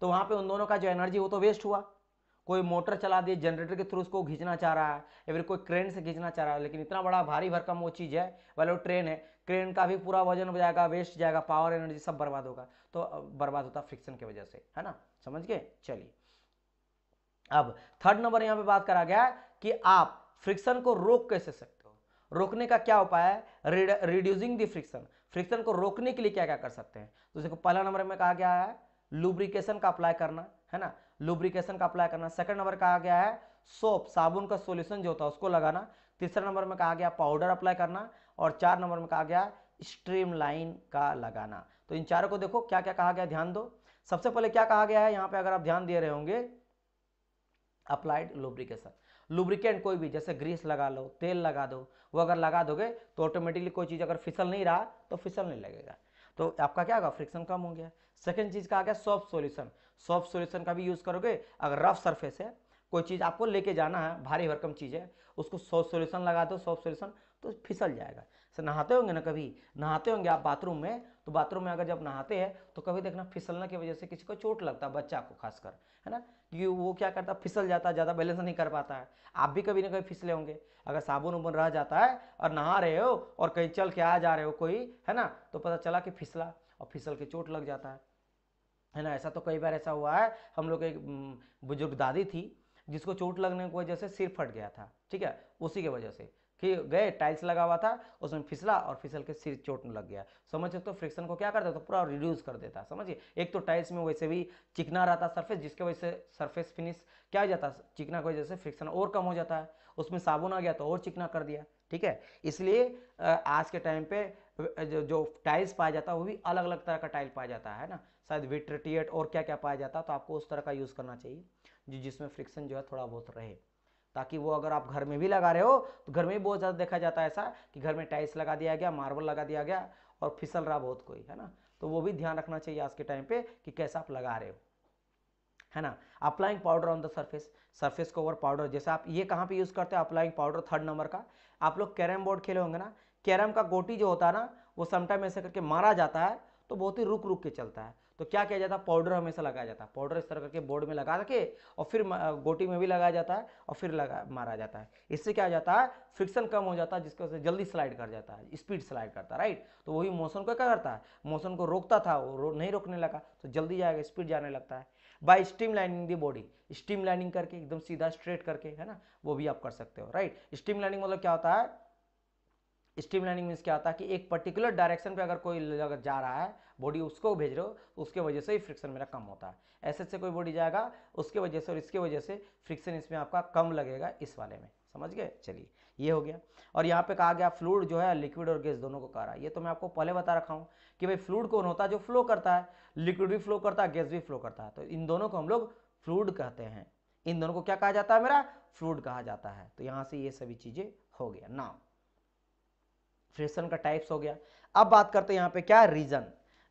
तो वहाँ पे उन दोनों का जो एनर्जी वो तो वेस्ट हुआ। कोई मोटर चला दिए, जनरेटर के थ्रू उसको खींचना चाह रहा है, या फिर कोई क्रेन से खींचना चाह रहा है, लेकिन इतना बड़ा भारी भरकम वो चीज़ है, वाले वो ट्रेन है, क्रेन का भी पूरा वजन हो जाएगा, वेस्ट जाएगा, पावर एनर्जी सब बर्बाद होगा। तो बर्बाद होता फ्रिक्शन की वजह से, है ना, समझ गए। चलिए, अब थर्ड नंबर यहाँ पे बात करा गया है कि आप फ्रिक्शन को रोक कैसे सकते हो, रोकने का क्या उपाय है, रिड्यूसिंग द फ्रिक्शन, फ्रिक्शन को रोकने के लिए क्या क्या कर सकते हैं। तो देखो पहला नंबर में कहा गया है लुब्रिकेशन का अप्लाई करना, है ना, लुब्रिकेशन का अप्लाई करना। सेकंड नंबर कहा गया है सोप, साबुन का सॉल्यूशन जो होता है उसको लगाना। तीसरा नंबर में कहा गया पाउडर अप्लाई करना, और चार नंबर में कहा गया स्ट्रीमलाइन का लगाना। तो इन चारों को देखो क्या क्या कहा गया, ध्यान दो। सबसे पहले क्या कहा गया है यहाँ पे, अगर आप ध्यान दे रहे होंगे, अप्लाइड लुब्रिकेशन, लुब्रिकेंट कोई भी जैसे ग्रीस लगा लो, तेल लगा दो, वो अगर लगा दोगे तो ऑटोमेटिकली कोई चीज़ अगर फिसल नहीं रहा तो फिसल नहीं लगेगा, तो आपका क्या होगा, फ्रिक्शन कम हो गया। सेकंड चीज़ कहा गया सॉफ्ट सॉल्यूशन, सॉफ्ट सॉल्यूशन का भी यूज़ करोगे, अगर रफ सरफेस है, कोई चीज़ आपको लेके जाना है, भारी भरकम चीज़ है, उसको सॉफ्ट सॉल्यूशन लगा दो, सॉफ्ट सॉल्यूशन तो फिसल जाएगा। सर नहाते होंगे ना, कभी नहाते होंगे आप बाथरूम में, तो बाथरूम में अगर जब नहाते हैं तो कभी देखना फिसलने की वजह से किसी को चोट लगता है, बच्चा को खासकर, है ना, क्योंकि वो क्या करता है, फिसल जाता है, ज़्यादा बैलेंस नहीं कर पाता है। आप भी कभी ना कभी फिसले होंगे, अगर साबुन उबुन रह जाता है और नहा रहे हो और कहीं चल के आ जा रहे हो कोई, है ना, तो पता चला कि फिसला और फिसल के चोट लग जाता है ना। ऐसा तो कई बार ऐसा हुआ है, हम लोग एक बुजुर्ग दादी थी जिसको चोट लगने की वजह से सिर फट गया था, ठीक है, उसी की वजह से गए, टाइल्स लगा हुआ था, उसमें फिसला और फिसल के सिर चोट लग गया। समझ सकते हो, फ्रिक्शन को क्या करता है, तो पूरा रिड्यूस कर देता है, समझिए। एक तो टाइल्स में वैसे भी चिकना रहता सरफेस, जिसके वजह से सरफेस फिनिश क्या हो जाता है, चिकना की वजह से फ्रिक्शन और कम हो जाता है, उसमें साबुन आ गया तो और चिकना कर दिया, ठीक है। इसलिए आज के टाइम पे जो टाइल्स पाया जाता है वो भी अलग अलग तरह का टाइल पाया जाता है ना, शायद विट्रिएट और क्या क्या पाया जाता है, तो आपको उस तरह का यूज़ करना चाहिए जिसमें फ्रिक्शन जो है थोड़ा बहुत रहे, ताकि वो अगर आप घर में भी लगा रहे हो तो घर में भी बहुत ज़्यादा देखा जाता है ऐसा कि घर में टाइल्स लगा दिया गया, मार्बल लगा दिया गया और फिसल रहा बहुत कोई, है ना, तो वो भी ध्यान रखना चाहिए आज के टाइम पे कि कैसा आप लगा रहे हो, है ना। Applying powder on the surface, surface को ओवर पाउडर, जैसे आप ये कहाँ पे यूज़ करते हैं, अप्लाइंग पाउडर। थर्ड नंबर का, आप लोग कैरम बोर्ड खेले होंगे ना, कैरम का गोटी जो होता है ना वो समटाइम ऐसे करके मारा जाता है तो बहुत ही रुक रुक के चलता है, तो क्या किया जाता है, पाउडर हमेशा लगाया जाता है, पाउडर इस तरह करके बोर्ड में लगा के और फिर गोटी में भी लगाया जाता है और फिर लगा मारा जाता है। इससे क्या हो जाता है, फ्रिक्शन कम हो जाता है, जिसकी वजह से जल्दी स्लाइड कर जाता है, स्पीड स्लाइड करता है, राइट। तो वही मोशन को क्या करता है, मोशन को रोकता था, वो नहीं रोकने लगा तो जल्दी जाएगा, स्पीड जाने लगता है। By streamlining the body, streamlining करके एकदम सीधा स्ट्रेट करके, है ना, वो भी आप कर सकते हो, राइट। स्टीम लाइनिंग मतलब क्या होता है, स्ट्रीमलाइनिंग मीन्स क्या होता है कि एक पर्टिकुलर डायरेक्शन पे अगर कोई अगर जा रहा है बॉडी, उसको भेज रहे हो तो उसके वजह से ही फ्रिक्शन मेरा कम होता है। ऐसे से कोई बॉडी जाएगा उसके वजह से और इसके वजह से फ्रिक्शन इसमें आपका कम लगेगा, इस वाले में, समझ गए। चलिए ये हो गया, और यहाँ पे कहा गया फ्लूइड जो है लिक्विड और गैस दोनों को कह रहा है। ये तो मैं आपको पहले बता रखा हूँ कि भाई फ्लूइड कौन होता है, जो फ्लो करता है, लिक्विड भी फ्लो करता है, गैस भी फ्लो करता है, तो इन दोनों को हम लोग फ्लूइड कहते हैं, इन दोनों को क्या कहा जाता है, मेरा फ्लूइड कहा जाता है। तो यहाँ से ये सभी चीज़ें हो गया ना, फ्रिक्शन का टाइप्स हो गया। अब बात करते हैं यहाँ पे क्या,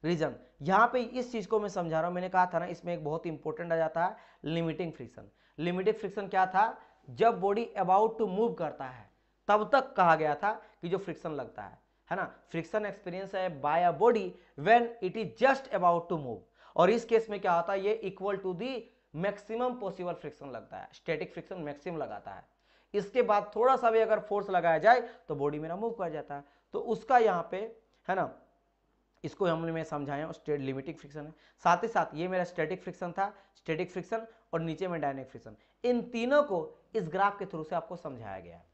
रीजन। यहाँ पे इस चीज़ को मैं समझा रहा हूँ, मैंने कहा था ना इसमें एक बहुत इंपॉर्टेंट आ जाता है लिमिटिंग फ्रिक्शन। लिमिटिंग फ्रिक्शन क्या था जब बॉडी अबाउट टू मूव करता है तब तक कहा गया था कि जो फ्रिक्शन लगता है ना, फ्रिक्शन एक्सपीरियंस है by a body when it is just about to move. और इस केस में क्या होता है, ये equal to the maximum possible friction लगता है, स्टैटिक फ्रिक्शन मैक्सिमम लगाता है। इसके बाद थोड़ा सा भी अगर फोर्स लगाया जाए तो बॉडी मेरा मूव कर जाता है। तो उसका यहाँ पे है ना, इसको हमने मैं समझाया स्टेट लिमिटिंग फ्रिक्शन है, साथ ही साथ ये मेरा स्टैटिक फ्रिक्शन था, स्टैटिक फ्रिक्शन और नीचे में डायनेमिक फ्रिक्शन, इन तीनों को इस ग्राफ के थ्रू से आपको समझाया गया है।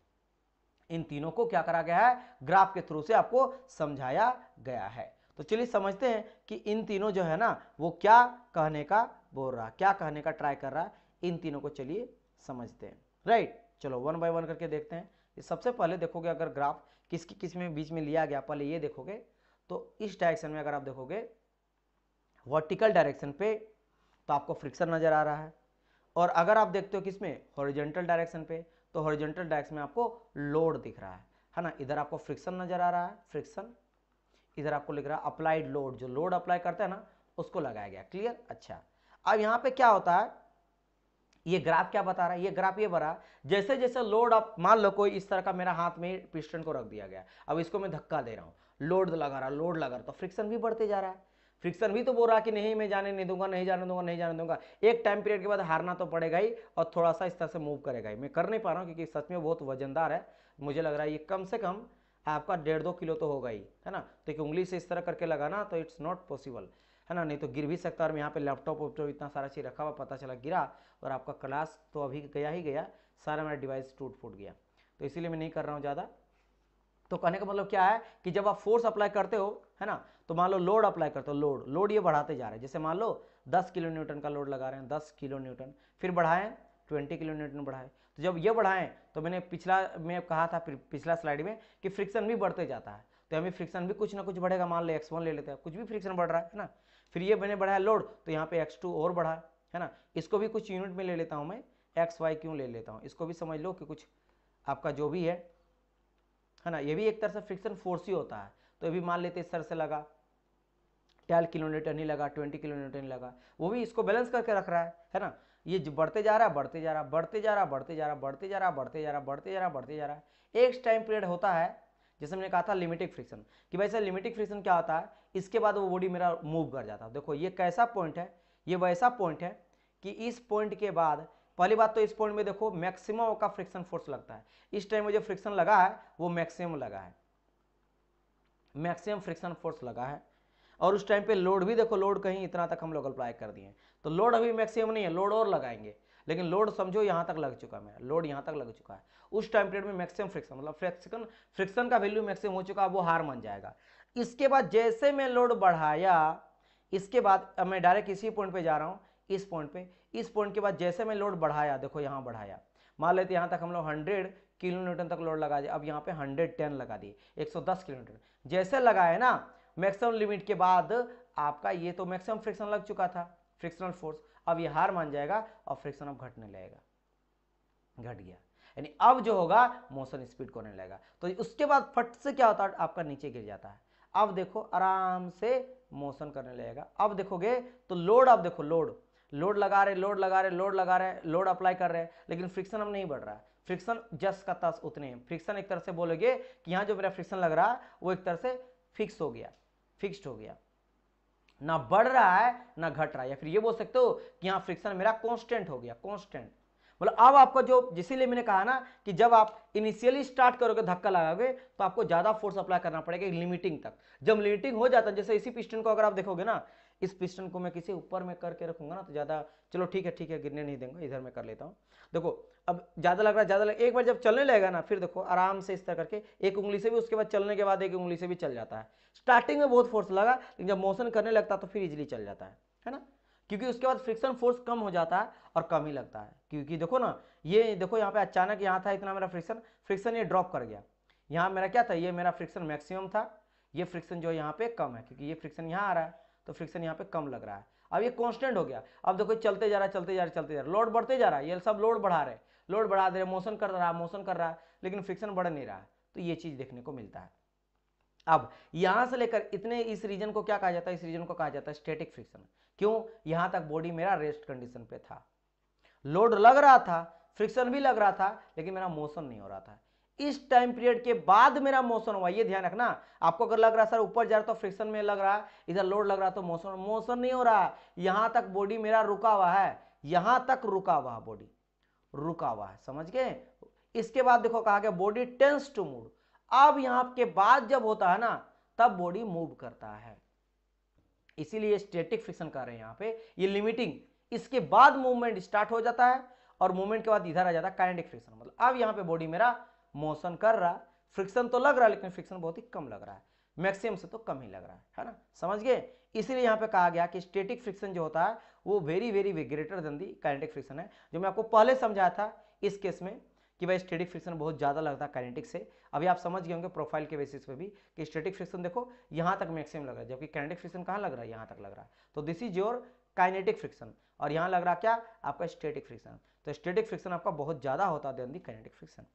इन तीनों को क्या करा गया है, ग्राफ के थ्रू से आपको समझाया गया है। तो चलिए समझते हैं कि इन तीनों जो है ना वो क्या कहने का बोल रहा, क्या कहने का ट्राई कर रहा है, इन तीनों को चलिए समझते हैं। राइट, चलो वन बाय वन करके देखते हैं। सबसे पहले देखोगे अगर ग्राफ किसकी किस में बीच में लिया गया, पहले ये देखोगे तो इस डायरेक्शन में अगर आप देखोगे वर्टिकल डायरेक्शन पे तो आपको फ्रिक्शन नजर आ रहा है, और अगर आप देखते हो किसमें हॉरिजॉन्टल डायरेक्शन पे तो हॉरिजॉन्टल डायरेक्शन में आपको लोड दिख रहा है ना। इधर आपको फ्रिक्शन नजर आ रहा है, फ्रिक्शन, इधर आपको लिख रहा है अप्लाइड लोड, जो लोड अप्लाई करता है ना उसको लगाया गया। क्लियर, अच्छा। अब यहाँ पे क्या होता है, ये ग्राफ क्या बता रहा है, ये ग्राफ ये बता रहा है जैसे जैसे लोड, आप मान लो कोई इस तरह का मेरा हाथ में पिस्टन को रख दिया गया, अब इसको मैं धक्का दे रहा हूँ, लोड लगा रहा, लोड लगा रहा, तो फ्रिक्शन भी बढ़ते जा रहा है। फ्रिक्शन भी तो बोल रहा कि नहीं मैं जाने नहीं दूंगा, नहीं जाने दूंगा, नहीं जाने दूंगा, एक टाइम पीरियड के बाद हारना तो पड़ेगा ही, और थोड़ा सा इस तरह से मूव करेगा ही। मैं कर नहीं पा रहा हूँ क्योंकि सच में बहुत वजनदार है, मुझे लग रहा है ये कम से कम आपका 1.5-2 किलो तो होगा ही, है ना। तो उंगली से इस तरह करके लगाना तो इट्स नॉट पॉसिबल, है ना, नहीं तो गिर भी सकता। और मैं यहाँ पे लैपटॉप वैपटॉप इतना सारा चीज़ रखा हुआ, पता चला गिरा और आपका क्लास तो अभी गया ही गया, सारा मेरा डिवाइस टूट फूट गया। तो इसीलिए मैं नहीं कर रहा हूँ ज़्यादा। तो कहने का मतलब क्या है कि जब आप फोर्स अप्लाई करते हो, है ना, तो मान लो लोड अप्लाई करते हो, लोड लोड ये बढ़ाते जा रहे हैं। जैसे मान लो 10 किलो न्यूटन का लोड लगा रहे हैं, 10 किलो न्यूटन, फिर बढ़ाएं 20 किलो न्यूटन बढ़ाएं। तो जब ये बढ़ाएं तो मैंने पिछला में कहा था पिछला स्लाइड में कि फ्रिक्शन भी बढ़ते जाता है, तो हमें फ्रिक्शन भी कुछ ना कुछ बढ़ेगा। मान लो x1 ले लेते हैं, कुछ भी फ्रिक्शन बढ़ रहा है ना। फिर ये मैंने बढ़ाया लोड, तो यहाँ पे x2 और बढ़ा, है ना। इसको भी कुछ यूनिट में ले लेता हूँ, मैं xy क्यों ले लेता हूँ, इसको भी समझ लो कि कुछ आपका जो भी है ना, ये भी एक तरह से फ्रिक्शन फोर्स ही होता है। तो ये भी मान लेते इस तरह से लगा, 12 किलो न्यूटन ही लगा, 20 किलो न्यूटन ही लगा, वो भी इसको बैलेंस करके रख रहा है ना। ये बढ़ते जा रहा है, बढ़ते जा रहा है, बढ़ते जा रहा है, बढ़ते जा रहा है, बढ़ते जा रहा है, बढ़ते जा रहा है, बढ़ते जा रहा है, बढ़ते जा रहा है। एक टाइम पीरियड होता है, जैसे मैंने कहा था लिमिटिंग फ्रिक्शन, कि भाई सर लिमिटिंग फ्रिक्शन क्या होता है, इसके बाद वो बॉडी मेरा मूव कर जाता है। देखो ये कैसा पॉइंट है, ये वैसा पॉइंट है कि इस पॉइंट के बाद पहली बात तो इस पॉइंट में देखो मैक्सिमम का फ्रिक्शन फोर्स लगता है। इस टाइम में जो फ्रिक्शन लगा है वो मैक्सिमम लगा है, मैक्सिमम फ्रिक्शन फोर्स लगा है। और उस टाइम पे लोड भी देखो, लोड कहीं इतना तक हम लोग अप्लाई कर दिए, तो लोड अभी मैक्सिमम नहीं है, लोड और लगाएंगे, लेकिन लोड समझो यहाँ तक लग चुका है, मेरा लोड यहाँ तक लग चुका है। उस टाइम पीरियड में मैक्सिमम फ्रिक्शन, मतलब फ्रिक्शन का वैल्यू मैक्सिमम हो चुका है, वो हार मान जाएगा। इसके बाद जैसे मैं लोड बढ़ाया, इसके बाद अब मैं डायरेक्ट इसी पॉइंट पे जा रहा हूँ, इस पॉइंट पे, इस पॉइंट के बाद जैसे मैं लोड बढ़ाया, देखो यहाँ बढ़ाया, मान लेते यहाँ तक हम लोग 100 किलो न्यूटन तक लोड लगा दिया, अब यहाँ पे 110 लगा दिए, 110 किलो न्यूटन जैसे लगाए ना मैक्सिमम लिमिट के बाद आपका ये तो मैक्सिमम फ्रिक्शन लग चुका था, फ्रिक्शनल फोर्स, अब ये हार मान जाएगा और फ्रिक्शन अब घटने लगेगा, घट गया, यानी अब जो होगा मोशन स्पीड को नहीं लगेगा। तो उसके बाद फट से क्या होता है, आपका नीचे गिर जाता है। अब देखो आराम से मोशन करने लगेगा। अब देखोगे तो लोड, अब देखो लोड, लोड लगा रहे, लोड लगा रहे, लोड लगा रहे, लोड अप्लाई कर रहे हैं, लेकिन फ्रिक्शन अब नहीं बढ़ रहा है, फ्रिक्शन जस्ट का तस उतने। फ्रिक्शन एक तरह से बोलोगे कि यहाँ जो मेरा फ्रिक्शन लग रहा है वो एक तरह से फिक्स हो गया, फिक्स्ड हो गया, ना बढ़ रहा है ना घट रहा है। या फिर ये बोल सकते हो कि यहाँ फ्रिक्शन मेरा कांस्टेंट हो गया, कांस्टेंट मतलब अब आपका जो, इसीलिए मैंने कहा ना कि जब आप इनिशियली स्टार्ट करोगे, धक्का लगाओगे, तो आपको ज्यादा फोर्स अप्लाई करना पड़ेगा लिमिटिंग तक। जब लिमिटिंग हो जाता है, जैसे इसी पिस्टन को अगर आप देखोगे ना, इस पिस्टन को मैं किसी ऊपर में करके रखूंगा ना तो ज्यादा, चलो ठीक है गिरने नहीं देंगे, इधर में कर लेता हूँ। देखो अब ज्यादा लग रहा है, ज्यादा लग, एक बार जब चलने लगेगा ना, फिर देखो आराम से इस तरह करके एक उंगली से भी, उसके बाद चलने के बाद एक उंगली से भी चल जाता है। स्टार्टिंग में बहुत फोर्स लगा, लेकिन जब मोशन करने लगता है तो फिर इजिली चल जाता है ना, क्योंकि उसके बाद फ्रिक्शन फोर्स कम हो जाता है और कम ही लगता है। क्योंकि देखो ना, ये देखो यहाँ पे अचानक यहाँ था इतना मेरा फ्रिक्शन ये ड्रॉप कर गया। यहाँ मेरा क्या था, ये मेरा फ्रिक्शन मैक्सिमम था, ये फ्रिक्शन जो यहाँ पे कम है, क्योंकि ये फ्रिक्शन यहाँ आ रहा है तो फ्रिक्शन यहाँ पे कम लग रहा है। अब ये कांस्टेंट हो गया। अब देखो चलते जा रहा है, चलते जा रहा है, चलते जा रहा है, लोड बढ़ते जा रहा है, ये सब लोड बढ़ा रहे, लोड बढ़ा दे रहे, मोशन कर रहा है, मोशन कर रहा है, लेकिन फ्रिक्शन बढ़ नहीं रहा है। तो ये चीज देखने को मिलता है। अब यहाँ से लेकर इतने, इस रीजन को क्या कहा जाता है, इस रीजन को कहा जाता है स्टैटिक फ्रिक्शन। क्यों, यहाँ तक बॉडी मेरा रेस्ट कंडीशन पे था, लोड लग रहा था, फ्रिक्शन भी लग रहा था लेकिन मेरा मोशन नहीं हो रहा था। इस टाइम पीरियड के बाद मेरा मोशन हुआ, ये ध्यान रखना। आपको अगर लग रहा सर ऊपर जा रहा तो फ्रिक्शन में लग रहा, इधर लोड लग रहा तो मोशन नहीं हो रहा। यहां तक बॉडी मेरा रुका हुआ है, यहां तक रुका हुआ, बॉडी रुका हुआ है, समझ गए। इसके बाद देखो कहा गया बॉडी टेंस टू मूव। अब यहां के बाद जब होता है ना तब बॉडी मूव करता है, इसीलिए स्टैटिक फ्रिक्शन कह रहे हैं यहाँ पे, ये लिमिटिंग। इसके बाद मूवमेंट स्टार्ट हो जाता है और मूवमेंट के बाद इधर आ जाता है काइनेटिक फ्रिक्शन। मतलब अब यहाँ पे बॉडी मेरा मोशन कर रहा, फ्रिक्शन तो लग रहा लेकिन फ्रिक्शन बहुत ही कम लग रहा है, मैक्सिमम से तो कम ही लग रहा है ना, समझ गए। इसीलिए यहाँ पे कहा गया कि स्टैटिक फ्रिक्शन जो होता है वो very very greater than the kinetic friction है, जो मैं आपको पहले समझाया था इस केस में कि भाई स्टैटिक फ्रिक्शन बहुत ज़्यादा लगता है काइनेटिक से। अभी आप समझ गए होंगे प्रोफाइल के बेसिस पे भी कि स्टैटिक फ्रिक्शन देखो यहाँ तक मैक्सिमम लग रहा है, जबकि काइनेटिक फ्रिक्शन कहाँ लग रहा है, यहाँ तक लग रहा है। तो this is your kinetic friction और यहाँ लग रहा क्या आपका स्टैटिक फ्रिक्शन। तो स्टैटिक फ्रिक्शन आपका बहुत ज़्यादा होता है then the kinetic friction.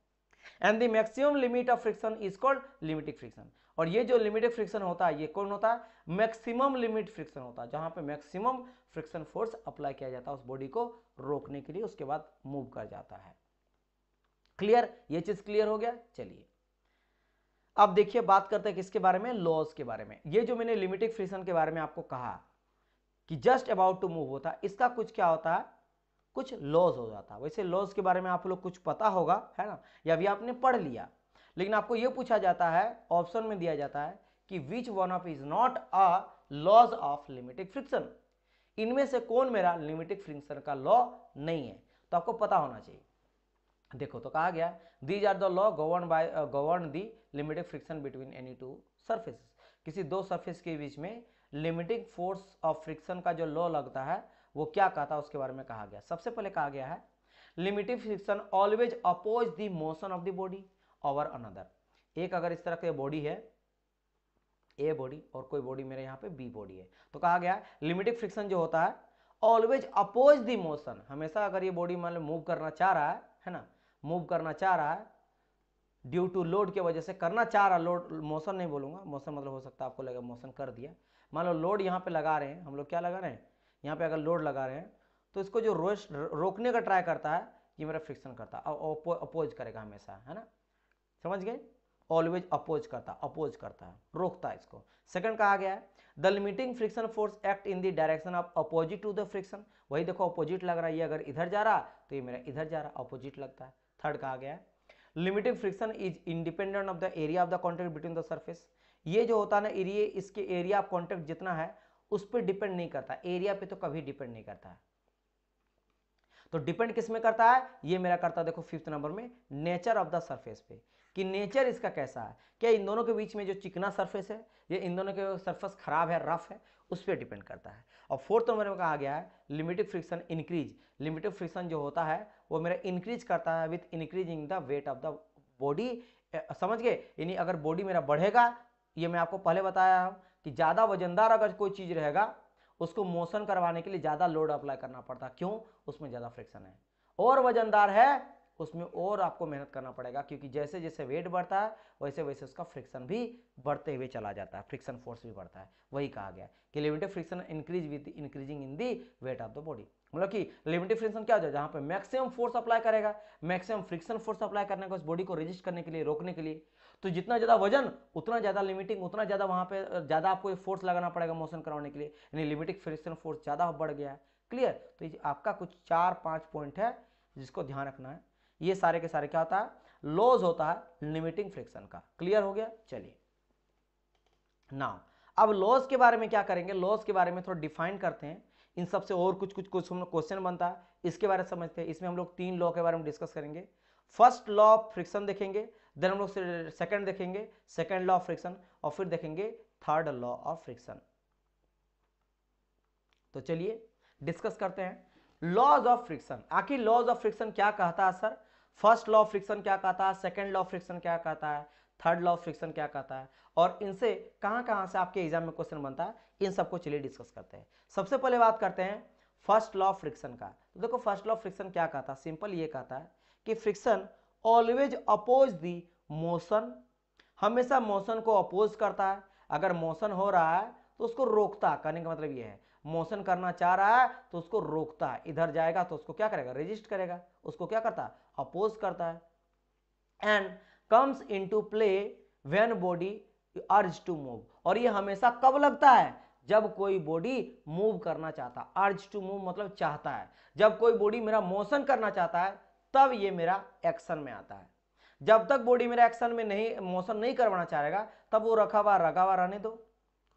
And the maximum limit of friction is called limiting friction. और ये जो लिमिटिक फ्रिक्शन होता है ये कौन होता है, मैक्सिमम लिमिट फ्रिक्शन होता है, जहाँ पे मैक्सिमम फ्रिक्शन फोर्स अप्लाई किया जाता है उस बॉडी को रोकने के लिए, उसके बाद मूव कर जाता है। क्लियर, ये चीज क्लियर हो गया। चलिए अब देखिए बात करते हैं किसके बारे में, लॉज के बारे में। ये जो मैंने लिमिटिक फ्रिक्शन के बारे में आपको कहा कि जस्ट अबाउट टू मूव होता है, इसका कुछ क्या होता है, कुछ लॉज हो जाता है। वैसे लॉज के बारे में आप लोग कुछ पता होगा है ना, या भी आपने पढ़ लिया, लेकिन आपको ये पूछा जाता है, ऑप्शन में दिया जाता है कि which one of is not a laws of limiting friction. इनमें से कौन मेरा लिमिटिक फ्रिक्शन का लॉ नहीं है, तो आपको पता होना चाहिए। देखो तो कहा गया these are the law govern the limiting friction between any two surfaces. किसी दो सरफेस के बीच में लिमिटिंग फोर्स ऑफ फ्रिक्शन का जो लॉ लगता है वो क्या कहता है, उसके बारे में कहा गया। सबसे पहले कहा गया है limiting friction always oppose the motion of the body over another. एक अगर इस तरह की बॉडी है, ए बॉडी, और कोई बॉडी मेरे यहाँ पे बी बॉडी है, तो कहा गया लिमिटिंग फ्रिक्शन जो होता है ऑलवेज अपोज द मोशन। हमेशा अगर ये बॉडी मान लो मूव करना चाह रहा है ना, मूव करना चाह रहा है ड्यू टू लोड के वजह से करना चाह रहा, लोड मोशन नहीं बोलूँगा, मोशन मतलब हो सकता है आपको लगे मोशन कर दिया। मान लो लोड यहाँ पे लगा रहे हैं हम लोग, क्या लगा रहे हैं यहाँ पे, अगर लोड लगा रहे हैं तो इसको जो रोकने का ट्राई करता है कि मेरा फ्रिक्शन करता है, अपोज करेगा हमेशा, है ना, समझ गए। ऑलवेज अपोज करता, अपोज करता है, रोकता है इसको। सेकंड कहा गया है the limiting friction force act in the direction of opposite to the friction. वही देखो अपोजिट लग रहा है, ये अगर इधर जा रहा तो ये मेरा इधर जा रहा, अपोजिट लगता है। थर्ड कहा गया है limiting friction is independent of the area of the contact between the surface. ये जो होता है ना एरिया, इसके एरिया ऑफ कॉन्टैक्ट जितना है उस पर डिपेंड नहीं करता, एरिया पे तो कभी डिपेंड नहीं करता है। तो डिपेंड किस में करता है, ये मेरा करता है देखो फिफ्थ नंबर में नेचर ऑफ द सरफेस पे, कि नेचर इसका कैसा है, क्या इन दोनों के बीच में जो चिकना सरफेस है या इन दोनों के सरफेस खराब है, रफ है, उस पर डिपेंड करता है। और फोर्थ नंबर में कहा गया है limiting friction increase. Limiting friction जो होता है वो मेरा इंक्रीज करता है with increasing the weight of the body, समझ गए। यानी अगर बॉडी मेरा बढ़ेगा, ये मैं आपको पहले बताया हूँ कि ज़्यादा वजनदार अगर कोई चीज़ रहेगा उसको मोशन करवाने के लिए ज़्यादा लोड अप्लाई करना पड़ता, क्यों, उसमें ज़्यादा फ्रिक्शन है। और वजनदार है उसमें और आपको मेहनत करना पड़ेगा, क्योंकि जैसे जैसे वेट बढ़ता है वैसे वैसे उसका फ्रिक्शन भी बढ़ते हुए चला जाता है, फ्रिक्शन फोर्स भी बढ़ता है। वही कहा गया कि limiting friction increase with increasing in the weight of the body. मतलब कि लिमिटिंग फ्रिक्शन क्या हो जाए, जहाँ पे मैक्सिमम फोर्स अप्लाई करेगा, मैक्सिमम फ्रिक्शन फोर्स अप्लाई करने का उस बॉडी को रेजिस्ट करने के लिए, रोकने के लिए। तो जितना ज़्यादा वजन उतना ज़्यादा लिमिटिंग, उतना ज़्यादा वहाँ पे ज़्यादा आपको फोर्स लगाना पड़ेगा मोशन करवाने के लिए, यानी लिमिटिंग फ्रिक्शन फोर्स ज़्यादा बढ़ गया है। क्लियर, तो ये आपका कुछ 4-5 पॉइंट है जिसको ध्यान रखना है। ये सारे के सारे क्या होता है, लॉज होता है लिमिटिंग फ्रिक्शन का। क्लियर हो गया। चलिए नाउ अब लॉज के बारे में क्या करेंगे, लॉज के बारे में थोड़ा डिफाइन करते हैं। इन सब से और कुछ कुछ कुछ हम लोग क्वेश्चन बनता है, इसके बारे में समझते हैं। इसमें हम लोग 3 लॉ के बारे में डिस्कस करेंगे। फर्स्ट लॉ ऑफ फ्रिक्शन देखेंगे, देन हम लोग सेकंड देखेंगे, सेकंड लॉ ऑफ फ्रिक्शन, और फिर देखेंगे थर्ड लॉ ऑफ फ्रिक्शन। तो चलिए डिस्कस करते हैं लॉज ऑफ फ्रिक्शन। आखिर लॉज ऑफ फ्रिक्शन क्या कहता है sir, first law of friction क्या कहता है, सेकंड लॉ ऑफ फ्रिक्शन क्या कहता है, थर्ड लॉ ऑफ फ्रिक्शन क्या कहता है, और इनसे कहां कहां से आपके एग्जाम में क्वेश्चन बनता है, इन सबको चलिए डिस्कस करते हैं। सबसे पहले बात करते हैं फर्स्ट लॉ ऑफ फ्रिक्शन का। तो देखो फर्स्ट लॉ ऑफ फ्रिक्शन क्या कहता है, सिंपल ये कहता है कि friction always oppose the motion, हमेशा मोशन को अपोज करता है। अगर मोशन हो रहा है तो उसको रोकता, कहने का मतलब ये है मोशन करना चाह रहा है तो उसको रोकता है, इधर जाएगा तो उसको क्या करेगा, रेजिस्ट करेगा, उसको क्या करता है, अपोज करता है। And comes into play when body urge to move, और ये हमेशा कब लगता है, जब कोई बॉडी मूव करना चाहता, अर्ज टू मूव मतलब चाहता है, जब कोई बॉडी मेरा मोशन करना चाहता है तब ये मेरा एक्शन में आता है। जब तक बॉडी मेरा एक्शन में नहीं, मोशन नहीं करवाना चाहेगा तब वो रखा हुआ रहने दो,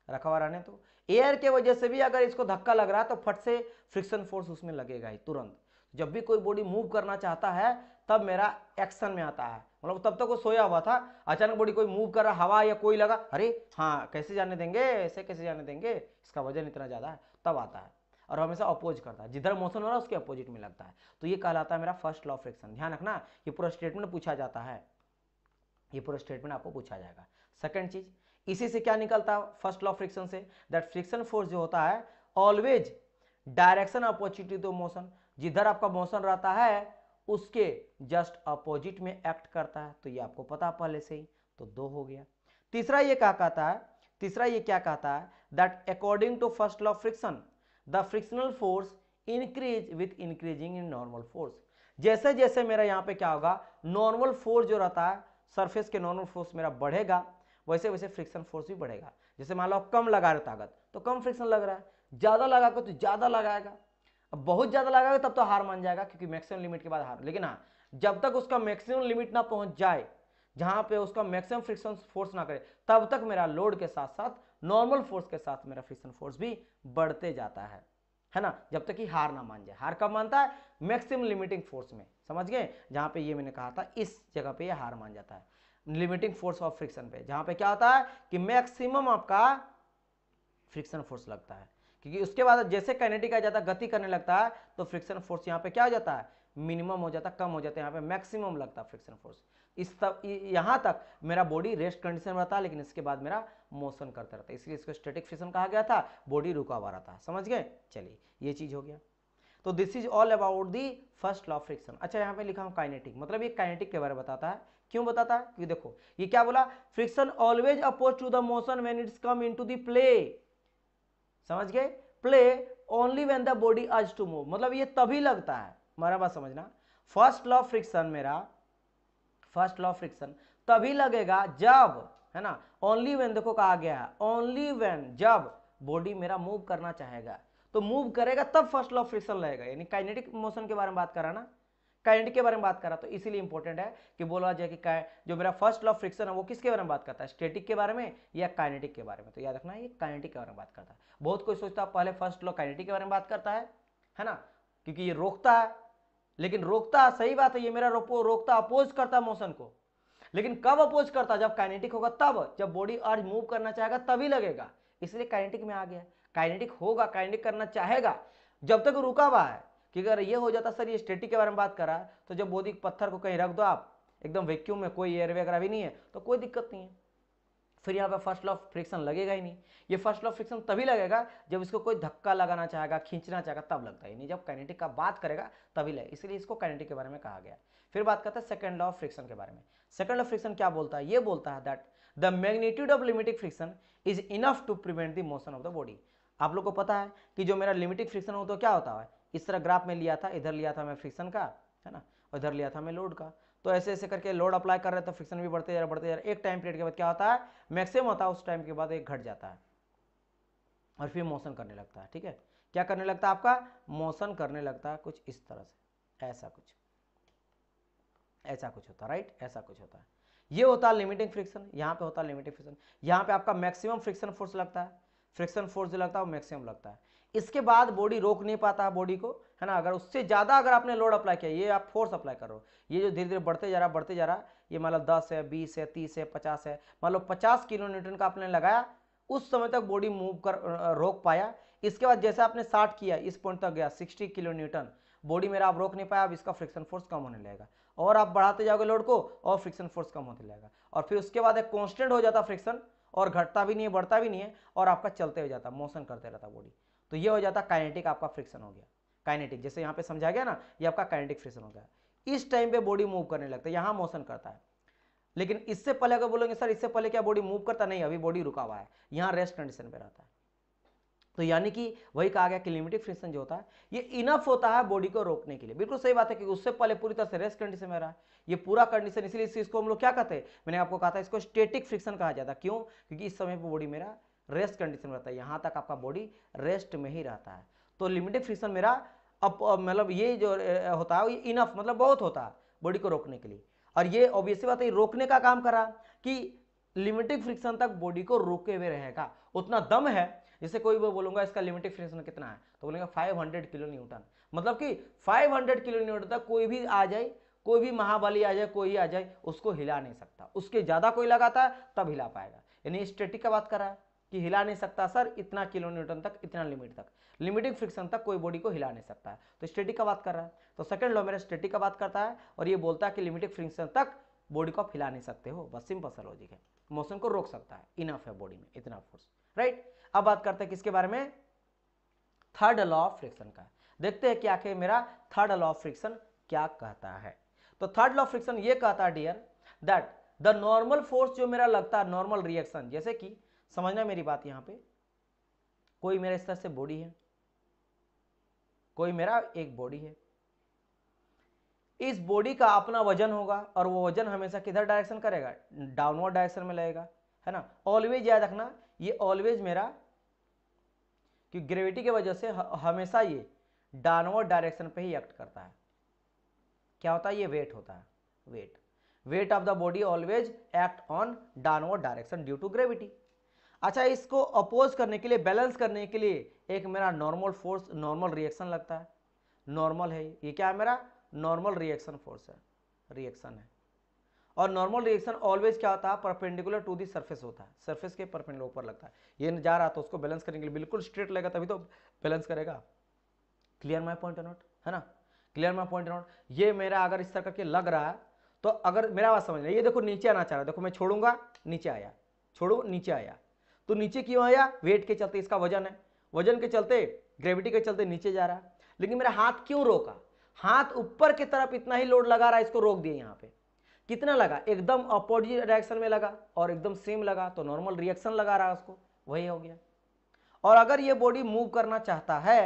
रखा हुआ रहने दो। एयर के वजह से भी अगर इसको धक्का लग रहा है तो फट से फ्रिक्शन फोर्स उसमें लगेगा ही तुरंत। जब भी कोई बॉडी मूव करना चाहता है तब मेरा एक्शन में आता है, मतलब तब तक वो सोया हुआ था, अचानक बॉडी कोई मूव कर रहा, हवा या कोई लगा, अरे हाँ कैसे जाने देंगे, ऐसे कैसे जाने देंगे, इसका वजन इतना ज़्यादा है, तब आता है। और हमेशा अपोज करता है, जिधर मोशन हो रहा है उसके अपोजिट में लगता है। तो ये कहलाता है मेरा फर्स्ट लॉ ऑफ फ्रिक्शन। ध्यान रखना ये पूरा स्टेटमेंट पूछा जाता है, ये पूरा स्टेटमेंट आपको पूछा जाएगा। सेकंड चीज, इसी से क्या निकलता है फर्स्ट लॉ ऑफ फ्रिक्शन से, दैट फ्रिक्शन फोर्स जो होता है always direction opportunity to motion, जिधर आपका मोशन रहता है उसके जस्ट अपोजिट में एक्ट करता है। तो ये आपको पता पहले से ही, तो दो हो गया। तीसरा ये क्या कहता है, तीसरा ये क्या कहता है, that according to first law of friction the frictional force increase with increasing in normal force. जैसे जैसे मेरा यहाँ पे क्या होगा, नॉर्मल फोर्स जो रहता है सरफेस के नॉर्मल फोर्स मेरा बढ़ेगा, वैसे वैसे फ्रिक्शन फोर्स भी बढ़ेगा। जैसे मान लो कम लगा रहे ताकत तो कम फ्रिक्शन लग रहा है, ज़्यादा लगाएगा तो ज़्यादा लगाएगा, अब बहुत ज़्यादा लगाएगा तब तो हार मान जाएगा क्योंकि मैक्सिमम लिमिट के बाद हार। लेकिन हाँ, जब तक उसका मैक्सिमम लिमिट ना पहुँच जाए, जहाँ पे उसका मैक्सिमम फ्रिक्शन फोर्स ना करे, तब तक मेरा लोड के साथ साथ नॉर्मल फोर्स के साथ मेरा फ्रिक्शन फोर्स भी बढ़ते जाता है ना, जब तक कि हार ना मान जाए। हार कब मानता है, मैक्सिमम लिमिटिंग फोर्स में, समझ गए, जहाँ पे ये मैंने कहा था इस जगह पे ये हार मान जाता है, लिमिटिंग फोर्स ऑफ फ्रिक्शन पे, जहाँ पे क्या होता है कि मैक्सिमम आपका फ्रिक्शन फोर्स लगता है, क्योंकि उसके बाद जैसे काइनेटिक आ जाता है, गति करने लगता है, तो फ्रिक्शन फोर्स यहाँ पे क्या हो जाता है, मिनिमम हो जाता, कम हो जाता है, यहाँ पे मैक्सिमम लगता है फ्रिक्शन फोर्स। इस तक यहाँ तक मेरा बॉडी रेस्ट कंडीशन में रहता है, लेकिन इसके बाद मेरा मोशन करता रहता है, इसलिए इसको स्टैटिक फ्रिक्शन कहा गया था, बॉडी रुका हुआ रहता है, समझ गए। चलिए ये चीज हो गया, तो this is all about the first law of friction. अच्छा यहाँ पे लिखा हूँ काइनेटिक, मतलब ये काइनेटिक के बारे में बताता है, क्यों बताता है, क्योंकि देखो ये क्या बोला, friction always oppose to the motion when it's come into the play, समझ गए, play only when the body urge to move, मतलब ये तभी लगता है, हमारा बात समझना। फर्स्ट लॉ ऑफ फ्रिक्शन मेरा, फर्स्ट लॉ ऑफ फ्रिक्शन तभी लगेगा जब, है ना, ओनली व्हेन, देखो कहा गया है ओनली व्हेन, जब बॉडी मेरा मूव करना चाहेगा तो मूव करेगा तब फर्स्ट लॉ ऑफ फ्रिक्शन लगेगा, यानी काइनेटिक मोशन के बारे में बात करा ना, काइनेटिक के बारे में बात करा, तो इसीलिए इंपॉर्टेंट है कि बोला जाए कि जो मेरा फर्स्ट लॉ ऑफ फ्रिक्शन है वो किसके बारे में बात करता है, स्टैटिक के बारे में या काइनेटिक के बारे में। तो याद रखना ये काइनेटिक के बारे में बात करता है। बहुत कोई सोचता है पहले फर्स्ट लॉ काइनेटिक के बारे में बात करता है ना, क्योंकि ये रोकता है, लेकिन रोकता, सही बात है, ये मेरा रोकता, अपोज करता मोशन को, लेकिन कब अपोज करता, जब काइनेटिक होगा तब, जब बॉडी अर्ज मूव करना चाहेगा तभी लगेगा, इसलिए काइनेटिक में आ गया। काइनेटिक होगा, काइनेटिक करना चाहेगा, जब तक रुका हुआ है, कि अगर ये हो जाता सर ये स्टैटिक के बारे में बात कर रहा है, तो जब बॉडी पत्थर को कहीं रख दो आप एकदम वैक्यूम में, कोई एयर वगैरह भी नहीं है, तो कोई दिक्कत नहीं है, फिर यहाँ पर फर्स्ट लॉ ऑफ फ्रिक्शन लगेगा ही नहीं। ये फर्स्ट लॉ ऑफ फ्रिक्शन तभी लगेगा जब इसको कोई धक्का लगाना चाहेगा, खींचना चाहेगा, तब लगता है, नहीं जब काइनेटिक का बात करेगा तभी लगेगा, इसलिए इसको काइनेटिक के बारे में कहा गया। फिर बात करते हैं सेकंड लॉ ऑफ फ्रिक्शन के बारे में। सेकंड लॉ ऑफ फ्रिक्शन क्या बोलता है, ये बोलता है that the magnitude of limiting friction is enough to prevent the motion of the body. आप लोग को पता है कि जो मेरा लिमिटिंग फ्रिक्शन हो तो क्या होता है, इस तरह ग्राफ में लिया था, इधर लिया था मैं फ्रिक्शन का, है ना, उधर लिया था मैं लोड का, तो ऐसे ऐसे करके लोड अप्लाई कर रहे हैं तो फ्रिक्शन भी बढ़ते जा रहा, बढ़ते जा रहा, एक टाइम पीरियड के बाद क्या होता है मैक्सिमम होता है, उस टाइम के बाद एक घट जाता है और फिर मोशन करने लगता है। ठीक है, क्या करने लगता है, आपका मोशन करने लगता है, कुछ इस तरह से, ऐसा कुछ होता है, राइट, ऐसा कुछ होता है, ये होता है लिमिटिंग फ्रिक्शन, यहाँ पे होता है लिमिटिंग फ्रिक्शन, यहाँ पे आपका मैक्सिमम फ्रिक्शन फोर्स लगता है, फ्रिक्शन फोर्स जो लगता है वो मैक्सिमम लगता है, इसके बाद बॉडी रोक नहीं पाता है बॉडी को, है ना, अगर उससे ज़्यादा अगर आपने लोड अप्लाई किया, ये आप फोर्स अप्लाई कर रहे हो, ये जो धीरे धीरे बढ़ते जा रहा है, ये मान लो 10 है, 20 है, 30 है, 50 है, मान लो 50 किलो न्यूटन का आपने लगाया, उस समय तक बॉडी मूव कर रोक पाया, इसके बाद जैसे आपने 60 किया, इस पॉइंट तक गया 60 किलो न्यूटन, बॉडी मेरा आप रोक नहीं पाया, अब इसका फ्रिक्शन फोर्स कम होने लगेगा, और आप बढ़ाते जाओगे लोड को और फ्रिक्शन फोर्स कम होने लगेगा, और फिर उसके बाद एक कॉन्स्टेंट हो जाता फ्रिक्शन, और घटता भी नहीं है, बढ़ता भी नहीं है, और आपका चलते हो जाता, मोशन करते रहता बॉडी। तो ये हो जाता काइनेटिक, आपका फ्रिक्शन हो गया काइनेटिक, जैसे यहाँ पे समझा गया ना, ये आपका काइनेटिक फ्रिक्शन हो गया। इस टाइम पे बॉडी मूव करने लगता है, यहाँ मोशन करता है, लेकिन इससे पहले अगर बोलोगे सर इससे पहले क्या बॉडी मूव करता, नहीं, अभी बॉडी रुका हुआ है, यहाँ रेस्ट कंडीशन पे रहता है। तो यानी कि वही कहा गया कि लिमिटिंग फ्रिक्शन जो होता है ये इनफ होता है बॉडी को रोकने के लिए। बिल्कुल सही बात है कि उससे पहले पूरी तरह से रेस्ट कंडीशन में रहा है, ये पूरा कंडीशन, इसलिए इस चीज़ को हम लोग क्या कहते हैं, मैंने आपको कहा था इसको स्टेटिक फ्रिक्शन कहा जाता है। क्यों? क्योंकि इस समय पर बॉडी मेरा रेस्ट कंडीशन में रहता है, यहाँ तक आपका बॉडी रेस्ट में ही रहता है। तो लिमिटिंग फ्रिक्शन मेरा अब मतलब ये जो होता है ये इनफ मतलब बहुत होता है बॉडी को रोकने के लिए, और ये ऑब्वियसली बात है रोकने का काम करा कि लिमिटिंग फ्रिक्शन तक बॉडी को रोके हुए रहेगा। उतना दम है, जैसे कोई वो बोलूंगा इसका लिमिटिंग फ्रिक्शन कितना है तो बोलेंगे 500 किलो न्यूटन, मतलब कि 500 किलो न्यूटन तक कोई भी आ जाए, कोई भी महाबली आ जाए, कोई आ जाए, उसको हिला नहीं सकता। उसके ज़्यादा कोई लगाता है तब हिला पाएगा। यानी स्टेटिक का बात करा है कि हिला नहीं सकता सर इतना किलो न्यूटन तक, इतना लिमिट तक, लिमिटिंग फ्रिक्शन तक कोई बॉडी को हिला नहीं सकता है, तो स्टेटिक का बात कर रहा है। तो सेकंड लॉ मेरा स्टेटिक का बात करता है और ये बोलता है कि लिमिटिंग फ्रिक्शन तक बॉडी को आप हिला नहीं सकते हो, बस सिंपल सा लॉजिक है, मोशन को रोक सकता है, इनफ है बॉडी में इतना फोर्स, राइट। अब बात करते हैं किसके बारे में, थर्ड लॉ ऑफ फ्रिक्शन का। देखते हैं कि आखिर मेरा थर्ड लॉ ऑफ फ्रिक्शन क्या कहता है। तो थर्ड लॉ ऑफ फ्रिक्शन ये कहता है dear that the normal force जो मेरा लगता है, नॉर्मल रिएक्शन, जैसे कि समझना मेरी बात, यहाँ पे कोई मेरा इस तरह से बॉडी है, कोई मेरा एक बॉडी है, इस बॉडी का अपना वजन होगा और वो वजन हमेशा किधर डायरेक्शन करेगा, डाउनवर्ड डायरेक्शन में लगेगा, है ना। ऑलवेज याद रखना ये ऑलवेज मेरा कि ग्रेविटी के वजह से हमेशा ये डाउनवर्ड डायरेक्शन पे ही एक्ट करता है। क्या होता है, ये वेट होता है, weight, weight of the body always act on downward direction due to gravity. अच्छा, इसको अपोज करने के लिए, बैलेंस करने के लिए एक मेरा नॉर्मल फोर्स, नॉर्मल रिएक्शन लगता है, नॉर्मल है ये, क्या है मेरा नॉर्मल रिएक्शन फोर्स है, रिएक्शन है। और नॉर्मल रिएक्शन ऑलवेज क्या होता है, परपेंडिकुलर टू दी सरफेस होता है, सरफेस के परपेंडिकुलर ऊपर लगता है। ये जा रहा था, उसको बैलेंस करने के लिए बिल्कुल स्ट्रेट लगेगा तभी तो बैलेंस करेगा। क्लियर माई पॉइंट नोट, है ना, क्लियर माई पॉइंट नोट। ये मेरा अगर इस तरह करके लग रहा है तो अगर मेरा बात समझ रहा है, ये देखो नीचे आना चाह रहा है, देखो मैं छोड़ूंगा नीचे आया, छोड़ू नीचे आया, तो नीचे क्यों आया, वेट के चलते, इसका वजन है, वजन के चलते, ग्रेविटी के चलते नीचे जा रहा है। लेकिन मेरा हाथ क्यों रोका, हाथ ऊपर की तरफ इतना ही लोड लगा रहा है, इसको रोक दिया। यहाँ पे कितना लगा, एकदम अपोजिट डायरेक्शन में लगा और एकदम सेम लगा, तो नॉर्मल रिएक्शन लगा रहा है उसको, वही हो गया। और अगर ये बॉडी मूव करना चाहता है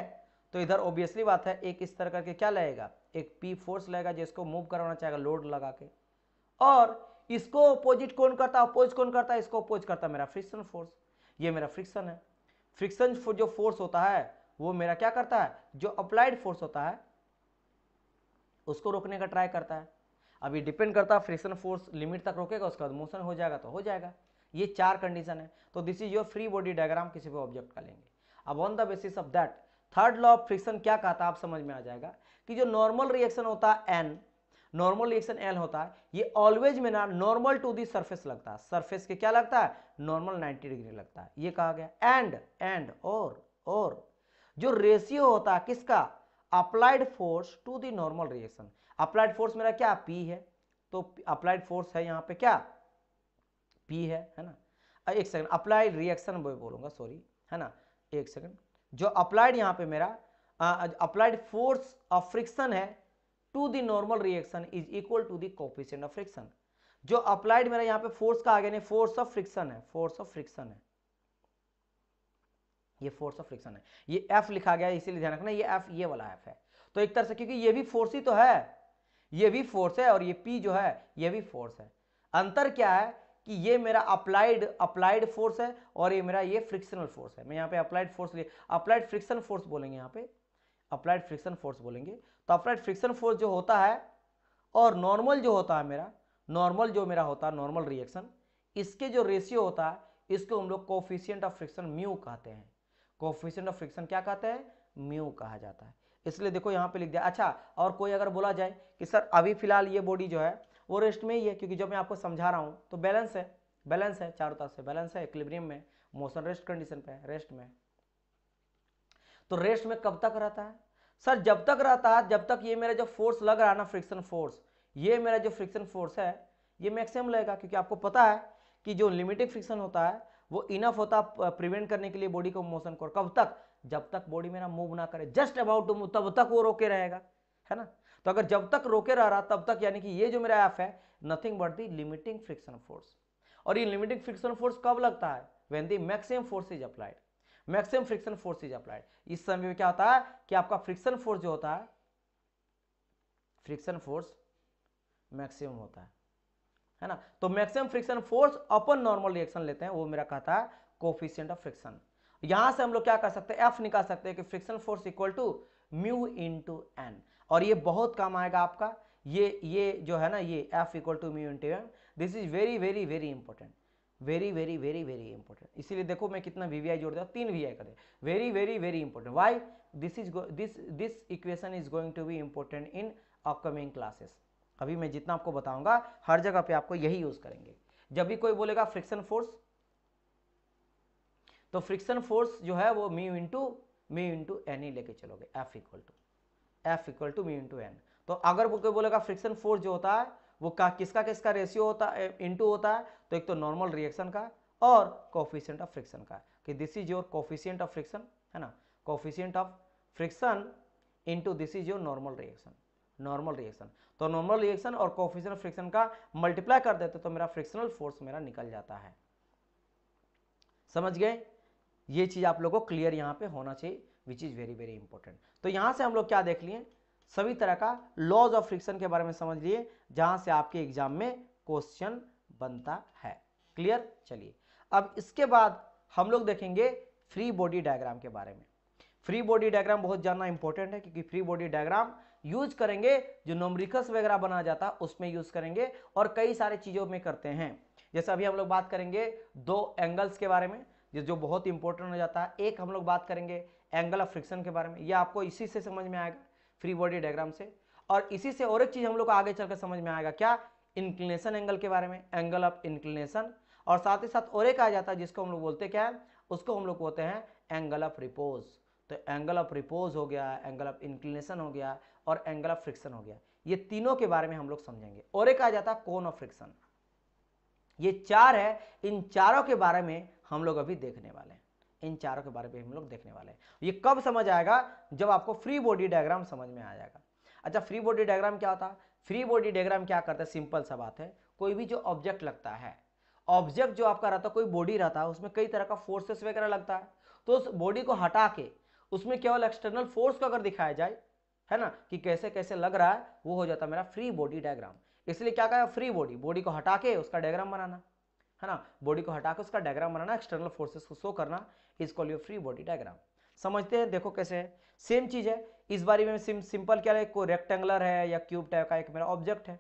तो इधर ऑब्वियसली बात है एक इस तरह करके क्या लगेगा, एक पी फोर्स लगेगा जिसको मूव करवाना चाहेगा लोड लगा के। और इसको अपोजिट कौन करता है, अपोज कौन करता है, इसको अपोज करता है मेरा फ्रिक्शन फोर्स, ये मेरा फ्रिक्शन है। फ्रिक्शन जो फोर्स होता है वो मेरा क्या करता है, जो अप्लाइड फोर्स होता है उसको रोकने का ट्राई करता है। अब ये डिपेंड करता है फ्रिक्शन फोर्स लिमिट तक रोकेगा, उसके बाद मोशन हो जाएगा तो हो जाएगा। ये चार कंडीशन है। तो this is your free body diagram, किसी भी ऑब्जेक्ट का लेंगे। अब on the basis of that third law of friction क्या कहता है आप समझ में आ जाएगा कि जो नॉर्मल रिएक्शन होता है एन, नॉर्मल रिएक्शन एल होता है, ये ऑलवेज में ना नॉर्मल टू दी सरफेस लगता है, सरफेस के क्या लगता है नॉर्मल 90 डिग्री लगता है, ये कहा गया। और जो रेशियो होता है किसका, applied force to the normal reaction, applied force मेरा क्या पी है, तो अप्लाइड फोर्स है यहाँ पे क्या पी है ना, एक सेकंड अप्लाइड रिएक्शन बोलूंगा सॉरी, है ना, एक सेकंड, जो अप्लाइड यहाँ पे मेरा अप्लाइड फोर्स ऑफ फ्रिक्शन है to the normal reaction is equal to the coefficient of friction. जो अप्लाइड मेरा यहाँ पे फोर्स का आगे नहीं, फोर्स ऑफ फ्रिक्शन है, फोर्स ऑफ फ्रिक्शन है, ये फोर्स ऑफ फ्रिक्शन है, ये एफ लिखा गया है इसीलिए ध्यान रखना, ये एफ ये वाला एफ है। तो एक तरह से क्योंकि ये भी फोर्स ही तो है, ये भी फोर्स है और ये पी जो है ये भी फोर्स है। अंतर क्या है कि ये मेरा अप्लाइड फोर्स है और ये मेरा ये फ्रिक्शनल फोर्स है। मैं यहाँ पे अप्लाइड फोर्स लिए अप्लाइड फ्रिक्शन फोर्स बोलेंगे, यहाँ पे अप्लाइड फ्रिक्शन फोर्स बोलेंगे। तो अप्लाइड फ्रिक्शन फोर्स जो होता है और नॉर्मल जो होता है मेरा, नॉर्मल जो मेरा होता है नॉर्मल रिएक्शन, इसके जो रेशियो होता है इसको हम लोग कोफिशिएंट ऑफ फ्रिक्शन म्यू कहते हैं। कोफिशिएंट ऑफ फ्रिक्शन क्या कहते हैं, म्यू कहा जाता है, इसलिए देखो यहाँ पे लिख दिया। अच्छा, और कोई अगर बोला जाए कि सर अभी फिलहाल ये बॉडी जो है वो रेस्ट में ही है, क्योंकि जब मैं आपको समझा रहा हूँ तो बैलेंस है, बैलेंस है, चारों तरफ से बैलेंस है, इक्विलिब्रियम में, मोशन रेस्ट कंडीशन पे है, रेस्ट में। तो रेस्ट में कब तक रहता है सर, जब तक रहता है जब तक ये मेरा जो फोर्स लग रहा है ना फ्रिक्शन फोर्स, ये मेरा जो फ्रिक्शन फोर्स है ये मैक्सिमम लगेगा, क्योंकि आपको पता है कि जो लिमिटिंग फ्रिक्शन होता है वो इनफ होता प्रिवेंट करने के लिए बॉडी को मोशन को। कब तक, जब तक बॉडी मेरा मूव ना करे, जस्ट अबाउट टू मूव, तब तक वो रोके रहेगा, है ना। तो अगर जब तक रोके रह रहा तब तक, यानी कि ये जो मेरा एफ है nothing but the limiting friction force. और ये लिमिटिंग फ्रिक्शन फोर्स कब लगता है, when the maximum force is applied. Maximum friction force is applied. इस समय में क्या होता है कि आपका फ्रिक्शन फोर्स जो होता है, फ्रिक्शन फोर्स मैक्सिमम होता है ना। तो मैक्सिमम फ्रिक्शन फोर्स अपन नॉर्मल रिएक्शन लेते हैं, वो मेरा कहता है कोफिशिएंट ऑफ फ्रिक्शन। यहां से हम लोग क्या कर सकते हैं, एफ निकाल सकते हैं कि friction force equal to mu into N, और ये बहुत काम आएगा आपका, ये जो है ना, ये F equal to mu into N. This is very very very important, very very very very important. इसीलिए देखो मैं कितना वीवीआई जोड़ दिया, 3 वीआई कर दिया। Very very very important. Why this equation is going to be important in upcoming classes. अभी मैं जितना आपको बताऊंगा हर जगह पे आपको यही यूज करेंगे। जब भी कोई बोलेगा फ्रिक्शन फोर्स, तो फ्रिक्शन फोर्स जो है वो म्यू इंटू एन ही लेके चलोगे, F equal to mu into N. तो अगर वो कोई बोलेगा फ्रिक्शन फोर्स जो होता है वो किसका रेशियो होता है, इंटू होता है, तो एक तो नॉर्मल रिएक्शन का और कोफिशिएंट ऑफ फ्रिक्शन का, कि this is your coefficient of friction, है ना, coefficient of friction into this is your normal reaction. तो नॉर्मल रिएक्शन और कोफिशिएंट ऑफ फ्रिक्शन का मल्टीप्लाई कर देते तो मेरा फ्रिक्शनल फोर्स मेरा निकल जाता है। समझ गए? ये चीज आप लोगों को क्लियर यहाँ पे होना चाहिए, which is very very important. तो यहाँ से हम लोग क्या देख लिए, सभी तरह का लॉज ऑफ फ्रिक्शन के बारे में समझ लिए, जहां से आपके एग्जाम में क्वेश्चन बनता है। क्लियर? चलिए अब इसके बाद हम लोग देखेंगे फ्री बॉडी डायग्राम के बारे में। फ्री बॉडी डायग्राम बहुत जानना इंपॉर्टेंट है, क्योंकि फ्री बॉडी डायग्राम यूज करेंगे जो न्यूमेरिकल्स वगैरह बना जाता है उसमें यूज करेंगे, और कई सारे चीजों में करते हैं। जैसे अभी हम लोग बात करेंगे 2 एंगल्स के बारे में, जो बहुत इंपॉर्टेंट हो जाता है। एक हम लोग बात करेंगे एंगल ऑफ फ्रिक्शन के बारे में, यह आपको इसी से समझ में आएगा, फ्री बॉडी डायग्राम से। और इसी से और एक चीज हम लोग आगे चलकर समझ में आएगा, क्या, इंक्लिनेशन एंगल के बारे में, एंगल ऑफ इंक्लिनेशन। और साथ ही साथ और एक आ जाता है जिसको हम लोग बोलते क्या है, उसको हम लोग बोलते हैं एंगल ऑफ रिपोज। तो एंगल ऑफ रिपोज हो गया, एंगल ऑफ इंक्लिनेशन हो गया, और एंगल ऑफ फ्रिक्शन हो गया। ये तीनों के बारे में हम लोग समझेंगे। और एक आ जाता है कोन ऑफ फ्रिक्शन। ये 4 है, इन चारों के बारे में हम लोग अभी देखने वाले हैं, ये कब समझ आएगा, जब आपको फ्री बॉडी डायग्राम समझ में आ जाएगा। अच्छा, फ्री बॉडी डायग्राम क्या होता है? फ्री बॉडी डायग्राम क्या करता है, सिंपल सा बात है, कोई भी जो ऑब्जेक्ट लगता है, ऑब्जेक्ट जो आपका रहता है, कोई बॉडी रहता है, उसमें कई तरह का फोर्सेस वगैरह लगता है, तो उस बॉडी को हटा के उसमें केवल एक्सटर्नल फोर्स को अगर दिखाया जाए, है ना, कि कैसे कैसे लग रहा है, वो हो जाता है मेरा फ्री बॉडी डायग्राम। इसलिए क्या कहा, फ्री बॉडी, बॉडी को हटा के उसका डायग्राम बनाना, है ना, बॉडी को हटा के उसका डायग्राम बनाना, एक्सटर्नल फोर्सेस को शो करना, is called your free body diagram. समझते हैं, देखो कैसे है, सेम चीज है। इस बारे में सिंपल क्या है, कोई रेक्टेंगुलर है या क्यूब टाइप का एक मेरा ऑब्जेक्ट है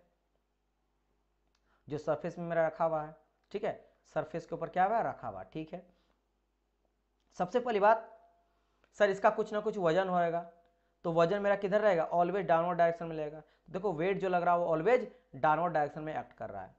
जो सरफेस में मेरा रखा हुआ है, ठीक है, सरफेस के ऊपर क्या हुआ रखा हुआ, ठीक है। सबसे पहली बात, सर इसका कुछ ना कुछ वजन होगा, तो वजन मेरा किधर रहेगा, ऑलवेज डाउनवर्ड डायरेक्शन में रहेगा। देखो वेट जो लग रहा है वो ऑलवेज डाउनवर्ड डायरेक्शन में एक्ट कर रहा है।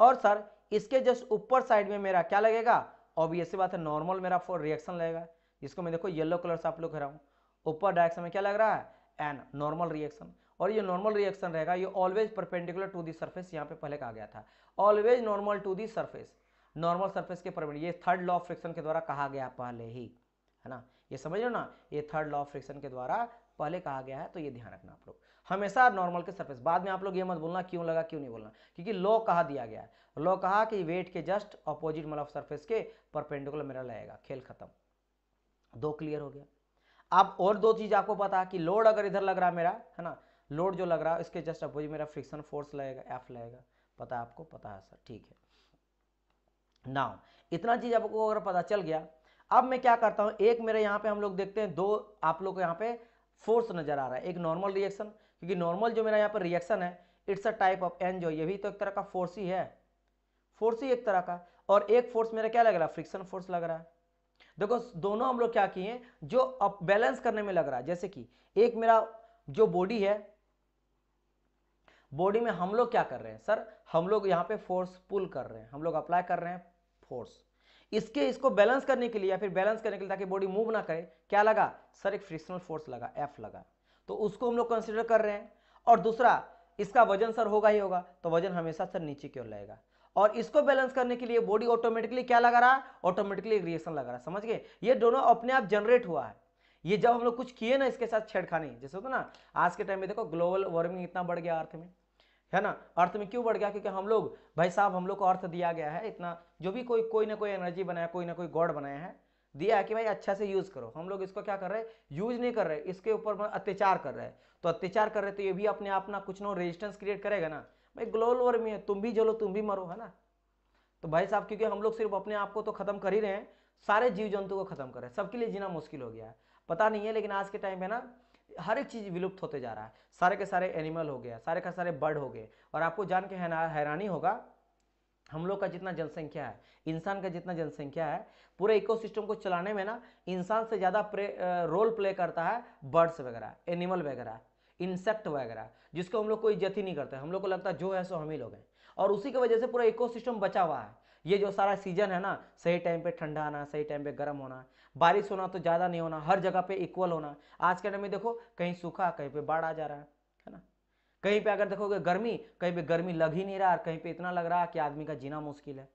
और सर इसके जस्ट ऊपर साइड में मेरा क्या लगेगा, ऑब्वियसली बात है नॉर्मल मेरा फॉर रिएक्शन लगेगा, जिसको मैं देखो येलो कलर से आप लोग कह रहा हूँ। ऊपर डायरेक्शन में क्या लग रहा है, एन, नॉर्मल रिएक्शन। और ये नॉर्मल रिएक्शन रहेगा, ये always perpendicular to the surface, यहाँ पे पहले कहा गया था, always normal to the surface, normal surface के परपेंडिकुलर। ये थर्ड लॉ ऑफ फ्रिक्शन के द्वारा कहा गया पहले ही, है ना, ये समझ लो ना, ये थर्ड लॉ ऑफ फ्रिक्शन के द्वारा पहले कहा गया है, तो ये ध्यान रखना आप लोग, हमेशा नॉर्मल के सरफेस। बाद में आप लोग ये मत बोलना क्यों लगा क्यों नहीं बोलना, क्योंकि लॉ कहा दिया गया है, लॉ कहा कि वेट के जस्ट अपोजिट मतलब सरफेस के परपेंडिकुलर मेरा लगेगा। खेल खत्म, 2 क्लियर हो गया। आप और 2 चीज आपको पता है कि लोड अगर इधर लग रहा है मेरा, है ना, लोड जो लग रहा है इसके जस्ट अपोजिट मेरा फ्रिक्शन फोर्स लगेगा, एफ लगेगा, पता है आपको, पता है सर, ठीक है। नाउ इतना चीज आपको अगर पता चल गया, अब मैं क्या करता हूँ, एक मेरे यहाँ पे हम लोग देखते हैं 2 आप लोग यहाँ पे फोर्स नजर आ रहा है, एक नॉर्मल रिएक्शन, क्योंकि नॉर्मल जो मेरा यहाँ पर रिएक्शन है, it's a type of N, जो ये भी तो एक तरह का फोर्स ही है, फोर्स ही एक तरह का। और एक फोर्स मेरा क्या लग रहा है, फ्रिक्शन फोर्स लग रहा है। देखो दोनों हम लोग क्या किए, जो अब बैलेंस करने में लग रहा है, जैसे कि एक मेरा जो बॉडी है, बॉडी में हम लोग क्या कर रहे हैं सर, हम लोग यहाँ पे फोर्स पुल कर रहे हैं, हम लोग अप्लाई कर रहे हैं फोर्स, इसको बैलेंस करने के लिए, या फिर बैलेंस करने के लिए ताकि बॉडी मूव ना करे, क्या लगा सर, एक फ्रिक्शनल फोर्स लगा, एफ लगा, तो उसको हम लोग कंसीडर कर रहे हैं। और दूसरा इसका वजन सर होगा ही होगा, तो वजन हमेशा सर नीचे की ओर लगेगा। और इसको बैलेंस करने के लिए बॉडी ऑटोमेटिकली क्या लगा रहा है, ऑटोमेटिकली रिएक्शन लगा रहा है। समझ गए, ये दोनों अपने आप जनरेट हुआ है। ये जब हम लोग कुछ किए ना इसके साथ छेड़खानी, जैसे होता ना आज के टाइम में, देखो ग्लोबल वार्मिंग इतना बढ़ गया अर्थ में, है ना, अर्थ में क्यों बढ़ गया, क्योंकि हम लोग, भाई साहब हम लोग को अर्थ दिया गया है इतना, जो भी कोई ना कोई एनर्जी बनाया, कोई ना कोई गॉड बनाया है, दिया है कि भाई अच्छा से यूज करो, हम लोग इसको क्या कर रहे हैं, यूज नहीं कर रहे, इसके ऊपर अत्याचार कर रहे हैं। तो अत्याचार कर रहे हैं तो ये भी अपने आप ना कुछ नो रेजिस्टेंस क्रिएट करेगा ना भाई, ग्लोबल वार्मिंग है, तुम भी जलो तुम भी मरो, है ना। तो भाई साहब क्योंकि हम लोग सिर्फ अपने आप को तो खत्म कर ही रहे हैं, सारे जीव जंतु को खत्म कर रहे हैं, सबके लिए जीना मुश्किल हो गया है, पता नहीं है लेकिन आज के टाइम में ना हर एक चीज विलुप्त होते जा रहा है, सारे के सारे एनिमल हो गया, सारे के सारे बर्ड हो गए। और आपको जान के हैरानी होगा, हम लोग का जितना जनसंख्या है, इंसान का जितना जनसंख्या है, पूरे इकोसिस्टम को चलाने में ना इंसान से ज्यादा रोल प्ले करता है बर्ड्स वगैरह, एनिमल वगैरह, इंसेक्ट वगैरह, जिसको हम लोग कोई इज्जत ही नहीं करते, हम लोग को लगता है जो है सो हम ही लोग हैं। और उसी की वजह से पूरा इकोसिस्टम बचा हुआ है। ये जो सारा सीजन है ना, सही टाइम पे ठंडा आना, सही टाइम पे गर्म होना, बारिश होना तो ज़्यादा नहीं होना, हर जगह पे इक्वल होना। आज के टाइम में देखो कहीं सूखा, कहीं पे बाढ़ आ जा रहा है ना, कहीं पे अगर देखोगे गर्मी, कहीं पे गर्मी लग ही नहीं रहा, कहीं पे इतना लग रहा है कि आदमी का जीना मुश्किल है।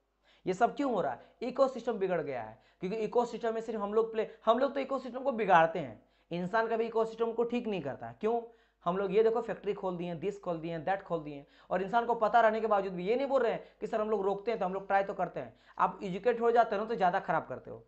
ये सब क्यों हो रहा है? इकोसिस्टम बिगड़ गया है। क्योंकि इकोसिस्टम में सिर्फ हम लोग तो इकोसिस्टम को बिगाड़ते हैं, इंसान कभी इकोसिस्टम को ठीक नहीं करता। क्यों? हम लोग ये देखो फैक्ट्री खोल दिए, दिस खोल दिए, दैट खोल दिए, और इंसान को पता रहने के बावजूद भी ये नहीं बोल रहे हैं कि सर हम लोग रोकते हैं, तो हम लोग ट्राई तो करते हैं। आप एजुकेट हो जाते हो ना तो ज़्यादा खराब करते हो,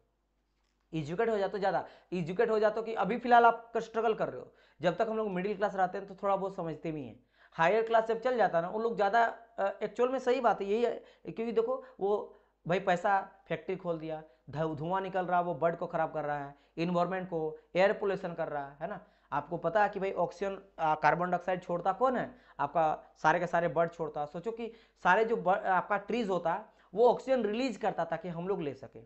एजुकेट हो जाते हो, ज़्यादा एजुकेट हो जाते हो कि अभी फिलहाल आप स्ट्रगल कर रहे हो। जब तक हम लोग मिडिल क्लास रहते हैं तो थोड़ा बहुत समझते भी हैं, हायर क्लास जब चल जाता है ना उन लोग ज़्यादा एक्चुअल में सही बात है यही है। क्योंकि देखो वो भाई पैसा, फैक्ट्री खोल दिया, धुआं निकल रहा है, वो बर्ड को ख़राब कर रहा है, इन्वायरमेंट को, एयर पोल्यूशन कर रहा है ना। आपको पता है कि भाई ऑक्सीजन, कार्बन डाइऑक्साइड छोड़ता कौन है? आपका सारे के सारे बर्ड छोड़ता। सोचो कि सारे जो आपका ट्रीज होता है वो ऑक्सीजन रिलीज करता ताकि हम लोग ले सके,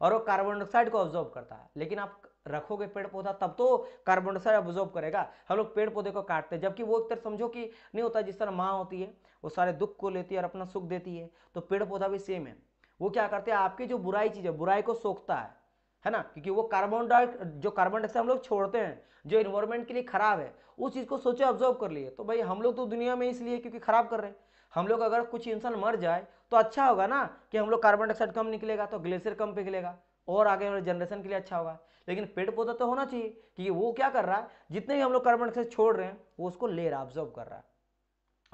और वो कार्बन डाइऑक्साइड को ऑब्जॉर्व करता है। लेकिन आप रखोगे पेड़ पौधा तब तो कार्बन डाइऑक्साइड ऑब्जॉर्व करेगा। हम लोग पेड़ पौधे को काटते हैं, जबकि वो एक तरह समझो कि नहीं होता, जिस तरह माँ होती है वो सारे दुख को लेती है और अपना सुख देती है, तो पेड़ पौधा भी सेम है। वो क्या करते हैं, आपकी जो बुराई चीज़ है बुराई को सोखता है ना, क्योंकि वो कार्बन डाइऑक्साइड हम लोग छोड़ते हैं जो इन्वायरमेंट के लिए खराब है, उस चीज़ को सोचे ऑब्जर्व कर लिए। तो भाई हम लोग तो दुनिया में इसलिए क्योंकि खराब कर रहे हैं हम लोग। अगर कुछ इंसान मर जाए तो अच्छा होगा ना कि हम लोग कार्बन डाइऑक्साइड कम निकलेगा तो ग्लेशियर कम पिघलेगा और आगे वाले जनरेशन के लिए अच्छा होगा। लेकिन पेड़ पौधा तो होना चाहिए क्योंकि वो क्या कर रहा है, जितने भी हम लोग कार्बन डाइऑक्साइड छोड़ रहे हैं वो उसको ले रहा, ऑब्जर्व कर रहा है,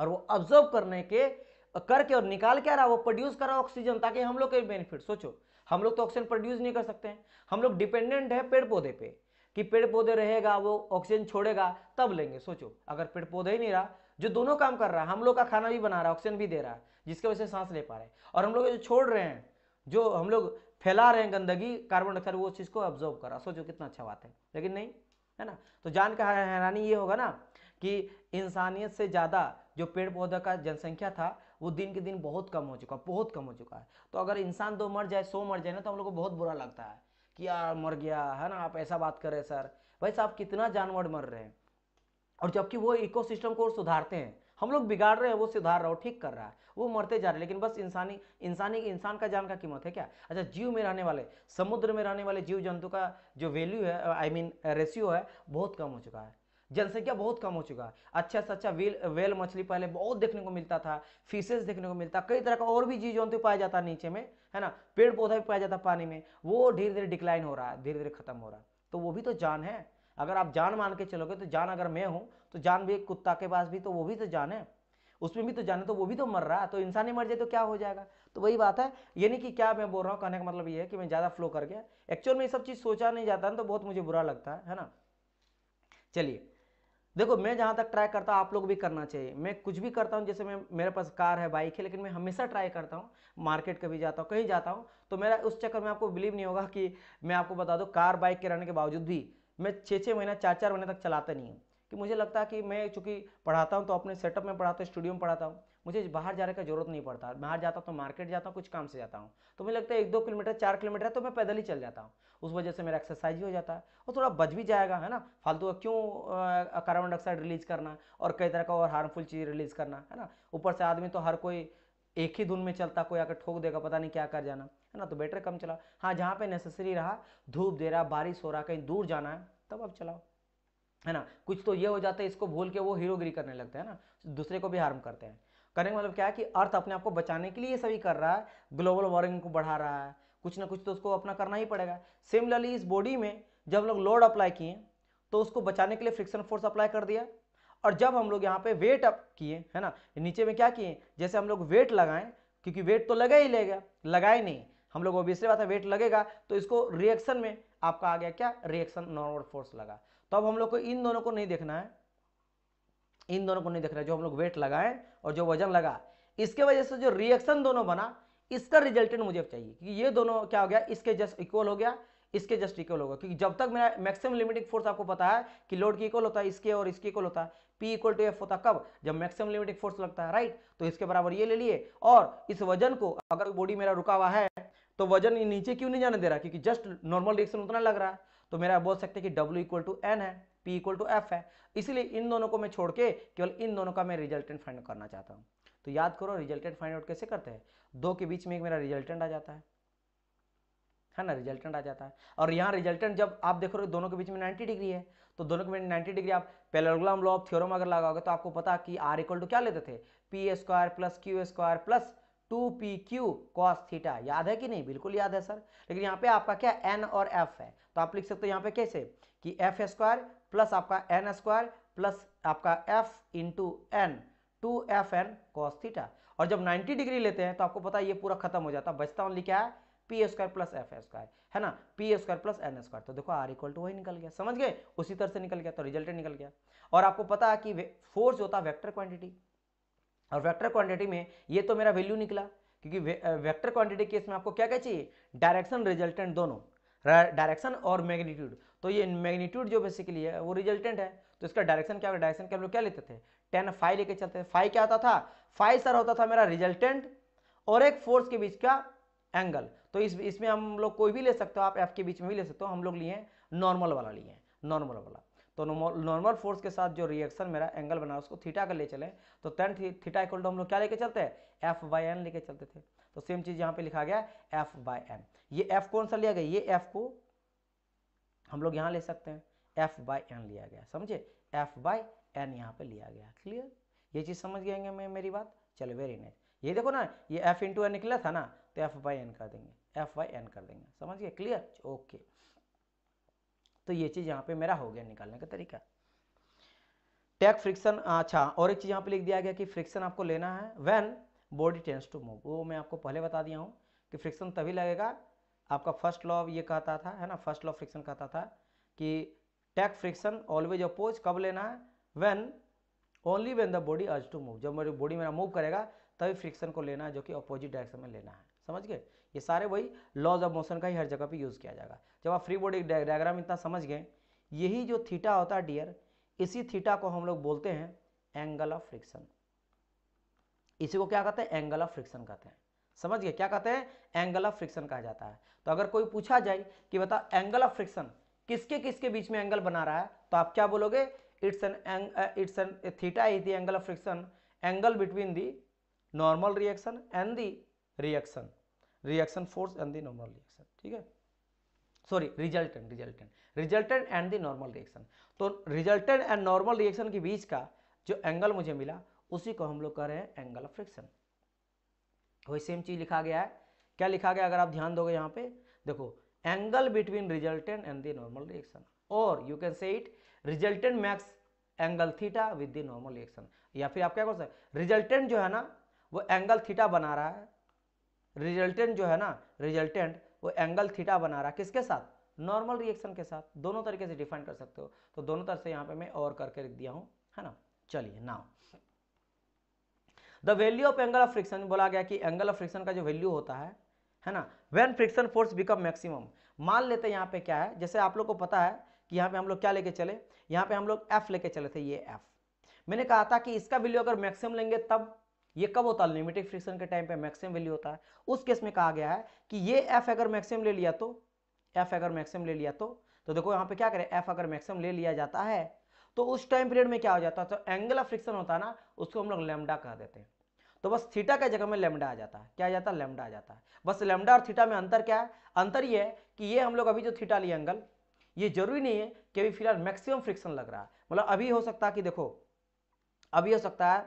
और वो ऑब्जर्व करके और निकाल के आ रहा, वो प्रोड्यूस कर रहा ऑक्सीजन ताकि हम लोग के बेनिफिट। सोचो हम लोग तो ऑक्सीजन प्रोड्यूस नहीं कर सकते हैं, हम लोग डिपेंडेंट है पेड़ पौधे पे कि पेड़ पौधे रहेगा वो ऑक्सीजन छोड़ेगा तब लेंगे। सोचो अगर पेड़ पौधा ही नहीं रहा जो दोनों काम कर रहा है, हम लोग का खाना भी बना रहा है, ऑक्सीजन भी दे रहा है, जिसकी वजह से सांस ले पा रहे हैं, और हम लोग जो छोड़ रहे हैं, जो हम लोग फैला रहे हैं गंदगी, कार्बन डाइऑक्साइड, वो चीज़ को ऑब्जॉर्व कर रहा। सोचो कितना अच्छा बात है, लेकिन नहीं है ना। तो जान का हैरानी ये होगा ना कि इंसानियत से ज़्यादा जो पेड़ पौधा का जनसंख्या था वो दिन के दिन बहुत कम हो चुका, बहुत कम हो चुका है। तो अगर इंसान 100 मर जाए ना तो हम लोग को बहुत बुरा लगता है कि यार मर गया, है ना। आप ऐसा बात कर रहे हैं सर, भाई साहब कितना जानवर मर रहे हैं, और जबकि वो इकोसिस्टम को सुधारते हैं, हम लोग बिगाड़ रहे हैं, वो सुधार रहा है, ठीक कर रहा है, वो मरते जा रहे हैं। लेकिन बस इंसान का जान का कीमत है क्या? अच्छा, जीव में रहने वाले, समुद्र में रहने वाले जीव जंतु का जो वैल्यू है, रेशियो है, बहुत कम हो चुका है, जनसंख्या बहुत कम हो चुका है। अच्छा से अच्छा वेल मछली पहले बहुत देखने को मिलता था, फिशेस देखने को मिलता, कई तरह का और भी जीव जंतु पाया जाता नीचे में, है ना, पेड़ पौधा भी पाया जाता पानी में, वो धीरे धीरे डिक्लाइन हो रहा है, धीरे धीरे खत्म हो रहा है। तो वो भी तो जान है, अगर आप जान मान के चलोगे तो जान, अगर मैं हूँ तो जान भी, एक कुत्ता के पास भी तो वो भी तो जान है, उसमें भी तो जान है, तो वो भी तो मर रहा है। तो इंसान ही मर जाए तो क्या हो जाएगा? तो वही बात है, यानी कि क्या मैं बोल रहा हूँ, कहने का मतलब ये है कि मैं ज़्यादा फ्लो कर गया, एक्चुअल में ये सब चीज़ सोचा नहीं जाता है तो बहुत मुझे बुरा लगता है ना। चलिए देखो, मैं जहाँ तक ट्राई करता हूँ आप लोग भी करना चाहिए। मैं कुछ भी करता हूँ, जैसे मैं, मेरे पास कार है, बाइक है, लेकिन मैं हमेशा ट्राई करता हूँ, मार्केट कभी जाता हूँ, कहीं जाता हूँ, तो मेरा उस चक्कर में आपको बिलीव नहीं होगा कि मैं आपको बता दूँ, कार बाइक के रहने के बावजूद भी मैं 6-6 महीना 4-4 महीने तक चलाता नहीं हूँ। कि मुझे लगता है कि मैं चूँकि पढ़ाता हूँ तो अपने सेटअप में पढ़ाता हूँ, स्टूडियो में पढ़ाता हूँ, मुझे बाहर जाने का जरूरत नहीं पड़ता। बाहर जाता हूँ तो मार्केट जाता हूँ, कुछ काम से जाता हूँ, तो मुझे लगता है 1-2 किलोमीटर, 4 किलोमीटर है तो मैं पैदल ही चल जाता हूँ। उस वजह से मेरा एक्सरसाइज भी हो जाता है और थोड़ा बच भी जाएगा, है ना। फालतू क्यों कार्बन डाइऑक्साइड रिलीज करना और कई तरह का और हार्मफुल चीज़ रिलीज करना, है ना। ऊपर से आदमी तो हर कोई एक ही धुन में चलता, कोई आकर ठोक देगा, पता नहीं क्या कर जाना, है ना। तो बेटर कम चला। हाँ, जहाँ पर नेसेसरी रहा, धूप दे रहा, बारिश हो रहा, कहीं दूर जाना है तब आप चलाओ, है ना। कुछ तो ये हो जाता है, इसको भूल के वो हीरोगिरी करने लगते हैं ना, दूसरे को भी हार्म करते हैं। करने का मतलब क्या है कि अर्थ अपने आप को बचाने के लिए ये सभी कर रहा है, ग्लोबल वार्मिंग को बढ़ा रहा है, कुछ ना कुछ तो उसको अपना करना ही पड़ेगा। सिमिलरली इस बॉडी में जब हम लोग लोड अप्लाई किए तो उसको बचाने के लिए फ्रिक्शन फोर्स अप्लाई कर दिया, और जब हम लोग यहाँ पे वेट अप किए, है ना, नीचे में क्या किए, जैसे हम लोग वेट लगाएं, क्योंकि वेट तो लगा ही, लगाए नहीं, हम लोग ऑब्वियसली बात है वेट लगेगा, तो इसको रिएक्शन में आपका आ गया क्या, रिएक्शन नॉनवर्ड फोर्स लगा। तो अब हम लोग को इन दोनों को नहीं देखना है, इन दोनों को नहीं देखना है, जो हम लोग वेट लगाए और जो वजन लगा, इसके वजह से जो रिएक्शन दोनों बना इसका रिजल्टेंट मुझे चाहिए, क्योंकि ये दोनों क्या हो गया, इसके जस्ट इक्वल हो गया, इसके जस्ट इक्वल होगा, क्योंकि जब तक मेरा मैक्सिमम लिमिटिंग फोर्स आपको पता है कि लोड की इक्वल होता है, इसके और इसके इक्वल होता है, पी इक्वल टू एफ होता है कब, जब मैक्सिमम लिमिटिंग फोर्स लगता है, राइट। तो इसके बराबर ये ले लिए, और इस वजन को अगर बॉडी मेरा रुका हुआ है तो वजन ये नीचे क्यों नहीं जाने दे रहा, क्योंकि जस्ट नॉर्मल रिएक्शन उतना लग रहा है, तो मेरा बोल सकते हैं कि डब्ल्यू इक्वल टू एन है, पी इक्वल टू एफ है, इसलिए इन दोनों को मैं छोड़ के केवल इन दोनों का मैं रिजल्टेंट फाइंड आउट करना चाहता हूँ। तो याद करो रिजल्टेंट फाइंड आउट कैसे करते हैं, दो के बीच में एक मेरा रिजल्टेंट आ जाता है ना, रिजल्टेंट आ जाता है, और यहाँ रिजल्टेंट जब आप देखोगे दोनों के बीच में 90 डिग्री है, तो दोनों के बीच 90 डिग्री आप पैरेललोग्राम लॉ ऑफ थ्योरम अगर लगाओगे तो आपको पता कि आर इक्वल टू क्या लेते थे, P square plus Q square plus 2pq cos theta, याद है कि नहीं, बिल्कुल याद है सर। लेकिन यहाँ पे आपका क्या n और f है, तो आप लिख सकते हो यहाँ पे कैसे कि f स्क्वायर प्लस आपका n स्क्वायर प्लस आपका f into n 2fn cos theta, और जब 90 डिग्री लेते हैं तो आपको पता है ये पूरा खत्म हो जाता, बचता ओनली क्या है P square plus F square, है ना, P square plus N square. तो देखो आर इक्वल टू वही निकल गया, समझ गए, उसी तरह से निकल गया, तो रिजल्टेंट निकल गया। और आपको पता है कि फोर्स होता है वेक्टर क्वांटिटी, और वेक्टर क्वांटिटी में ये तो मेरा वैल्यू निकला, क्योंकि वेक्टर क्वांटिटी केस में आपको क्या क्या चाहिए, डायरेक्शन रिजल्टेंट दोनों, डायरेक्शन और मैग्नीट्यूड, तो ये मैग्नीट्यूड जो बेसिकली है वो रिजल्टेंट है, तो इसका डायरेक्शन क्या होगा, डायरेक्शन के हम लोग क्या लेते थे टेन फाइव लेके चलते थे, फाइव क्या होता था, फाइव सर होता था मेरा रिजल्टेंट और एक फोर्स के बीच का एंगल, तो इसमें हम लोग कोई भी ले सकते हो, आप एफ के बीच में भी ले सकते हो, हम लोग लिए नॉर्मल वाला लिए, नॉर्मल वाला, तो नॉर्मल फोर्स के साथ जो रिएक्शन मेरा एंगल बना उसको थीटा का ले चले, तो टेन थीटा इक्वल टू हम लोग क्या लेके चलते हैं, एफ बाई एन लेके चलते थे, तो सेम चीज यहाँ पे लिखा गया एफ बाई एन, ये एफ कौन सा लिया गया, ये एफ को हम लोग यहाँ ले सकते हैं, एफ बाई एन लिया गया, समझे, एफ बाई एन यहाँ पे लिया गया, क्लियर, ये चीज समझ गएंगे मेरी बात, चलो वेरी नाइस। ये देखो ना ये एफ इंटू एन निकला था ना, तो एफ बाई एन कर देंगे, एफ बाई एन कर देंगे, समझ गए, क्लियर, ओके। तो ये चीज यहाँ पे मेरा हो गया निकालने का तरीका, टेक फ्रिक्शन। अच्छा, और एक चीज यहाँ पे लिख दिया गया कि फ्रिक्शन आपको लेना है when body tends to move, वो मैं आपको पहले बता दिया हूँ कि फ्रिक्शन तभी लगेगा, आपका फर्स्ट लॉ ये कहता था, है ना, फर्स्ट लॉ फ्रिक्शन कहता था कि टेक फ्रिक्शन ऑलवेज अपोज कब लेना है, when only when the body urge to move, जब मेरी बॉडी मेरा मूव करेगा तभी फ्रिक्शन को लेना है, जो कि अपोजिट डायरेक्शन में लेना है, समझ गए। ये सारे वही लॉज ऑफ मोशन का ही हर जगह पे यूज किया जाएगा। जब आप फ्री बॉडी डायग्राम इतना समझ गए, यही जो थीटा होता है डियर, इसी थीटा को हम लोग बोलते हैं एंगल ऑफ फ्रिक्शन, इसी को क्या कहते हैं, एंगल ऑफ फ्रिक्शन कहते हैं, समझ गए, क्या कहते हैं, एंगल ऑफ फ्रिक्शन कहा जाता है। तो अगर कोई पूछा जाए कि बता एंगल ऑफ फ्रिक्शन किसके किसके बीच में एंगल बना रहा है, तो आप क्या बोलोगे, it's N theta is the angle of friction, angle between the normal reaction and the reaction force and the normal reaction, ठीक है, sorry resultant and the normal reaction. तो रिजल्टेंट एंड नॉर्मल रिएक्शन के बीच का जो angle मुझे मिला उसी को हम लोग कह रहे हैं एंगल ऑफ फ्रिक्शन। वही सेम चीज लिखा गया है, क्या लिखा गया, अगर आप ध्यान दोगे यहाँ पे देखो, angle between resultant and the normal reaction, और you can say it resultant max angle theta with the normal reaction, या फिर आप क्या कर सकते, रिजल्टेंट जो है ना वो एंगल थीटा बना रहा है, रिजल्टेंट जो है ना, रिजल्टेंट वो एंगल थीटा बना रहा है किसके साथ, नॉर्मल रिएक्शन के साथ, दोनों तरीके से डिफाइन कर सकते हो। तो दोनों तरफ से यहाँ पे मैं और करके लिख दिया हूँ, है ना। चलिए now the value of angle of friction, बोला गया कि एंगल ऑफ फ्रिक्शन का जो वैल्यू होता है ना, when friction force become maximum. मान लेते हैं यहाँ पे क्या है, जैसे आप लोग को पता है कि यहाँ पे हम लोग क्या लेके चले, यहाँ पे हम लोग एफ लेके चले थे, ये एफ मैंने कहा था कि इसका वैल्यू अगर मैक्सिमम लेंगे तब ये कब होता है, लिमिटिंग फ्रिक्शन के टाइम पे मैक्सिमम वैल्यू होता है। उस केस में कहा गया है कि ये एफ अगर मैक्सिमम ले लिया तो, एफ अगर मैक्सिमम ले लिया तो देखो यहाँ पे क्या करें, एफ अगर मैक्सिमम ले लिया जाता है तो उस टाइम पीरियड में क्या हो जाता है, तो एंगल ऑफ फ्रिक्शन होता है ना, उसको हम लोग लैम्डा कह देते हैं। तो बस थीटा की जगह में लैम्डा आ जाता है, क्या आ जाता है, लैम्डा आ जाता है। बस लैम्डा और थीटा में अंतर क्या है, अंतर ये है कि ये हम लोग अभी जो थीटा लिया एंगल, ये जरूरी नहीं है कि अभी फिलहाल मैक्सिमम फ्रिक्शन लग रहा है, मतलब अभी हो सकता है कि देखो, अभी हो सकता है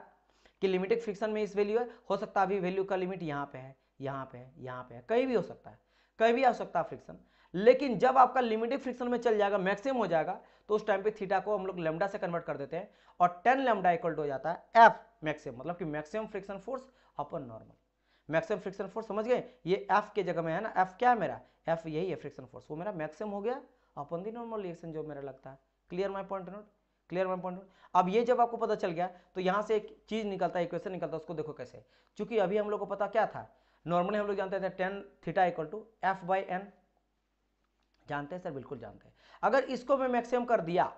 कि लिमिटिंग फ्रिक्शन में इस वैल्यू है, हो सकता है अभी वैल्यू का लिमिट यहाँ पे है, यहाँ पे है, यहाँ पे है, कहीं भी हो सकता है, कहीं भी आ सकता है फ्रिक्शन। लेकिन जब आपका लिमिटिंग फ्रिक्शन में चल जाएगा, मैक्सिमम हो जाएगा, तो उस टाइम पे थीटा को हम लोग लैम्डा से कन्वर्ट कर देते हैं और 10 लैम्डा इक्वल टू हो जाता है एफ मैक्सिमम, मतलब कि मैक्सिमम फ्रिक्शन फोर्स अपन नॉर्मल। मैक्सिमम फ्रिक्शन फोर्स, समझ गए, ये एफ के जगह में है ना, एफ क्या है मेरा, एफ यही है फ्रिक्शन फोर्स, वो मेरा मैक्सिमम हो गया अपन दी नॉर्मल रिएक्शन जो मेरा लगता है। Clear my point note, clear my point note. अब ये जब आपको पता चल गया तो यहाँ से एक चीज निकलता है, इक्वेशन निकलता है, उसको देखो कैसे। चूंकि अभी हम लोग को पता क्या था, नॉर्मली हम लोग जानते थे tan theta equal to F by N, जानते हैं सर, बिल्कुल जानते हैं। अगर इसको मैं मैक्सिमम कर दिया,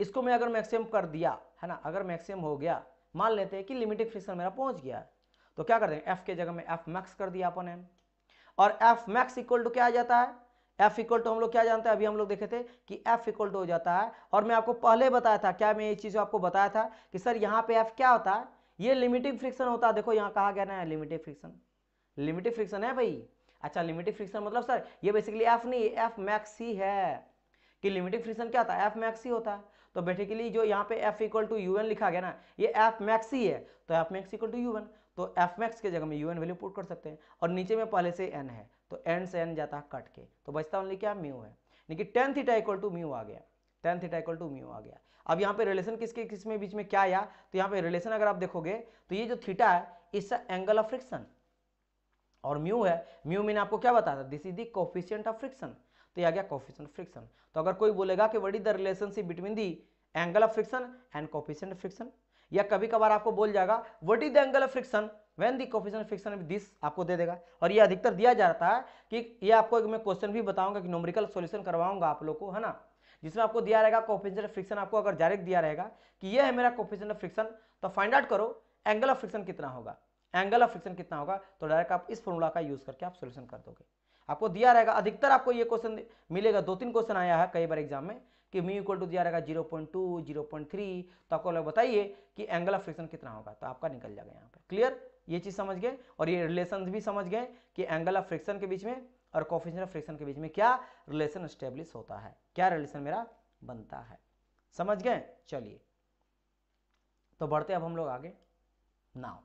इसको मैं अगर मैक्सिमम कर दिया है ना, अगर मैक्सिमम हो गया, मान लेते हैं कि लिमिटिंग फ्रिक्शन मेरा पहुंच गया, तो क्या कर देंगे, एफ के जगह में एफ मैक्स कर दिया अपन एन, और एफ मैक्स इक्वल टू क्या आ जाता है, एफ इक्वल टू हम लोग क्या जानते हैं, अभी हम लोग देखे थे कि एफ इक्वल टू हो जाता है। और मैं आपको पहले बताया था, क्या मैं ये चीज आपको बताया था कि सर यहाँ पे एफ क्या होता है, ये लिमिटिंग फ्रिक्शन होता है। देखो यहाँ कहा गया ना लिमिटिंग फ्रिक्शन, लिमिटिंग फ्रिक्शन है भाई। अच्छा लिमिटिंग फ्रिक्शन मतलब सर ये बेसिकली एफ नहीं, एफ मैक्स ही है, कि लिमिटिंग फ्रिक्शन क्या होता है, एफ मैक्स ही होता है। तो बेसिकली जो यहाँ पे F equal to you N लिखा गया ना, ये एफ मैक्स ही है, तो F max equal to you N, तो एफ मैक्स के जगह में यू एन वैल्यू पुट कर सकते हैं। और नीचे में पहले से एन है, तो एन से एन जाता है कट के, तो बचता ओनली क्या, म्यू है, यानी कि tan theta equal to mu आ गया, tan theta equal to mu आ गया। अब यहाँ पे रिलेशन किसके किस में बीच में क्या आया, तो यहाँ पे रिलेशन अगर आप देखोगे तो ये जो थीटा है इसका एंगल ऑफ फ्रिक्शन, और म्यू है, म्यू मैंने आपको क्या बताया था, this is the coefficient of friction, तो ये आ गया कोफिशिएंट फ्रिक्शन। तो अगर कोई बोलेगा कि what is the relationship between the angle of friction and coefficient of friction, या कभी कभार आपको बोल जाएगा what is the angle of friction when the coefficient of friction, this आपको दे देगा। और ये अधिकतर दिया जाता है कि ये आपको मैं क्वेश्चन भी बताऊंगा कि न्यूमेरिकल सॉल्यूशन करवाऊंगा आप लोग को, है ना, जिसमें आपको दिया रहेगा कोफिशिएंट ऑफ फ्रिक्शन, आपको अगर डायरेक्ट दिया रहेगा कि ये है मेरा कोफिशिएंट ऑफ फ्रिक्शन, तो फाइंड आउट करो एंगल ऑफ फ्रिक्शन कितना होगा, एंगल ऑफ फ्रिक्शन कितना होगा, तो डायरेक्ट आप इस फॉर्मूला का यूज करके आप सॉल्यूशन कर दोगे। आपको दिया रहेगा, अधिकतर आपको ये क्वेश्चन मिलेगा, दो तीन क्वेश्चन आया है कई बार एग्जाम में कि म्यू इक्वल टू दिया रहेगा 0.2 0.3, तो आपको बताइए कि एंगल ऑफ फ्रिक्शन कितना होगा, तो आपका निकल जाएगा यहाँ पे। क्लियर, ये चीज समझ गए, और ये रिलेशन भी समझ गए कि एंगल ऑफ फ्रिक्शन के बीच में और कोफिशिएंट ऑफ फ्रिक्शन के बीच में क्या रिलेशन एस्टेब्लिश होता है, क्या रिलेशन मेरा बनता है, समझ गए। चलिए तो बढ़ते अब हम लोग आगे। नाउ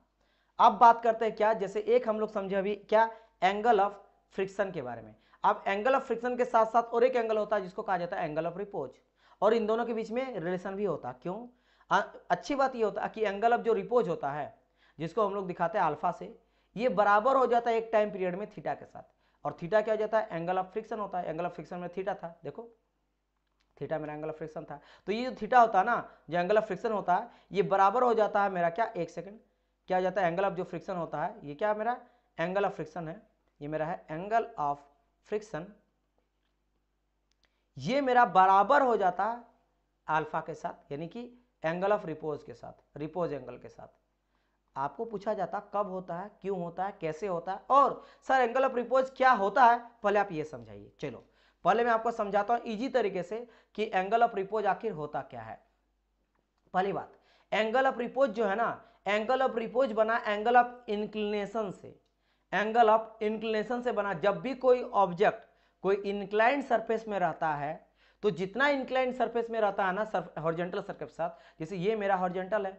अब बात करते हैं क्या, जैसे एक हम लोग समझे अभी क्या एंगल ऑफ फ्रिक्शन के बारे में। अब एंगल ऑफ फ्रिक्शन के साथ साथ और एक एंगल होता है जिसको कहा जाता है एंगल ऑफ रिपोज, और इन दोनों के बीच में रिलेशन भी होता है। क्यों, अच्छी बात ये होता है कि एंगल ऑफ जो रिपोज होता है जिसको हम लोग दिखाते हैं अल्फा से, ये बराबर हो जाता है एक टाइम पीरियड में थीटा के साथ, और थीटा क्या हो जाता है, एंगल ऑफ फ्रिक्शन होता है। एंगल ऑफ फ्रिक्शन में थीटा था, देखो थीटा मेरा एंगल ऑफ फ्रिक्शन था, तो ये जो थीटा होता है ना, जो एंगल ऑफ फ्रिक्शन होता है, ये बराबर हो जाता है मेरा क्या, एक सेकेंड, क्या हो जाता है एंगल ऑफ जो फ्रिक्शन होता है, ये क्या मेरा एंगल ऑफ फ्रिक्शन है, ये मेरा है एंगल ऑफ फ्रिक्शन, ये मेरा बराबर हो जाता है अल्फा के साथ, यानी कि एंगल ऑफ रिपोज के साथ, रिपोज एंगल के साथ। आपको पूछा जाता कब होता है, क्यों होता है, कैसे होता है, और सर एंगल ऑफ रिपोज क्या होता है, पहले आप ये समझाइए। चलो पहले मैं आपको समझाता हूं इजी तरीके से कि एंगल ऑफ रिपोज आखिर होता क्या है। पहली बात, एंगल ऑफ रिपोज जो है ना, एंगल ऑफ रिपोज बना एंगल ऑफ इंक्लिनेशन से, एंगल ऑफ इंक्लिनेशन से बना। जब भी कोई ऑब्जेक्ट कोई इंक्लाइंड सरफेस में रहता है, तो जितना इंक्लाइंड सरफेस में रहता है ना हॉरिजॉन्टल सरफेस के साथ, जैसे ये मेरा हॉरिजॉन्टल है,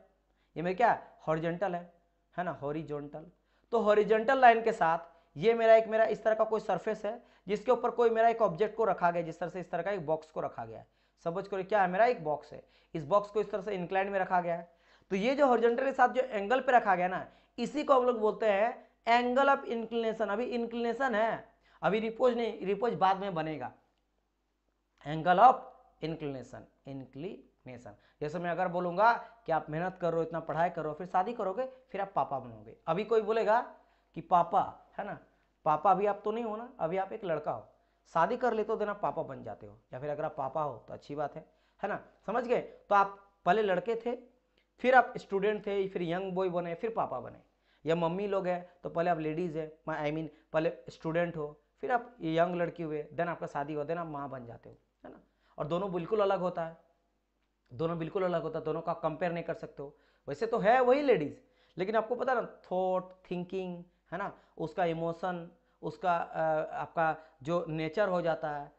ये मेरा क्या हॉरिजॉन्टल है ना, हॉरिजॉन्टल, तो हॉरिजॉन्टल लाइन के साथ ये मेरा एक मेरा इस तरह का कोई सरफेस है जिसके ऊपर कोई मेरा एक ऑब्जेक्ट को रखा गया, जिस तरह से इस तरह का एक बॉक्स को रखा गया है, समझ करो क्या है मेरा एक बॉक्स है, इस बॉक्स को इस तरह से इंक्लाइंड में रखा गया है, तो ये जो हॉरिजॉन्टल के साथ जो एंगल पे रखा गया ना, इसी को हम लोग बोलते हैं एंगल ऑफ इंक्लिनेशन। अभी इंक्लिनेशन है, अभी रिपोज नहीं, रिपोज बाद में बनेगा, एंगल ऑफ इंक्लिनेशन, इंक्लिनेशन। जैसे मैं अगर बोलूंगा कि आप मेहनत करो, इतना पढ़ाई करो, फिर शादी करोगे, फिर आप पापा बनोगे, अभी कोई बोलेगा कि पापा है ना, पापा अभी आप तो नहीं हो ना, अभी आप एक लड़का हो, शादी कर लेते हो तो ना पापा बन जाते हो, या फिर अगर आप पापा हो तो अच्छी बात है ना, समझ गए। तो आप पहले लड़के थे, फिर आप स्टूडेंट थे, फिर यंग बॉय बने, फिर पापा बने, या मम्मी लोग हैं तो पहले आप लेडीज़ है, आई मीन पहले स्टूडेंट हो, फिर आप यंग लड़की हुए, देन आपका शादी हो, देन आप माँ बन जाते हो, है ना। और दोनों बिल्कुल अलग होता है, दोनों बिल्कुल अलग होता है, दोनों का कंपेयर नहीं कर सकते हो। वैसे तो है वही लेडीज़, लेकिन आपको पता ना थॉट, थिंकिंग है ना, उसका इमोशन, उसका आपका जो नेचर हो जाता है,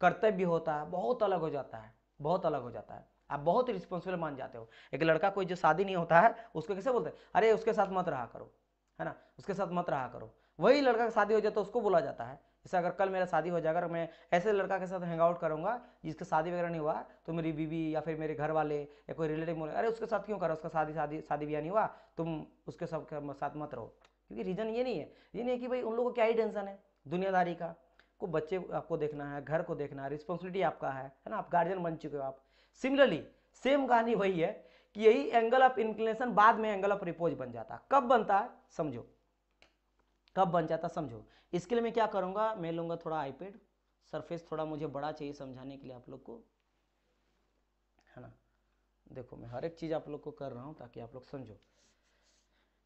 कर्तव्य होता है, बहुत अलग हो जाता है, बहुत अलग हो जाता है। आप बहुत रिस्पॉन्सिबल मान जाते हो, एक लड़का कोई जो शादी नहीं होता है उसको कैसे बोलते हैं, अरे उसके साथ मत रहा करो, है ना, उसके साथ मत रहा करो। वही लड़का का शादी हो जाता है उसको बोला जाता है, जैसे अगर कल मेरा शादी हो जाएगा, अगर मैं ऐसे लड़का के साथ हैंग आउट करूंगा जिसका शादी वगैरह नहीं हुआ, तो मेरी बीवी या फिर मेरे घर वाले या कोई रिलेटिव बोले, अरे उसके साथ क्यों करा, उसका शादी शादी शादी ब्याह नहीं हुआ, तुम उसके सब साथ मत रहो, क्योंकि रीज़न ये नहीं है, ये नहीं है कि भाई उन लोगों को क्या ही टेंशन है दुनियादारी का, को बच्चे आपको देखना है, घर को देखना है, रिस्पॉन्सिबिलिटी आपका है ना, आप गार्जियन बन चुके हो आप। सिमिलरली सेम कहानी वही है कि यही एंगल ऑफ इंक्लिनेशन बाद में एंगल ऑफ रिपोज बन जाता है। कब बनता है समझो, कब बन जाता समझो। इसके लिए मैं क्या करूँगा, मैं लूँगा थोड़ा आईपैड, सरफेस थोड़ा मुझे बड़ा चाहिए समझाने के लिए आप लोग को, है ना। देखो मैं हर एक चीज़ आप लोग को कर रहा हूँ ताकि आप लोग समझो।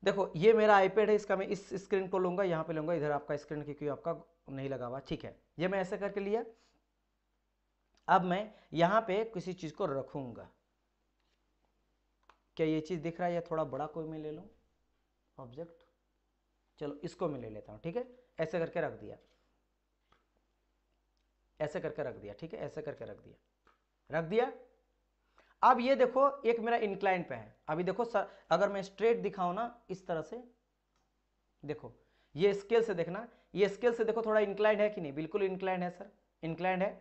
देखो ये मेरा आईपैड है, इसका मैं इस स्क्रीन को लूँगा, यहाँ पे लूँगा, इधर आपका स्क्रीन क्योंकि आपका नहीं लगा हुआ, ठीक है। ये मैं ऐसे करके लिया, अब मैं यहाँ पे किसी चीज़ को रखूँगा। क्या ये चीज़ दिख रहा है या थोड़ा बड़ा कोई मैं ले लूँ ऑब्जेक्ट, चलो इसको मैं ले लेता हूँ, ठीक है। ऐसे करके रख दिया, ऐसे करके रख दिया, ठीक है, ऐसे करके रख दिया, रख दिया। अब ये देखो एक मेरा इंक्लाइन पे है, अभी देखो सर, अगर मैं स्ट्रेट दिखाऊँ ना इस तरह से, देखो ये स्केल से देखना, ये स्केल से देखो थोड़ा इंक्लाइन है कि नहीं, बिल्कुल इंक्लाइन है सर, इंक्लाइन है,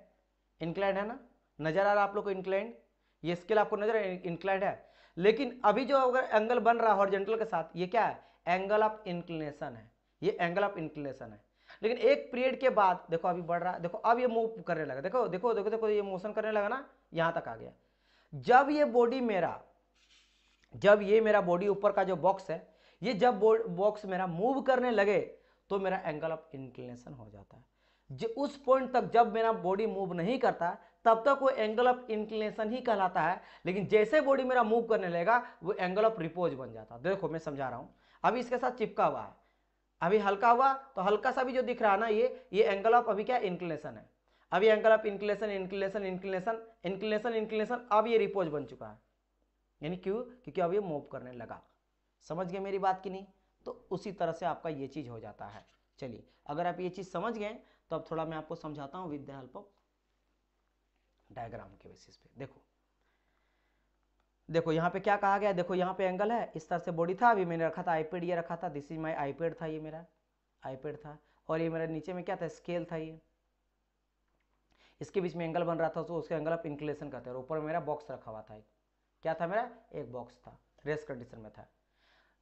इंक्लाइन है ना, नजर आ रहा आप लोग को इंक्लाइन, ये स्केल आपको नजर इंक्लाइन है। लेकिन अभी जो अगर एंगल बन रहा है हॉरिजॉन्टल के साथ, ये क्या है एंगल ऑफ इंक्लिनेशन है, ये एंगल ऑफ इंक्लिनेशन है। लेकिन एक पीरियड के बाद देखो अभी बढ़ रहा है, देखो अब ये मूव करने लगा, देखो देखो देखो देखो ये मोशन करने लगा ना, यहाँ तक आ गया। जब ये बॉडी मेरा, जब ये मेरा बॉडी ऊपर का जो बॉक्स है, ये जब बॉक्स मेरा मूव करने लगे तो मेरा एंगल ऑफ इंक्लिनेशन हो जाता है। जो उस पॉइंट तक जब मेरा बॉडी मूव नहीं करता तब तक वो एंगल ऑफ इंक्लिनेशन ही कहलाता है, लेकिन जैसे बॉडी मेरा मूव करने लगेगा वो एंगल ऑफ रिपोज बन जाता है। देखो मैं समझा रहा हूँ, अभी इसके साथ चिपका हुआ है, अभी हल्का हुआ तो हल्का सा भी जो दिख रहा है ना ये एंगल ऑफ अभी क्या इंक्लिनेशन है, अब ये angle of inclination inclination inclination inclination inclination, अब ये रिपोज बन चुका है, यानी क्यों, क्योंकि अब ये मूव करने लगा। समझ गए मेरी बात की नहीं, तो उसी तरह से आपका ये चीज़ हो जाता है। चलिए अगर आप ये चीज़ समझ गए तो अब थोड़ा मैं आपको समझाता हूँ with the help of diagram के बेसिस पे। देखो देखो यहाँ पे क्या कहा गया, देखो यहाँ पे एंगल है, इस तरह से बॉडी था, अभी मैंने रखा था आईपैड, ये रखा था, दिस इज माई आईपैड था, ये मेरा आईपैड था, और ये मेरा नीचे में क्या था स्केल था, ये इसके बीच में एंगल बन रहा था तो उसके एंगल ऑफ इंक्लिनेशन करते हैं। ऊपर मेरा बॉक्स रखा हुआ था, क्या था मेरा एक बॉक्स था, रेस्ट कंडीशन में था।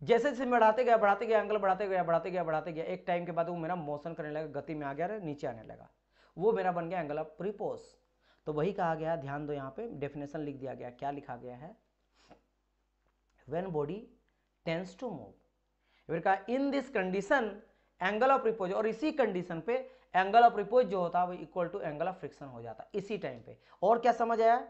जैसे जैसे बढ़ाते गया बढ़ाते गया, एंगल बढ़ाते गया बढ़ाते गया बढ़ाते गया, एक टाइम के बाद वो मेरा मोशन करने लगा, गति में आ गया, नीचे आने लगा, वो मेरा बन गया एंगल ऑफ रिपोज। तो वही कहा गया, ध्यान दो यहाँ पे डेफिनेशन लिख दिया गया, क्या लिखा गया है when body tends to move, कहा in this condition angle of repose, और इसी कंडीशन पे एंगल ऑफ रिपोज जो होता है वो equal to angle of friction हो जाता है इसी टाइम पे। और क्या समझ आया,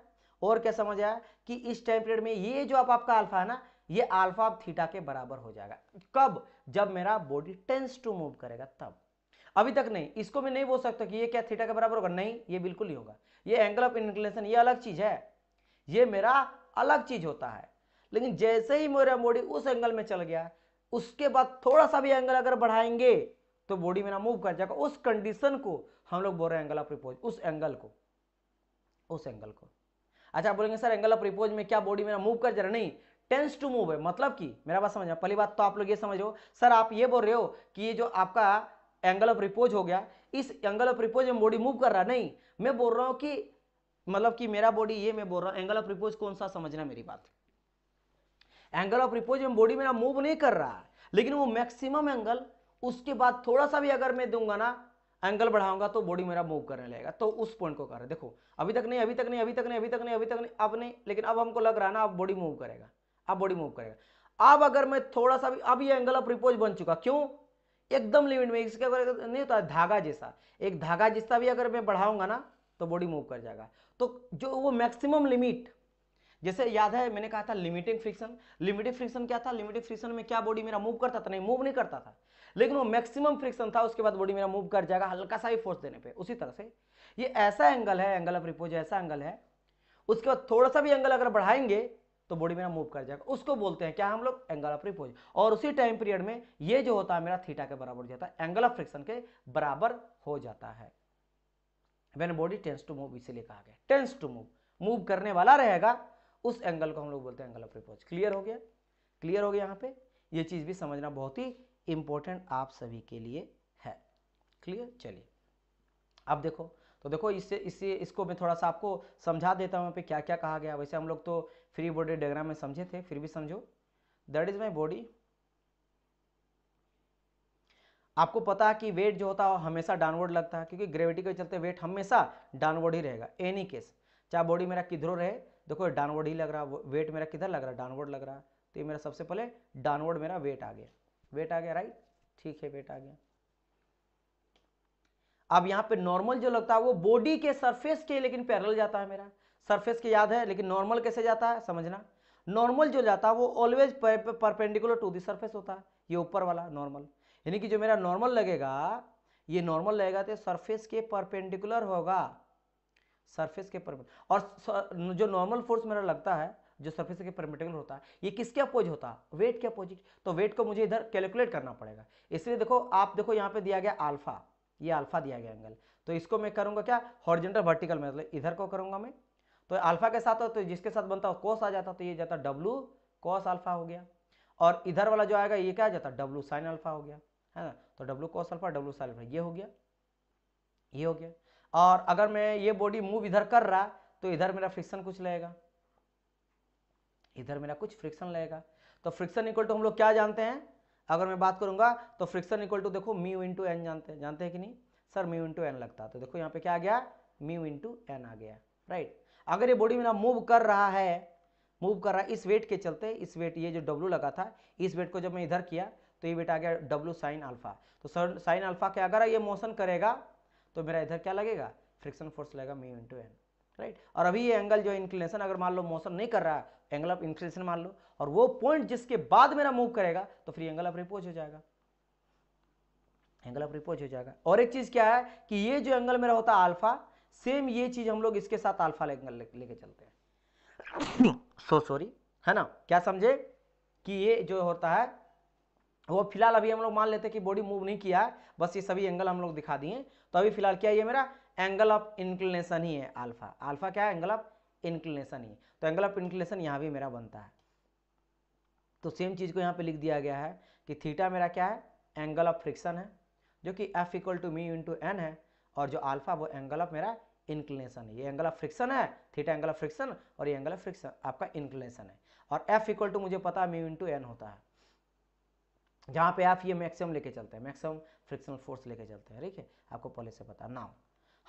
और क्या समझ आया कि इस टाइम पीरियड में ये जो आपका अल्फा है ना, ये अल्फा थीटा के बराबर हो जाएगा। कब, जब मेरा बॉडी टेंस टू मूव करेगा तब, अभी तक नहीं। इसको मैं नहीं बोल सकता कि ये क्या थीटा के बराबर होगा, नहीं ये बिल्कुल नहीं होगा, ये एंगल ऑफ इंक्लिनेशन ये अलग चीज है, ये मेरा अलग चीज होता है। लेकिन जैसे ही मेरा बॉडी उस एंगल में चल गया, उसके बाद थोड़ा सा भी एंगल अगर बढ़ाएंगे तो बॉडी मेरा मूव कर जाएगा। उस कंडीशन को हम लोग बोल रहे हैं एंगल ऑफ रिपोज, उस एंगल को, उस एंगल को। अच्छा बोलेंगे सर एंगल ऑफ रिपोज में क्या बॉडी मेरा मूव कर जा रहा है, नहीं टेंस टू मूव है, मतलब कि मेरा बात समझ। पहली बात तो आप लोग ये समझो, सर आप ये बोल रहे हो कि ये जो आपका एंगल ऑफ रिपोज हो गया, इस एंगल ऑफ रिपोज में बॉडी मूव कर रहा है, नहीं मैं बोल रहा हूँ कि मतलब कि मेरा बॉडी, ये मैं बोल रहा हूँ एंगल ऑफ रिपोज कौन सा, समझना मेरी बात। एंगल ऑफ रिपोज में बॉडी मेरा मूव नहीं कर रहा, लेकिन वो मैक्सिमम एंगल, उसके बाद थोड़ा सा भी अगर मैं दूंगा ना एंगल बढ़ाऊंगा तो बॉडी मेरा मूव करने लगेगा, तो उस पॉइंट को कर रहे। देखो अभी तक नहीं, अभी तक नहीं, अभी तक नहीं, अभी तक नहीं, अभी तक नहीं, अब नहीं, लेकिन अब हमको लग रहा है ना अब बॉडी मूव करेगा, अब बॉडी मूव करेगा। अब अगर मैं थोड़ा सा भी, अब ये एंगल ऑफ रिपोज बन चुका, क्यों एकदम लिमिट में, इसके अगर नहीं होता धागा जैसा, एक धागा जैसा भी अगर मैं बढ़ाऊंगा ना तो बॉडी मूव कर जाएगा। तो जो वो मैक्सिमम लिमिट, जैसे याद है मैंने कहा था लिमिटिंग फ्रिक्शन, लिमिटिंग फ्रिक्शन क्या था, लिमिटिंग फ्रिक्शन में क्या बॉडी मेरा मूव करता था, नहीं मूव नहीं करता था, लेकिन वो मैक्सिमम फ्रिक्शन था, उसके बाद बॉडी मेरा मूव कर जाएगा हल्का सा ही फोर्स देने पे। उसी तरह से ये ऐसा एंगल है, एंगल ऑफ रिपोज ऐसा एंगल है, उसके बाद थोड़ा सा भी एंगल अगर बढ़ाएंगे तो बॉडी मेरा मूव कर जाएगा, उसको बोलते हैं क्या हम लोग एंगल ऑफ रिपोज। और उसी टाइम पीरियड में ये जो होता है मेरा थीटा के बराबर हो जाता है, एंगल ऑफ फ्रिक्शन के बराबर हो जाता है when body tends to move, इसीलिए कहा गया टेंस टू मूव, मूव करने वाला रहेगा, उस एंगल को हम लोग बोलते हैं एंगल ऑफ रिपोज। क्लियर हो गया, क्लियर हो गया। यहाँ पे ये चीज़ भी समझना बहुत ही इम्पोर्टेंट आप सभी के लिए है, क्लियर। चलिए अब देखो, तो देखो इससे इसको मैं थोड़ा सा आपको समझा देता हूँ यहाँ पे क्या क्या कहा गया। वैसे हम लोग तो फ्री बॉडी डायग्राम में समझे थे, फिर भी समझो, दैट इज माई बॉडी, आपको पता है कि वेट जो होता है हमेशा डाउनवर्ड लगता है, क्योंकि ग्रेविटी के चलते वेट हमेशा डाउनवर्ड ही रहेगा। एनी केस, चाहे बॉडी मेरा किधर रहे, देखो डाउनवर्ड ही लग रहा है, वेट मेरा किधर लग रहा है, डाउनवर्ड लग रहा है। तो ये मेरा सबसे पहले डाउनवर्ड मेरा वेट आ गया, राइट, ठीक है, वेट आ गया। अब यहाँ पे नॉर्मल जो लगता है वो बॉडी के सरफेस के लेकिन पैरेलल जाता है, मेरा सरफेस के याद है, लेकिन नॉर्मल कैसे जाता है समझना। नॉर्मल जो जाता है वो always perpendicular to the surface होता है, ये ऊपर वाला नॉर्मल, यानी कि जो मेरा नॉर्मल लगेगा, ये नॉर्मल लगेगा तो सरफेस के परपेंडिकुलर होगा, सरफेस के परपेंडिकुलर। और जो नॉर्मल फोर्स मेरा लगता है जो सरफेस के परपेंडिकुलर होता है, ये किसके अपोज होता है, वेट के अपोजिट। तो वेट को मुझे इधर कैलकुलेट करना पड़ेगा, इसलिए देखो आप देखो यहाँ पे दिया गया अल्फा, ये अल्फा दिया गया एंगल, तो इसको मैं करूंगा क्या, हॉरिजॉन्टल वर्टिकल में, मतलब इधर को करूंगा मैं, तो अल्फा के साथ हो तो जिसके साथ बनता हो कोस आ जाता, तो ये जाता डब्लू कोस अल्फा हो गया, और इधर वाला जो आएगा ये क्या जाता, डब्लू साइन अल्फा हो गया, है ना, तो W cos alpha W sign alpha, ये हो गया, ये हो गया। और अगर मैं ये बॉडी मूव इधर कर रहा तो इधर मेरा फ्रिक्शन कुछ लगेगा, इधर मेरा कुछ फ्रिक्शन लगेगा। तो फ्रिक्शन इक्वल टू हम लोग क्या जानते हैं, अगर मैं बात करूंगा तो फ्रिक्शन इक्वल टू देखो म्यू इंटू एन, जानते हैं कि नहीं सर, म्यू इंटू एन लगता है, तो देखो यहाँ पे क्या आ गया, म्यू इंटू एन आ गया, राइट। अगर ये बॉडी मेरा मूव कर रहा है, मूव कर रहा है इस वेट के चलते, इस वेट ये जो डब्लू लगा था इस वेट को जब मैं इधर किया तो ये वेट आ गया डब्लू साइन अल्फा, तो सर साइन अल्फा के अगर ये मोशन करेगा तो मेरा इधर क्या लगेगा, फ्रिक्शन फोर्स लगेगा म्यू इंटू एन, राइट। और अभी ये एंगल जो इंक्लिनेशन अगर मान लो मोशन नहीं कर रहा है, एंगल ऑफ इंक्लिनेशन मान लो, और वो पॉइंट जिसके बाद मेरा मूव करेगा तो फिर एंगल ऑफ रिपोज हो जाएगा, एंगल ऑफ रिपोज हो जाएगा। और एक चीज क्या है कि ये जो एंगल मेरा होता है अल्फा, सेम ये चीज हम लोग इसके साथ अल्फा एंगल लेके चलते हैं, सो सॉरी, है ना, क्या समझे कि ये जो होता है वो फिलहाल अभी हम लोग मान लेते हैं कि बॉडी मूव नहीं किया है, बस ये सभी एंगल हम लोग दिखा दिए। तो अभी फिलहाल क्या ये मेरा एंगल ऑफ इंक्लिनेशन ही है अल्फा, अल्फा क्या है, एंगल ऑफ इंक्लिनेशन ही है, तो एंगल ऑफ इंक्लिनेशन यहाँ भी मेरा बनता है। तो सेम चीज को यहाँ पे लिख दिया गया है कि थीटा मेरा क्या है, एंगल ऑफ फ्रिक्शन है, जो कि F equal to mu into N है, और जो अल्फा वो एंगल ऑफ मेरा इंक्लिनेशन है, ये एंगल ऑफ फ्रिक्शन है, थीटा एंगल ऑफ फ्रिक्शन, और ये एंगल ऑफ फ्रिक्शन आपका इंक्लिनेशन है। और एफ इक्वल टू मुझे पता है म्यू इंटू एन होता है, जहाँ पे आप ये मैक्सिमम लेके चलते हैं, मैक्सिमम फ्रिक्शनल फोर्स लेके चलते हैं, ठीक है, आपको पहले से पता। नाउ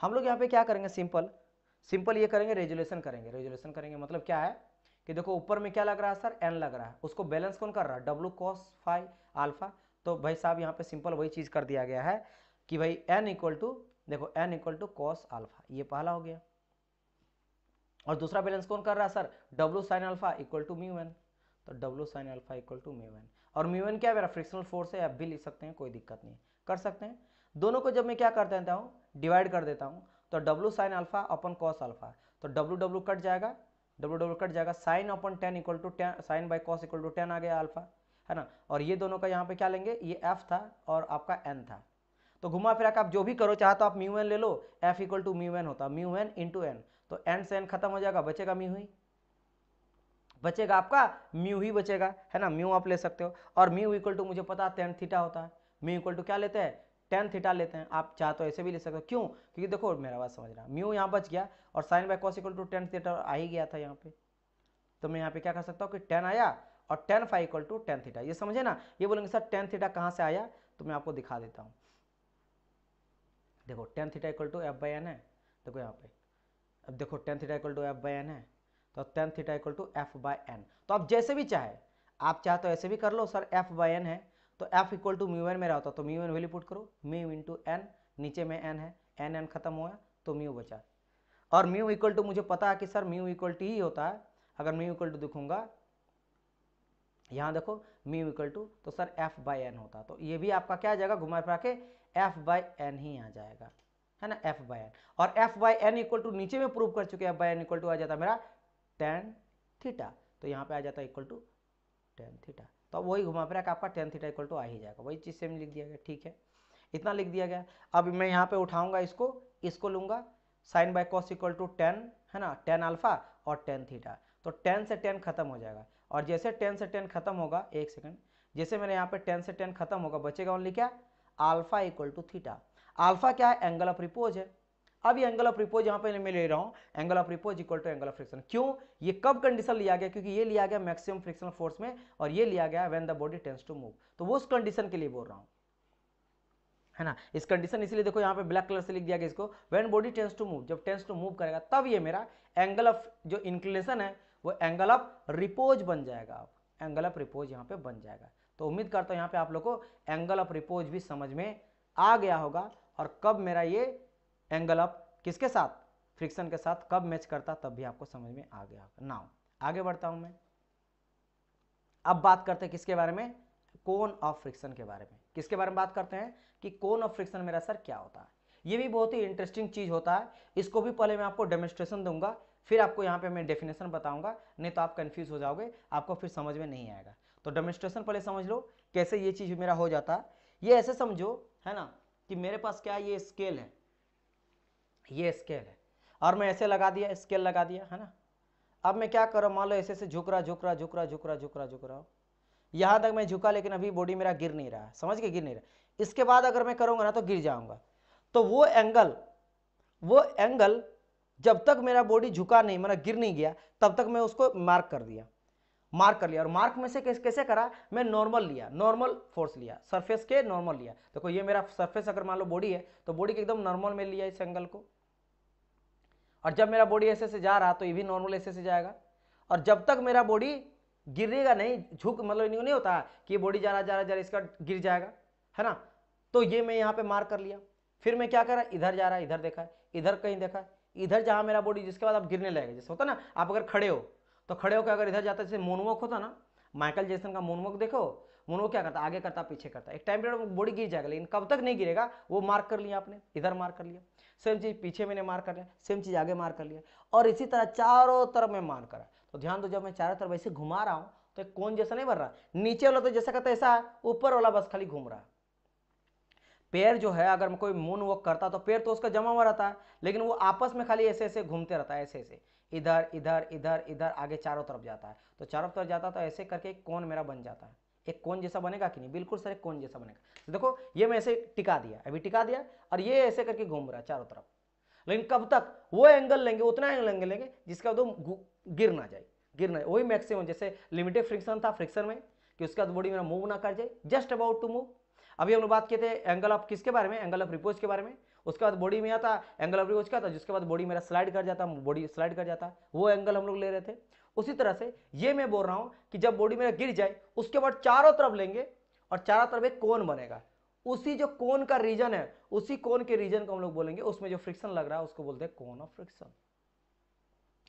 हम लोग यहाँ पे क्या करेंगे, सिंपल ये करेंगे, रेजुलेशन करेंगे, रेजुलेशन करेंगे मतलब क्या है कि देखो ऊपर में क्या लग रहा है सर, एन लग रहा है, उसको बैलेंस कौन कर रहा है, डब्लू कॉस फाइ अल्फा। तो भाई साहब यहाँ पे सिंपल वही चीज कर दिया गया है कि भाई एन इक्वल टू देखो N equal to cos alpha, ये पहला हो गया, और दूसरा बैलेंस कौन कर रहा है sir, W sign alpha equal to mu N, तो W sign alpha equal to mu N, और म्यू एन क्या है मेरा फ्रिक्शनल फोर्स है, आप भी लिख सकते हैं, कोई दिक्कत नहीं, कर सकते हैं। दोनों को जब मैं क्या कर देता हूँ, डिवाइड कर देता हूँ, तो डब्लू साइन अल्फा अपन कॉस अल्फा, तो डब्लू डब्लू कट जाएगा, डब्लू डब्लू कट जाएगा, sign upon tan equal to tan, sign by cos equal to tan आ गया अल्फा, है ना। और ये दोनों का यहाँ पे क्या लेंगे, ये एफ था और आपका एन था, तो घुमा फिरा आप जो भी करो, चाहे तो आप म्यू एन ले लो, F equal to mu N होता है, म्यू एन इंटू एन, तो एन से एन खत्म हो जाएगा, बचेगा म्यू ही, बचेगा आपका म्यू ही बचेगा, है ना, म्यू आप ले सकते हो। और म्यू इक्वल टू मुझे पता है टेन थीटा होता है, म्यू इक्वल टू क्या लेते हैं, टेन थीटा लेते हैं, आप चाहे तो ऐसे भी ले सकते हो, क्यों, क्योंकि देखो मेरा बात समझना, म्यू यहाँ बच गया और sign by cos equal to tan theta आ ही गया था यहाँ पे, तो मैं यहाँ पे क्या कर सकता हूँ कि टेन आया और tan five equal to tan theta, ये समझे ना, ये बोलेंगे सर टेन थीटा कहाँ से आया, तो मैं आपको दिखा देता हूँ, देखो tan theta equal to F by N है, देखो यहाँ पे, अब देखो tan theta equal to F by N है, तो tan theta equal to F by N, तो आप जैसे भी चाहे, आप चाहे तो ऐसे भी कर लो, सर एफ बाई एन है तो F equal to mu N मेरा होता, तो म्यू एन वैल्यू पुट करो, म्यू इंटू एन, नीचे में एन है, एन एन खत्म हुआ तो म्यू बचा, और म्यू इक्वल टू मुझे पता है कि सर म्यू इक्वल टू ही होता है, अगर म्यू इक्वल टू दिखूंगा यहाँ देखो म्यू इक्वल टू, तो सर एफ बाई एन होता, तो ये भी आपका क्या आ जाएगा, घुमा फिरा के एफ बाई एन ही आ जाएगा, है ना, एफ बाई एन। और F by N equal to नीचे में प्रूव कर चुके, F by N equal to आ जाता मेरा टेन थीटा, तो यहाँ पे आ जाता है इक्वल टू टेन थीटा, तो वही घुमा फिरा आपका टेन थीटा इक्वल टू आ ही जाएगा, वही चीज सेम लिख दिया गया, ठीक है, इतना लिख दिया गया। अब मैं यहाँ पे उठाऊंगा इसको, इसको लूंगा, sign by cos equal to tan, है ना, टेन अल्फा और टेन थीटा, तो टेन से टेन खत्म हो जाएगा, और जैसे टेन से टेन खत्म होगा, एक सेकंड, जैसे मेरे यहाँ पे टेन से टेन खत्म होगा, बचेगा ओनली क्या, alpha equal to theta. Alpha क्या है, एंगल ऑफ रिपोज है। अब ये एंगल ऑफ रिपोज यहाँ पे मैं ले रहा हूँ, angle of repose equal to angle of friction, क्यों, ये कब कंडीशन लिया गया, क्योंकि ये लिया गया मैक्सिमम फ्रिक्शनल फोर्स में, और ये लिया गया when the body tends to move, तो वो उस कंडीशन के लिए बोल रहा हूँ, है ना। इस कंडीशन इसलिए देखो यहाँ पे ब्लैक कलर से लिख दिया गया इसको, when body tends to move, जब टेंस टू मूव करेगा तब ये मेरा एंगल ऑफ जो इंक्लिनेशन है वो एंगल ऑफ रिपोज बन जाएगा, एंगल ऑफ रिपोज यहाँ पे बन जाएगा। तो उम्मीद करता हूँ यहाँ पे आप लोग को एंगल ऑफ रिपोज भी समझ में आ गया होगा, और कब मेरा ये एंगल ऑफ किसके साथ, फ्रिक्शन के साथ कब मैच करता तब भी आपको समझ में आ गया होगा। नाउ आगे बढ़ता हूँ मैं, अब बात करते हैं किसके बारे में, कोन ऑफ फ्रिक्शन के बारे में। किसके बारे में बात करते हैं कि कोन ऑफ फ्रिक्शन मेरा सर क्या होता है। ये भी बहुत ही इंटरेस्टिंग चीज होता है, इसको भी पहले मैं आपको डेमोन्स्ट्रेशन दूंगा, फिर आपको यहाँ पे मैं डेफिनेशन बताऊंगा, नहीं तो आप कंफ्यूज हो जाओगे, आपको फिर समझ में नहीं आएगा। तो डेमोन्स्ट्रेशन पहले समझ लो कैसे ये चीज मेरा हो जाता है। ये ऐसे समझो है ना कि मेरे पास क्या है, ये स्केल है, ये स्केल है, और मैं ऐसे लगा दिया, स्केल लगा दिया है ना। अब मैं क्या कर रहा हूँ, मान लो ऐसे ऐसे झुक रहा झुक रहा झुक रहा झुक रहा झुक रहा झुक रहा हूँ, यहाँ तक मैं झुका, लेकिन अभी बॉडी मेरा गिर नहीं रहा है, समझ के गिर नहीं रहा। इसके बाद अगर मैं करूँगा ना तो गिर जाऊँगा। तो वो एंगल जब तक मेरा बॉडी झुका नहीं, मेरा गिर नहीं गया, तब तक मैं उसको मार्क कर दिया, मार्क कर लिया। और मार्क में से कैसे करा, मैं नॉर्मल लिया, नॉर्मल फोर्स लिया, सरफेस के नॉर्मल लिया। देखो ये मेरा सरफेस अगर मान लो बॉडी है तो बॉडी के एकदम नॉर्मल में लिया इस एंगल को, और जब मेरा बॉडी ऐसे से जा रहा तो ये भी नॉर्मल ऐसे से जाएगा। और जब तक मेरा बॉडी गिरेगा नहीं, झुक मतलब नहीं होता कि ये बॉडी जा रहा इसका गिर जाएगा है ना, तो ये मैं यहाँ पे मार्क कर लिया। फिर मैं क्या कर रहा, इधर जा रहा, इधर देखा, इधर कहीं देखा, इधर जहाँ मेरा बॉडी, जिसके बाद आप गिरने लगेगा। जैसे होता ना, आप अगर खड़े हो तो खड़े होकर अगर इधर जाता, जैसे मोनवॉक होता ना, माइकल जैक्सन का मोनवॉक देखो, मोनवॉक क्या करता, आगे करता पीछे करता, एक टाइम पीरियड बॉडी गिर जाएगा, लेकिन कब तक नहीं गिरेगा, वो मार्क कर लिया आपने, इधर मार्क कर लिया। सेम चीज पीछे मैंने मार्क कर लिया, सेम चीज आगे मार्क कर लिया, और इसी तरह चारों तरफ मैं मार्क करा। तो ध्यान दो, जब मैं चारों तरफ ऐसे घुमा रहा हूँ तो एक कोन जैसा नहीं बन रहा, नीचे वाला तो जैसा कहता है ऐसा है, ऊपर वाला बस खाली घूम रहा है। पैर जो है, अगर कोई मून वॉक करता तो पैर तो उसका जमा हुआ रहता है, लेकिन वो आपस में खाली ऐसे ऐसे घूमते रहता है, ऐसे ऐसे इधर इधर इधर इधर आगे चारों तरफ जाता है। तो चारों तरफ जाता है तो ऐसे करके एक कोन मेरा बन जाता है। एक कोन जैसा बनेगा कि नहीं, बिल्कुल सर एक कोन जैसा बनेगा। तो देखो ये मैं ऐसे टिका दिया, अभी टिका दिया, और ये ऐसे करके घूम रहा है चारों तरफ, लेकिन कब तक वो एंगल लेंगे, उतना एंगल लेंगे जिसका तो गिर ना जाए, गिर ना जाए, वही मैक्सिमम जैसे लिमिटेड फ्रिक्शन था फ्रिक्शन में, कि उसका बॉडी मेरा मूव ना कर जाए, जस्ट अबाउट टू मूव। अभी हम लोग बात किए थे एंगल ऑफ किसके बारे में, एंगल ऑफ रिपोज के बारे में। उसके बाद बॉडी में आता एंगल ऑफ रिपोज क्या था, जिसके बाद बॉडी मेरा स्लाइड कर जाता, बॉडी स्लाइड कर जाता, वो एंगल हम लोग ले रहे थे। उसी तरह से ये मैं बोल रहा हूँ कि जब बॉडी मेरा गिर जाए उसके बाद चारों तरफ लेंगे और चारों तरफ एक कोन बनेगा। उसी जो कोन का रीजन है, उसी कोन के रीजन को हम लोग बोलेंगे, उसमें जो फ्रिक्शन लग रहा है उसको बोलते हैं कोन ऑफ फ्रिक्शन,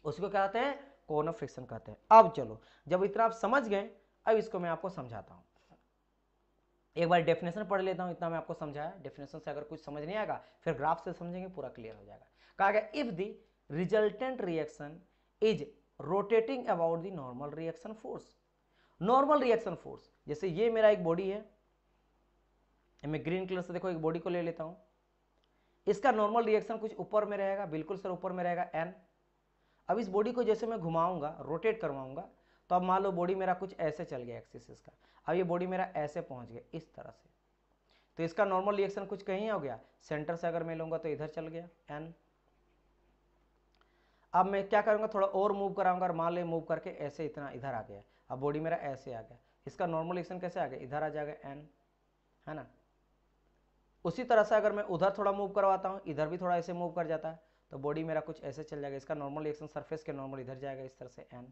उसको क्या कहते हैं, कोन ऑफ फ्रिक्शन कहते हैं। अब चलो, जब इतना आप समझ गए, अब इसको मैं आपको समझाता हूँ। एक बार डेफिनेशन पढ़ लेता हूँ, इतना मैं आपको समझाया। डेफिनेशन से अगर कुछ समझ नहीं आएगा फिर ग्राफ से समझेंगे, पूरा क्लियर हो जाएगा। कहा गया, if the resultant reaction is rotating about the normal reaction force. Normal reaction force, जैसे ये मेरा एक बॉडी है, मैं ग्रीन कलर से देखो एक बॉडी को ले लेता हूँ, इसका नॉर्मल रिएक्शन कुछ ऊपर में रहेगा, बिल्कुल सर ऊपर में रहेगा एन। अब इस बॉडी को जैसे मैं घुमाऊंगा, रोटेट करवाऊंगा, तो अब मान लो बॉडी मेरा कुछ ऐसे चल गया एक्सिस इसका, अब ये बॉडी मेरा ऐसे पहुंच गया इस तरह से, तो इसका नॉर्मल रिएक्शन कुछ कहीं हो गया, सेंटर से अगर मैं लूंगा तो इधर चल गया एन। अब मैं क्या करूंगा, थोड़ा और मूव कराऊंगा, और मान ले मूव करके ऐसे इतना इधर आ गया, अब बॉडी मेरा ऐसे आ गया, इसका नॉर्मल रिएक्शन कैसे आ गया, इधर आ जाएगा एन है ना। उसी तरह से अगर मैं उधर थोड़ा मूव करवाता हूँ, इधर भी थोड़ा ऐसे मूव कर जाता है, तो बॉडी मेरा कुछ ऐसे चल जाएगा, इसका नॉर्मल रिएक्शन सरफेस के नॉर्मल इधर जाएगा इस तरह से एन।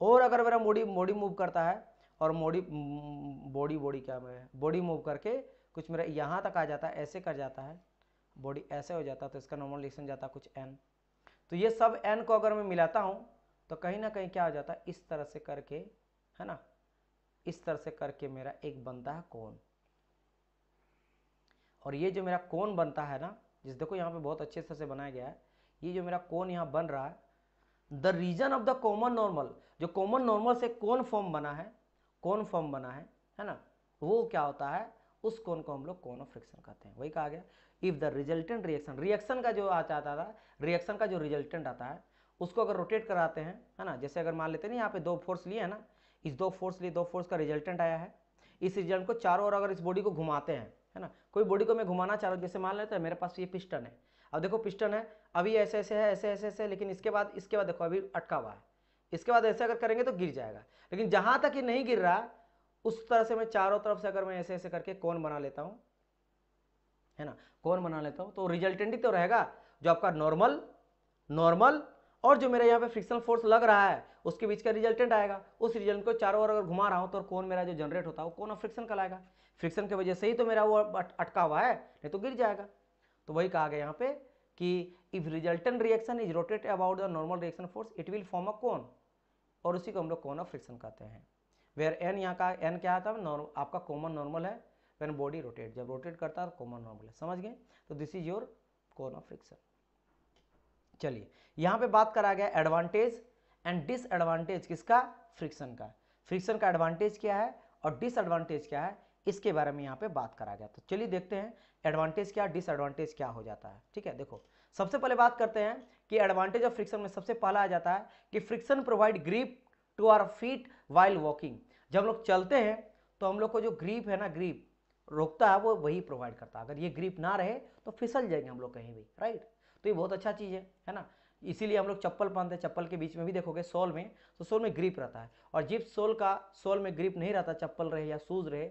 और अगर मेरा बॉडी मूव करता है और बॉडी मूव करके कुछ मेरा यहाँ तक आ जाता है, ऐसे कर जाता है, बॉडी ऐसे हो जाता है, तो इसका नॉर्मल रिएक्शन जाता है कुछ एन। तो ये सब एन को अगर मैं मिलाता हूँ तो कहीं ना कहीं क्या हो जाता है, इस तरह से करके है ना, इस तरह से करके मेरा एक बनता है कोन। और ये जो मेरा कोन बनता है ना, जिस देखो यहाँ पे बहुत अच्छे तरह से बनाया गया है, ये जो मेरा कोन यहाँ बन रहा है, the region of the common normal, जो कॉमन नॉर्मल से कोन फॉर्म बना है, कोन फॉर्म बना है ना, वो क्या होता है, उस कोन को हम लोग कोन ऑफ फ्रिक्शन कहते हैं। वही कहा गया, if the resultant reaction, reaction का जो आता था, रिएक्शन का जो रिजल्टेंट आता है उसको अगर रोटेट कराते हैं है ना, जैसे अगर मान लेते हैं यहाँ पे दो फोर्स लिए है ना, इस दो फोर्स का रिजल्टेंट आया है, इस रिजल्ट को चारों ओर अगर इस बॉडी को घुमाते हैं है ना, कोई बॉडी को मैं घुमाना चाह रहा हूँ, जैसे मान लेते हैं मेरे पास ये पिस्टन है, अब देखो पिस्टन है, अभी ऐसे ऐसे है, ऐसे ऐसे ऐसे, लेकिन इसके बाद देखो अभी अटका हुआ है, इसके बाद ऐसे अगर करेंगे तो गिर जाएगा, लेकिन जहाँ तक ये नहीं गिर रहा उस तरह से मैं चारों तरफ से अगर मैं ऐसे ऐसे करके कोन बना लेता हूँ, है ना, कौन बना लेता हूँ, तो रिजल्टेंट ही तो रहेगा जो आपका नॉर्मल और जो मेरा यहाँ पे फ्रिक्शनल फोर्स लग रहा है उसके बीच का रिजल्टेंट आएगा। उस रिजल्ट को चारों ओर अगर घुमा रहा हूँ तो कौन मेरा जो जनरेट होता है वो कौन ऑफ फ्रिक्शन कहलाएगा, फ्रिक्शन की वजह से ही तो मेरा वो अटका हुआ है, नहीं तो गिर जाएगा। तो वही कहा गया यहाँ पे कि if resultant reaction is rotate about the normal reaction force it will form a cone, और उसी को हम लोग कोन ऑफ फ्रिक्शन कहते हैं। वेयर एन, यहाँ का एन क्या आता है, आपका कॉमन नॉर्मल है, व्हेन बॉडी रोटेट, जब रोटेट करता है कॉमन नॉर्मल है, समझ गए। तो this is your cone of friction. चलिए यहाँ पे बात करा गया एडवांटेज एंड डिसएडवांटेज किसका, फ्रिक्शन का। फ्रिक्शन का एडवांटेज क्या है और डिसएडवांटेज क्या है, इसके बारे में यहाँ पे बात करा गया। तो चलिए देखते हैं एडवांटेज क्या डिसएडवांटेज क्या हो जाता है। ठीक है, देखो सबसे पहले बात करते हैं कि एडवांटेज ऑफ फ्रिक्शन में सबसे पहला आ जाता है कि friction provide grip to our feet while walking. जब हम लोग चलते हैं तो हम लोग को जो ग्रिप है ना, ग्रिप रोकता है वो वही प्रोवाइड करता है। अगर ये ग्रिप ना रहे तो फिसल जाएंगे हम लोग कहीं भी, राइट। तो ये बहुत अच्छा चीज़ है ना। इसीलिए हम लोग चप्पल पहनते हैं, चप्पल के बीच में भी देखोगे सोल में, तो सोल में ग्रिप रहता है, और जिप सोल में ग्रिप नहीं रहता, चप्पल रहे या शूज रहे,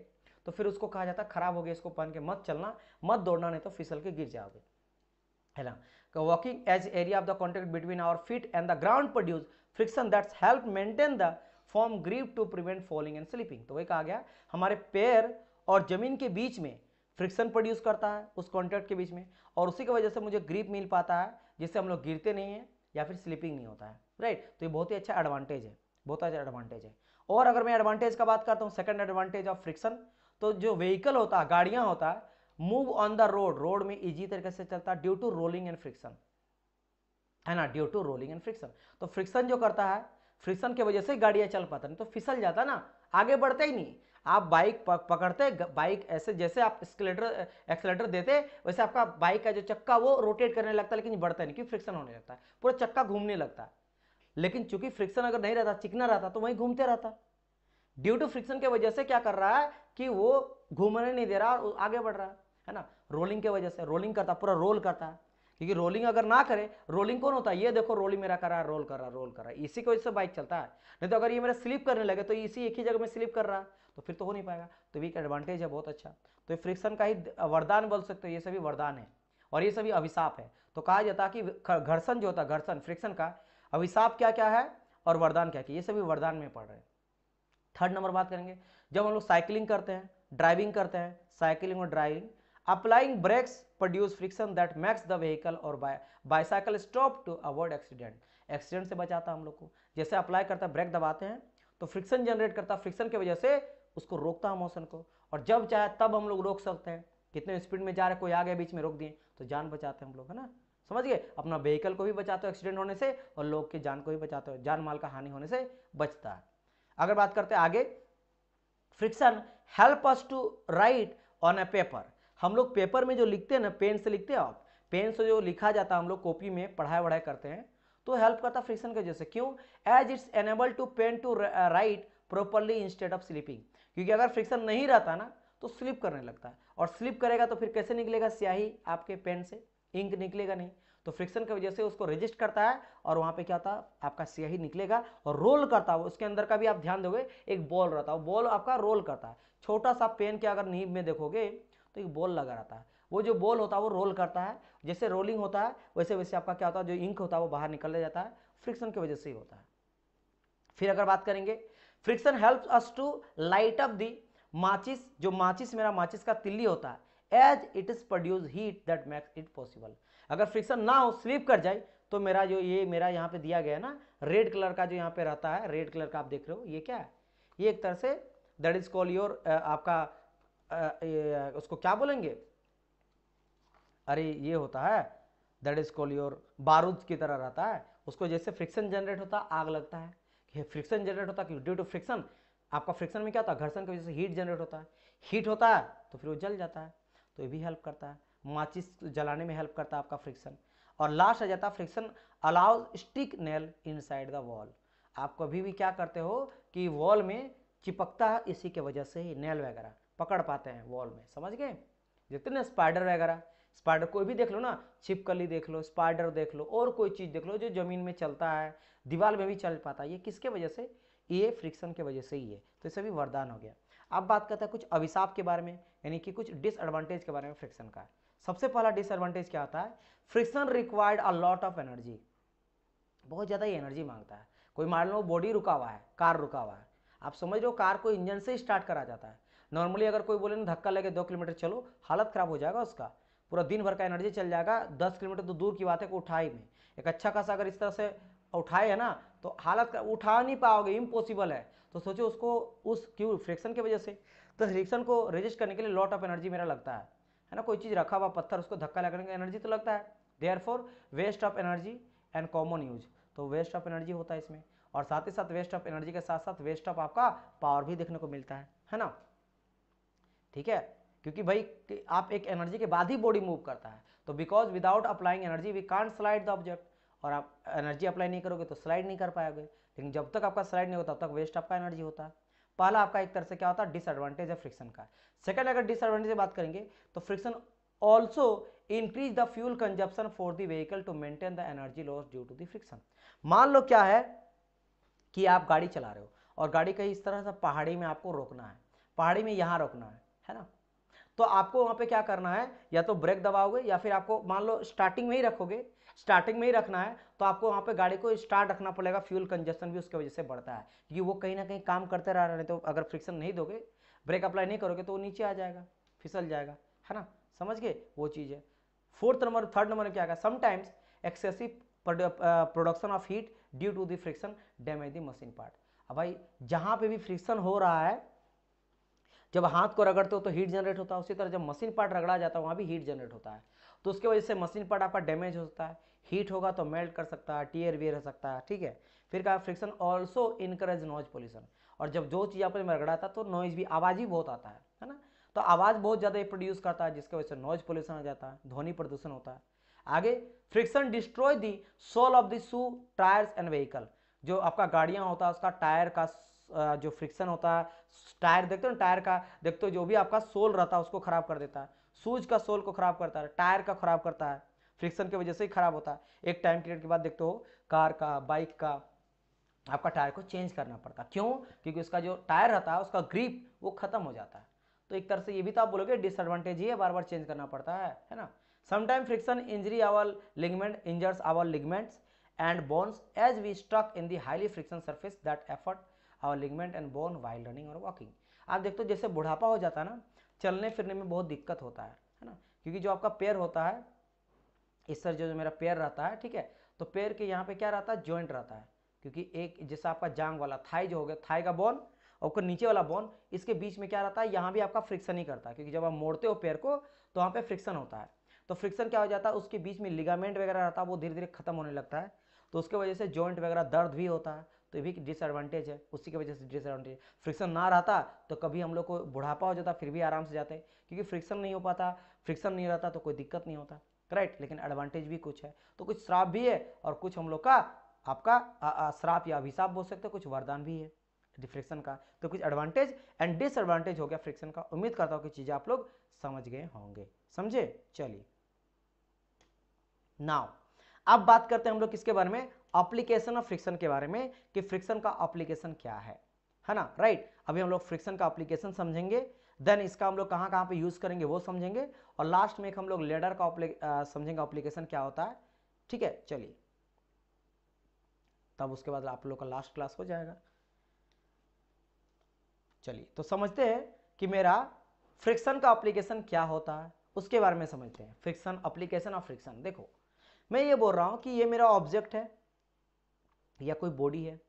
तो फिर उसको कहा जाता है खराब हो गया, इसको पहन के मत चलना, मत दौड़ना, नहीं तो फिसल के गिर जाओगे, है ना। Walking as area of the contact between our feet and the ground produce friction that's help maintain the form grip to prevent falling and slipping. तो वही कहा गया हमारे पैर और जमीन के बीच में फ्रिक्शन प्रोड्यूस करता है उस कॉन्टैक्ट के बीच में, और उसी की वजह से मुझे ग्रिप मिल पाता है जिससे हम लोग गिरते नहीं हैं या फिर स्लिपिंग नहीं होता है, राइट। तो ये बहुत ही अच्छा एडवांटेज है, बहुत अच्छा एडवांटेज है। और अगर मैं एडवांटेज का बात करता हूँ, सेकंड एडवांटेज ऑफ फ्रिक्शन, तो जो व्हीकल होता है, गाड़ियाँ होता है, move on the road, road में ईजी तरीके से चलता है due to rolling and friction, है ना, due to rolling and friction. तो फ्रिक्शन जो करता है, फ्रिक्शन की वजह से गाड़ियाँ चल पाता, नहीं तो फिसल जाता ना, आगे बढ़ते ही नहीं। आप बाइक पकड़ते, बाइक ऐसे जैसे आप एक्सेलेटर देते वैसे आपका बाइक का जो चक्का वो रोटेट करने लगता है, लेकिन बढ़ता नहीं, क्योंकि फ्रिक्शन होने लगता है, पूरा चक्का घूमने लगता है। लेकिन चूंकि फ्रिक्शन अगर नहीं रहता, चिकना रहता, तो वहीं घूमते रहता। ड्यू टू फ्रिक्शन की वजह से क्या कर रहा है कि वो घूमने नहीं दे रहा और आगे बढ़ रहा है ना। रोलिंग की वजह से रोलिंग करता, पूरा रोल करता है, क्योंकि रोलिंग अगर ना करे, रोलिंग कौन होता है, ये देखो रोलिंग मेरा कर रहा है, रोल कर रहा है, रोल कर रहा है, इसी की वजह से बाइक चलता है। नहीं तो अगर ये मेरा स्लिप करने लगे तो इसी एक ही जगह में स्लिप कर रहा है, तो फिर तो हो नहीं पाएगा। तो भी एक एडवांटेज है बहुत अच्छा। तो ये फ्रिक्शन का ही वरदान बोल सकते हो, ये सभी वरदान है और ये सभी अभिशाप है। तो कहा जाता है कि घर्षण जो होता है, घर्षण फ्रिक्शन का अभिशाप क्या क्या है और वरदान क्या क्या, ये सभी वरदान में पढ़ रहे हैं। थर्ड नंबर बात करेंगे, जब हम लोग साइकिलिंग करते हैं, ड्राइविंग करते हैं, साइकिलिंग और driving, applying brakes produce friction that makes the vehicle or bicycle stop to avoid accident। Accident से बचाता हम लोग को, जैसे अप्लाई करता है, ब्रेक दबाते हैं तो फ्रिक्शन जनरेट करता है, फ्रिक्शन की वजह से उसको रोकता है मोशन को, और जब चाहे तब हम लोग रोक सकते हैं। कितने स्पीड में जा रहे, कोई आ गया बीच में रोक दिए, तो जान बचाते हैं हम लोग, है ना, समझ गए। अपना व्हीकल को भी बचाते हो एक्सीडेंट होने से, और लोग की जान को भी बचाते हो, जान माल का हानि होने से बचता है। अगर बात करते हैं आगे, friction help us to write on a paper. हम लोग पेपर में जो लिखते हैं ना, पेन से लिखते हैं, आप पेन से जो लिखा जाता है, हम लोग कॉपी में पढ़ाई वढ़ाई करते हैं, तो हेल्प करता है फ्रिक्शन की वजह से। क्यों, as it's enable to pen to write properly instead of slipping. क्योंकि अगर फ्रिक्शन नहीं रहता ना तो स्लिप करने लगता है, और स्लिप करेगा तो फिर कैसे निकलेगा स्याही आपके पेन से, इंक निकलेगा नहीं। तो फ्रिक्शन की वजह से उसको रेजिस्ट करता है, और वहाँ पे क्या होता है, आपका स्याही निकलेगा। और रोल करता है, उसके अंदर का भी आप ध्यान दोगे, एक बॉल रहता है, बॉल आपका रोल करता है। छोटा सा पेन के अगर नीब में देखोगे तो एक बॉल लगा रहता है, वो जो बॉल होता है वो रोल करता है। जैसे रोलिंग होता है वैसे वैसे आपका क्या होता है, जो इंक होता है वो बाहर निकल जाता है, फ्रिक्शन की वजह से ही होता है। फिर अगर बात करेंगे, friction helps us to light up the माचिस। जो माचिस, मेरा माचिस का तिल्ली होता है, as it is produce heat that makes it possible. अगर फ्रिक्शन ना हो, स्लिप कर जाए, तो मेरा जो ये मेरा यहाँ पे दिया गया है ना, रेड कलर का जो यहाँ पे रहता है, रेड कलर का आप देख रहे हो, ये क्या है, ये एक तरह say that is called your आपका उसको क्या बोलेंगे, अरे ये होता है दैट इज कॉल्ड योर बारूद की तरह रहता है। उसको जैसे फ्रिक्शन जनरेट होता है आग लगता है, कि फ्रिक्शन जनरेट होता है ड्यू टू फ्रिक्शन, आपका फ्रिक्शन में क्या होता है, घर्षण की वजह से हीट जनरेट होता है, हीट होता है तो फिर वो जल जाता है। तो ये भी हेल्प करता है, माचिस जलाने में हेल्प करता है आपका फ्रिक्शन। और लास्ट आ जाता है friction allows stick nail inside the wall. आप कभी भी क्या करते हो कि वॉल में चिपकता है, इसी के वजह से ही नेल वगैरह पकड़ पाते हैं वॉल में, समझ गए। जितने स्पाइडर वगैरह, स्पाइडर कोई भी देख लो ना, छिपकली देख लो, स्पाइडर देख लो, और कोई चीज़ देख लो जो जमीन में चलता है, दीवार में भी चल पाता है, ये किसके वजह से, ये फ्रिक्शन के वजह से ही है। तो ये सभी वरदान हो गया। अब बात करते हैं कुछ अभिशाप के बारे में, यानी कि कुछ डिसएडवांटेज के बारे में फ्रिक्शन का। सबसे पहला डिसएडवांटेज क्या होता है, friction required a lot of energy, बहुत ज़्यादा ही एनर्जी मांगता है। कोई मान लो बॉडी रुका हुआ है, कार रुका हुआ है, आप समझ लो कार को इंजन से स्टार्ट करा जाता है। नॉर्मली अगर कोई बोले ना धक्का लगे 2 किलोमीटर चलो, हालत खराब हो जाएगा उसका, पूरा दिन भर का एनर्जी चल जाएगा। 10 किलोमीटर तो दूर की बात है, को उठाई में एक अच्छा खासा अगर इस तरह से उठाए है ना तो हालत उठा नहीं पाओगे, इम्पॉसिबल है। तो सोचो उसको उस क्यों फ्रिक्शन की वजह से, तो फ्रिक्शन को रेजिस्ट करने के लिए लॉट ऑफ एनर्जी मेरा लगता है ना। कोई चीज़ रखा हुआ पत्थर उसको धक्का लगाने का एनर्जी तो लगता है। Therefore waste of energy and common use, तो वेस्ट ऑफ एनर्जी होता है इसमें, और साथ ही साथ वेस्ट ऑफ एनर्जी के साथ साथ वेस्ट ऑफ आपका पावर भी देखने को मिलता है ना। ठीक है, क्योंकि भाई आप एक एनर्जी के बाद ही बॉडी मूव करता है, तो because without applying energy we can't slide the object, और आप एनर्जी अप्लाई नहीं करोगे तो स्लाइड नहीं कर पाएंगे। लेकिन जब तक आपका स्लाइड नहीं होता तब तक वेस्ट आपका एनर्जी होता है। पहला आपका एक तरह से क्या होता है, डिसएडवांटेज है फ्रिक्शन का। सेकंड अगर डिसएडवांटेज की बात करेंगे तो friction also increase the fuel consumption for the vehicle to maintain the energy loss due to the friction. मान लो क्या है कि आप गाड़ी चला रहे हो और गाड़ी कहीं इस तरह से पहाड़ी में आपको रोकना है, पहाड़ी में यहाँ रोकना है ना, तो आपको वहाँ पे क्या करना है, या तो ब्रेक दबाओगे या फिर आपको मान लो स्टार्टिंग में ही रखोगे, स्टार्टिंग में ही रखना है तो आपको वहाँ पे गाड़ी को स्टार्ट रखना पड़ेगा। फ्यूल कंजप्शन भी उसके वजह से बढ़ता है क्योंकि वो कहीं ना कहीं काम करते रह रहे हैं। तो अगर फ्रिक्शन नहीं दोगे, ब्रेक अप्लाई नहीं करोगे तो वो नीचे आ जाएगा, फिसल जाएगा, है ना, समझ गए वो चीज़ है। थर्ड नंबर क्या है, sometimes excessive production of heat due to the friction damage the machine part. अब भाई जहाँ पे भी फ्रिक्शन हो रहा है, जब हाथ को रगड़ते हो तो हीट जनरेट होता है, उसी तरह जब मशीन पार्ट रगड़ा जाता है वहाँ भी हीट जनरेट होता है, तो उसके वजह से मशीन पार्ट आपका डैमेज होता है। हीट होगा तो मेल्ट कर सकता है, टीयर वियर हो सकता है। ठीक है, फिर कहा friction also encourage noise pollution, और जब जो चीज़ आपने रगड़ाता तो नॉइज भी, आवाज़ ही बहुत आता है ना, तो आवाज़ बहुत ज़्यादा प्रोड्यूस करता है, जिसकी वजह से नॉइज पोल्यूशन आ जाता है, ध्वनि प्रदूषण होता है। आगे friction destroy the sole of the shoe tyres and vehicle, जो आपका गाड़ियाँ होता है उसका टायर का जो फ्रिक्शन होता है, टायर देखते हो ना, टायर का देखते हो जो भी आपका सोल रहता है उसको खराब कर देता है, शूज का सोल को खराब करता है, टायर का खराब करता है, फ्रिक्शन की वजह से ही खराब होता है। एक टाइम पीरियड के बाद देखते हो कार का, बाइक का आपका टायर को चेंज करना पड़ता है। क्यों? क्योंकि उसका जो टायर रहता है उसका ग्रिप वो खत्म हो जाता है। तो एक तरह से ये भी तो आप बोलोगे डिसएडवांटेज ही है, बार बार चेंज करना पड़ता है ना। Sometime friction injury our ligament, injures our ligaments and bones as we struck in the highly friction surface that effort our ligament and bone while running और वॉकिंग। आप देखते हो जैसे बुढ़ापा हो जाता है ना, चलने फिरने में बहुत दिक्कत होता है ना, क्योंकि जो आपका पैर होता है इस तरह जो मेरा पैर रहता है, ठीक है, तो पैर के यहाँ पे क्या रहता है, जॉइंट रहता है, क्योंकि एक जैसा आपका जांग वाला थाई जो हो गया, थाई का बोन और नीचे वाला बोन, इसके बीच में क्या रहता है, यहाँ भी आपका फ्रिक्शन ही करता है, क्योंकि जब आप मोड़ते हो पैर को तो वहाँ पर फ्रिक्शन होता है। तो फ्रिक्शन क्या हो जाता है, उसके बीच में लिगामेंट वगैरह रहता है वो धीरे धीरे खत्म होने लगता है, तो उसके वजह से जॉइंट वगैरह दर्द भी होता है। तो ये भी डिसएडवांटेज है, उसी की वजह से डिसएडवांटेज। फ्रिक्शन ना रहता तो कभी हम लोग को बुढ़ापा हो जाता फिर भी आराम से जाते, क्योंकि फ्रिक्शन नहीं हो पाता, फ्रिक्शन नहीं रहता तो कोई दिक्कत नहीं होता, करेक्ट। लेकिन एडवांटेज भी कुछ है, तो कुछ श्राप भी है और कुछ हम लोग का आपका श्राप या अभिशाप बोल सकते हो, कुछ वरदान भी है फ्रिक्शन का। तो कुछ एडवांटेज एंड डिसएडवांटेज हो गया फ्रिक्शन का। उम्मीद करता हूँ कि चीज़ें आप लोग समझ गए होंगे, समझे। चलिए नाउ अब बात करते हैं हम लोग किसके बारे में, एप्लीकेशन ऑफ फ्रिक्शन के बारे में, कि फ्रिक्शन का एप्लीकेशन क्या है ना, राइट। अभी हम लोग फ्रिक्शन का एप्लीकेशन समझेंगे, देन इसका हम लोग कहाँ कहाँ पे यूज करेंगे वो समझेंगे, और लास्ट में एक हम लोग लेडर का समझेंगे एप्लीकेशन क्या होता है, ठीक है। चलिए तब उसके बाद आप लोग का लास्ट क्लास हो जाएगा। चलिए तो समझते हैं कि मेरा फ्रिक्शन का एप्लीकेशन क्या होता है, उसके बारे में समझते हैं। Friction, application of friction. देखो मैं ये बोल रहा हूं कि ये मेरा ऑब्जेक्ट है या कोई बॉडी है,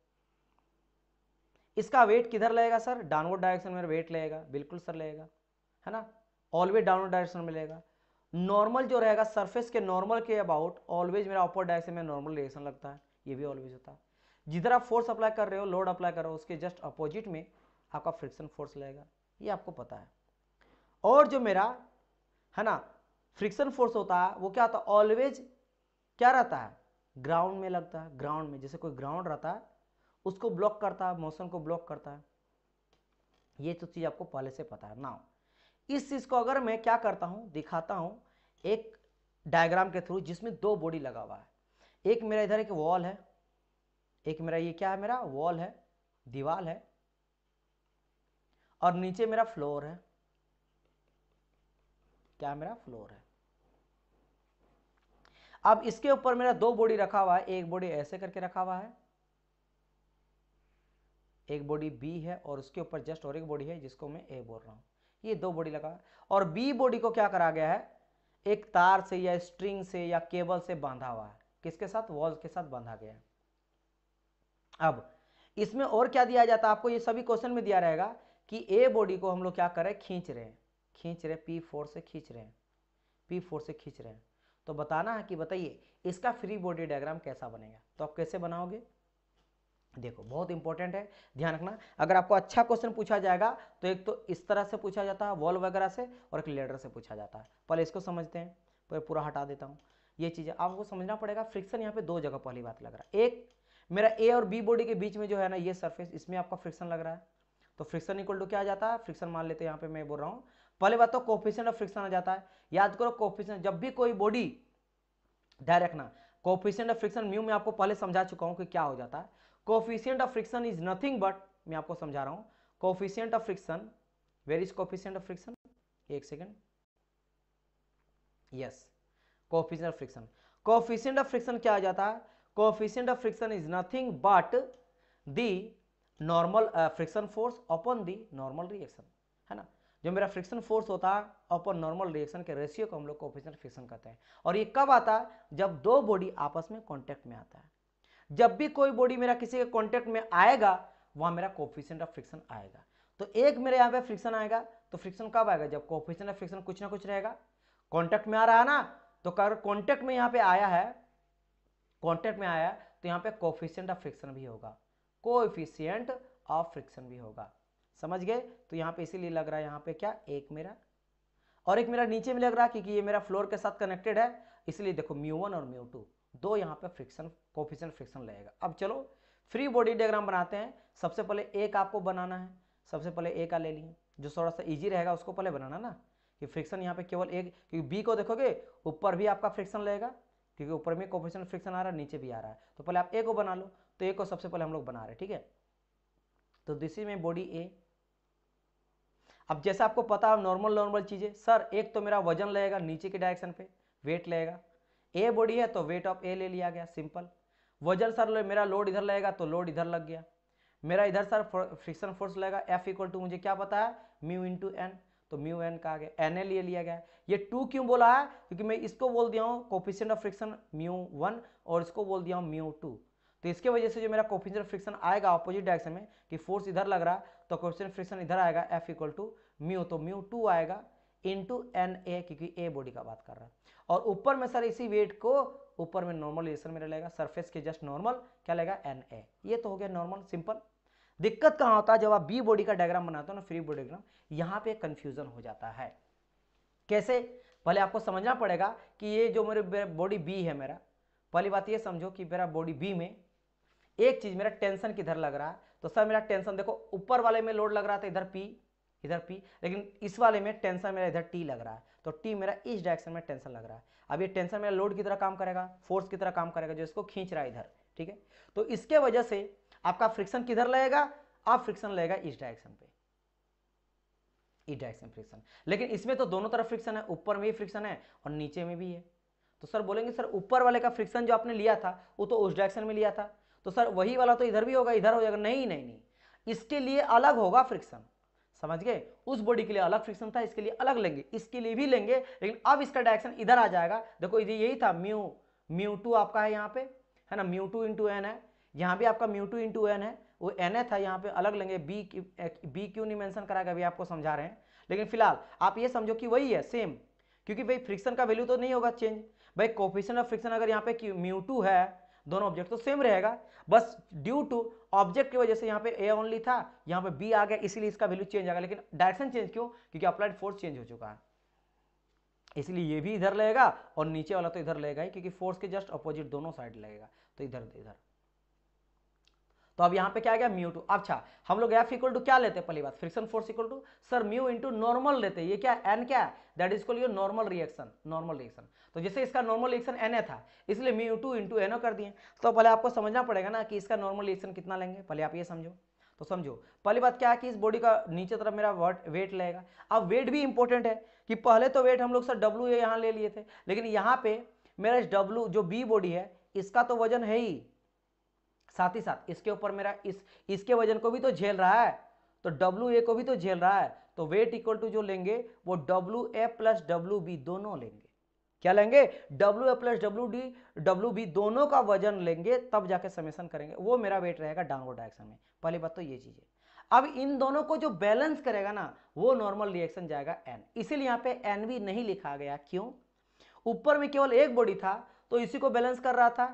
इसका वेट किधर लगेगा सर, डाउनवर्ड डायरेक्शन में वेट लगेगा, बिल्कुल सर लगेगा, है ना, ऑलवेज डाउनवर्ड डायरेक्शन में लगेगा। नॉर्मल जो रहेगा सरफेस के नॉर्मल के अबाउट ऑलवेज मेरा अपवर्ड डायरेक्शन में नॉर्मल रिएक्शन लगता है, ये भी ऑलवेज होता है। जिधर आप फोर्स अप्लाई कर रहे हो, लोड अप्लाई कर रहे हो, उसके जस्ट अपोजिट में आपका फ्रिक्शन फोर्स लगेगा, ये आपको पता है। और जो मेरा है ना फ्रिक्शन फोर्स होता है वो क्या होता है, ऑलवेज क्या रहता है, ग्राउंड में लगता है। ग्राउंड में जैसे कोई ग्राउंड रहता है उसको ब्लॉक करता है, मोशन को ब्लॉक करता है, ये तो चीज़ आपको पहले से पता है। नाउ इस चीज़ को अगर मैं क्या करता हूँ, दिखाता हूँ एक डायग्राम के थ्रू जिसमें दो बॉडी लगा हुआ है, एक मेरा इधर एक वॉल है, एक मेरा ये क्या है, मेरा वॉल है, दीवार है, और नीचे मेरा फ्लोर है, क्या मेरा फ्लोर है, अब इसके ऊपर मेरा दो बॉडी रखा हुआ है, एक बॉडी ऐसे करके रखा हुआ है, एक बॉडी बी है और उसके ऊपर जस्ट और एक बॉडी है जिसको मैं ए बोल रहा हूँ। ये दो बॉडी लगा है और बी बॉडी को क्या करा गया है, एक तार से या स्ट्रिंग से या केबल से बांधा हुआ है। किसके साथ, वॉल्स के साथ बांधा गया है। अब इसमें और क्या दिया जाता है आपको, ये सभी क्वेश्चन में दिया रहेगा कि ए बॉडी को हम लोग क्या कर रहे हैं, खींच रहे हैं, खींच रहे, P4 से खींच रहे हैं, P4 से खींच रहे हैं। तो बताना है कि बताइए इसका फ्री बॉडी डायग्राम कैसा बनेगा। तो आप कैसे बनाओगे, देखो बहुत इंपॉर्टेंट है, ध्यान रखना। अगर आपको अच्छा क्वेश्चन पूछा जाएगा तो एक तो इस तरह से पूछा जाता है वॉल वगैरह से, और एक लेडर से पूछा जाता है। पहले इसको समझते हैं, फिर पूरा हटा देता हूँ। ये चीज़ आपको समझना पड़ेगा। फ्रिक्शन यहाँ पे दो जगह पहली बात लग रहा है, एक मेरा ए और बी बॉडी के बीच में जो है ना ये सरफेस, इसमें आपका फ्रिक्शन लग रहा है। तो फ्रिक्शन इक्वल टू क्या आ जाता है, फ्रिक्शन मान लेते हैं यहाँ पे मैं बोल रहा हूँ। पहले बात तो कोफिशिएंट ऑफ फ्रिक्शन आ जाता है, याद करो कोफिशिएंट, जब भी कोई बॉडी, ध्यान रखना कोफिशिएंट ऑफ फ्रिक्शन म्यू में आपको पहले समझा चुका हूँ कि क्या हो जाता है। Coefficient of friction is nothing but, मैं आपको समझा रहा हूँ, coefficient of friction, where is coefficient of friction, एक second, yes, coefficient of friction, coefficient of friction क्या आ जाता है, coefficient of friction is nothing but the normal friction force upon the normal reaction, है ना। जो मेरा फ्रिक्शन फोर्स होता है अपॉन नॉर्मल रिएक्शन के रेशियो को हम लोग कोफिशिएंट फ्रिक्शन कहते हैं। और ये कब आता है, जब दो बॉडी आपस में कॉन्टेक्ट में आता है। जब भी कोई बॉडी मेरा किसी के कॉन्टेक्ट में आएगा वहाँ मेरा कोफिशिएंट ऑफ फ्रिक्शन आएगा। तो एक मेरे यहाँ पे फ्रिक्शन आएगा, तो फ्रिक्शन कब आएगा, जब कोफिशिएंट ऑफ फ्रिक्शन कुछ ना कुछ रहेगा, कॉन्टेक्ट में आ रहा है ना। तो कॉन्टेक्ट में यहाँ पे आया है, कॉन्टेक्ट में आया तो यहाँ पे कोफिशिएंट ऑफ फ्रिक्शन भी होगा, कोएफिशिएंट ऑफ फ्रिक्शन भी होगा, समझ गए। तो यहाँ पे इसीलिए लग रहा है यहाँ पे क्या, एक मेरा और एक मेरा नीचे में लग रहा है क्योंकि ये मेरा फ्लोर के साथ कनेक्टेड है, इसलिए देखो μ1 और μ2 दो यहाँ पे फ्रिक्शन कोफिशिएंट फ्रिक्शन लगेगा। अब चलो फ्री बॉडी डायग्राम बनाते हैं। सबसे पहले एक आपको बनाना है, सबसे पहले एक का ले लिए जो थोड़ा सा ईजी रहेगा, उसको पहले बनाना ना कि फ्रिक्शन यहाँ पे केवल एक, क्योंकि बी को देखोगे ऊपर भी आपका फ्रिक्शन लगेगा क्योंकि ऊपर में कोफिशिएंट फ्रिक्शन आ रहा है, नीचे भी आ रहा है। तो पहले आप ए को बना लो, तो ए को सबसे पहले हम लोग बना रहे हैं, ठीक है। तो this is my body A. अब जैसा आपको पता है नॉर्मल नॉर्मल चीजें, सर एक तो मेरा वजन लगेगा नीचे के डायरेक्शन पे, वेट लगेगा, ए बॉडी है तो वेट ऑफ ए ले लिया गया, सिंपल। वजन सर मेरा लोड इधर लगेगा तो लोड इधर लग गया, मेरा इधर सर फ्रिक्शन फोर्स लगेगा, एफ इक्वल टू मुझे क्या पता है म्यू इंटू एन, तो म्यू एन का आ गया, एन ए ले लिया गया। ये टू क्यों बोला है, क्योंकि मैं इसको बोल दिया हूँ कोफिशिएंट ऑफ फ्रिक्शन μ1 और इसको बोल दिया हूँ μ2। तो इसके वजह से जो मेरा कोफिशिएंट ऑफ फ्रिक्शन आएगा ऑपोजिट डायरेक्शन में, कि फोर्स इधर लग रहा है तो कोफिशिएंट ऑफ फ्रिक्शन इधर आएगा, एफ इक्वल टू म्यू, तो μ2 आएगा इंटू एन ए, क्योंकि ए बॉडी का बात कर रहा है। और ऊपर में सर इसी वेट को ऊपर में नॉर्मल रिएक्शन में लगेगा, सरफेस के जस्ट नॉर्मल क्या लगेगा, एन ए। ये तो हो गया नॉर्मल, सिंपल। दिक्कत कहाँ होता है, जब आप बी बॉडी का डायग्राम बनाते हो ना फ्री बॉडी डायग्राम, यहाँ पे कंफ्यूजन हो जाता है। कैसे, पहले आपको समझना पड़ेगा कि ये जो मेरे बॉडी बी है, मेरा पहली बात ये समझो कि मेरा बॉडी बी में एक चीज मेरा टेंशन किधर लग रहा है, तो सर मेरा टेंशन देखो ऊपर वाले में लोड लग रहा था इधर पी, लेकिन इस वाले में टेंशन मेरा इधर टी लग रहा है, तो टी मेरा इस डायरेक्शन में टेंशन लग रहा है। अब ये टेंशन मेरा लोड की तरह काम करेगा, फोर्स की तरह काम करेगा जो इसको खींच रहा है इधर, ठीक है। तो इसके वजह से आपका फ्रिक्शन किधर लगेगा, आप फ्रिक्शन लगेगा इस डायरेक्शन पे, इस डायरेक्शन फ्रिक्शन। लेकिन इसमें तो दोनों तरफ फ्रिक्शन है, ऊपर में भी फ्रिक्शन है और नीचे में भी है। तो सर बोलेंगे सर ऊपर वाले का फ्रिक्शन जो आपने लिया था वो तो उस डायरेक्शन में लिया था, तो सर वही वाला तो इधर भी होगा, इधर हो जाएगा। नहीं, इसके लिए अलग होगा फ्रिक्शन, समझ गए। उस बॉडी के लिए अलग फ्रिक्शन था, इसके लिए अलग लेंगे, इसके लिए भी लेंगे, लेकिन अब इसका डायरेक्शन इधर आ जाएगा। देखो यही था μ2 आपका है यहाँ पे, है ना, μ2 इंटू एन है, यहाँ भी आपका μ2 इंटू एन है, वो एन ए था, यहाँ पे अलग लेंगे। बी क्यों नहीं मेंशन कराएगा अभी आपको समझा रहे हैं, लेकिन फिलहाल आप ये समझो कि वही है सेम, क्योंकि भाई फ्रिक्शन का वैल्यू तो नहीं होगा चेंज, भाई कोफिशिएंट ऑफ फ्रिक्शन अगर यहाँ पे μ2 है, दोनों ऑब्जेक्ट तो सेम रहेगा, बस ड्यू टू ऑब्जेक्ट की वजह से यहाँ पे ए ओनली था, यहाँ पे बी आ गया, इसीलिए इसका वैल्यू चेंज आएगा। लेकिन डायरेक्शन चेंज क्यों, क्योंकि अप्लाइड फोर्स चेंज हो चुका है, इसलिए ये भी इधर लगेगा और नीचे वाला तो इधर लगेगा ही, क्योंकि फोर्स के जस्ट अपोजिट दोनों साइड लगेगा, तो इधर। तो अब यहाँ पे क्या आ गया μ2। अच्छा, हम लोग एफ इक्वल टू क्या लेते हैं, पहली बात friction force equal to sir mu into normal लेते हैं, ये क्या एन क्या है, that is called normal reaction, normal reaction. तो जैसे इसका नॉर्मल रिएक्शन एन ए था, इसलिए μ2 इंटू एन ओ कर दिए। तो पहले आपको समझना पड़ेगा ना कि इसका नॉर्मल रिएक्शन कितना लेंगे, पहले आप ये समझो। तो समझो पहली बात क्या है कि इस बॉडी का नीचे तरफ मेरा वेट लगेगा। अब वेट भी इंपॉर्टेंट है कि पहले तो वेट हम लोग सर डब्ल्यू ए यहाँ ले लिए थे, लेकिन यहाँ पे मेरा इस W जो B बॉडी है इसका तो वजन है ही, साथ ही साथ इसके ऊपर मेरा इसके वजन को भी तो झेल रहा है, तो WA को भी तो झेल रहा है। तो वेट इक्वल टू जो लेंगे वो WA प्लस WB दोनों लेंगे। क्या लेंगे? WA प्लस WD WB दोनों का वजन लेंगे, तब जाके समेशन करेंगे, वो मेरा वेट रहेगा डाउनवर्ड डायरेक्शन में। पहली बात तो ये चीज है। अब इन दोनों को जो बैलेंस करेगा ना वो नॉर्मल रिएक्शन जाएगा N। इसीलिए यहाँ पे N भी नहीं लिखा गया, क्यों? ऊपर में केवल एक बॉडी था तो इसी को बैलेंस कर रहा था,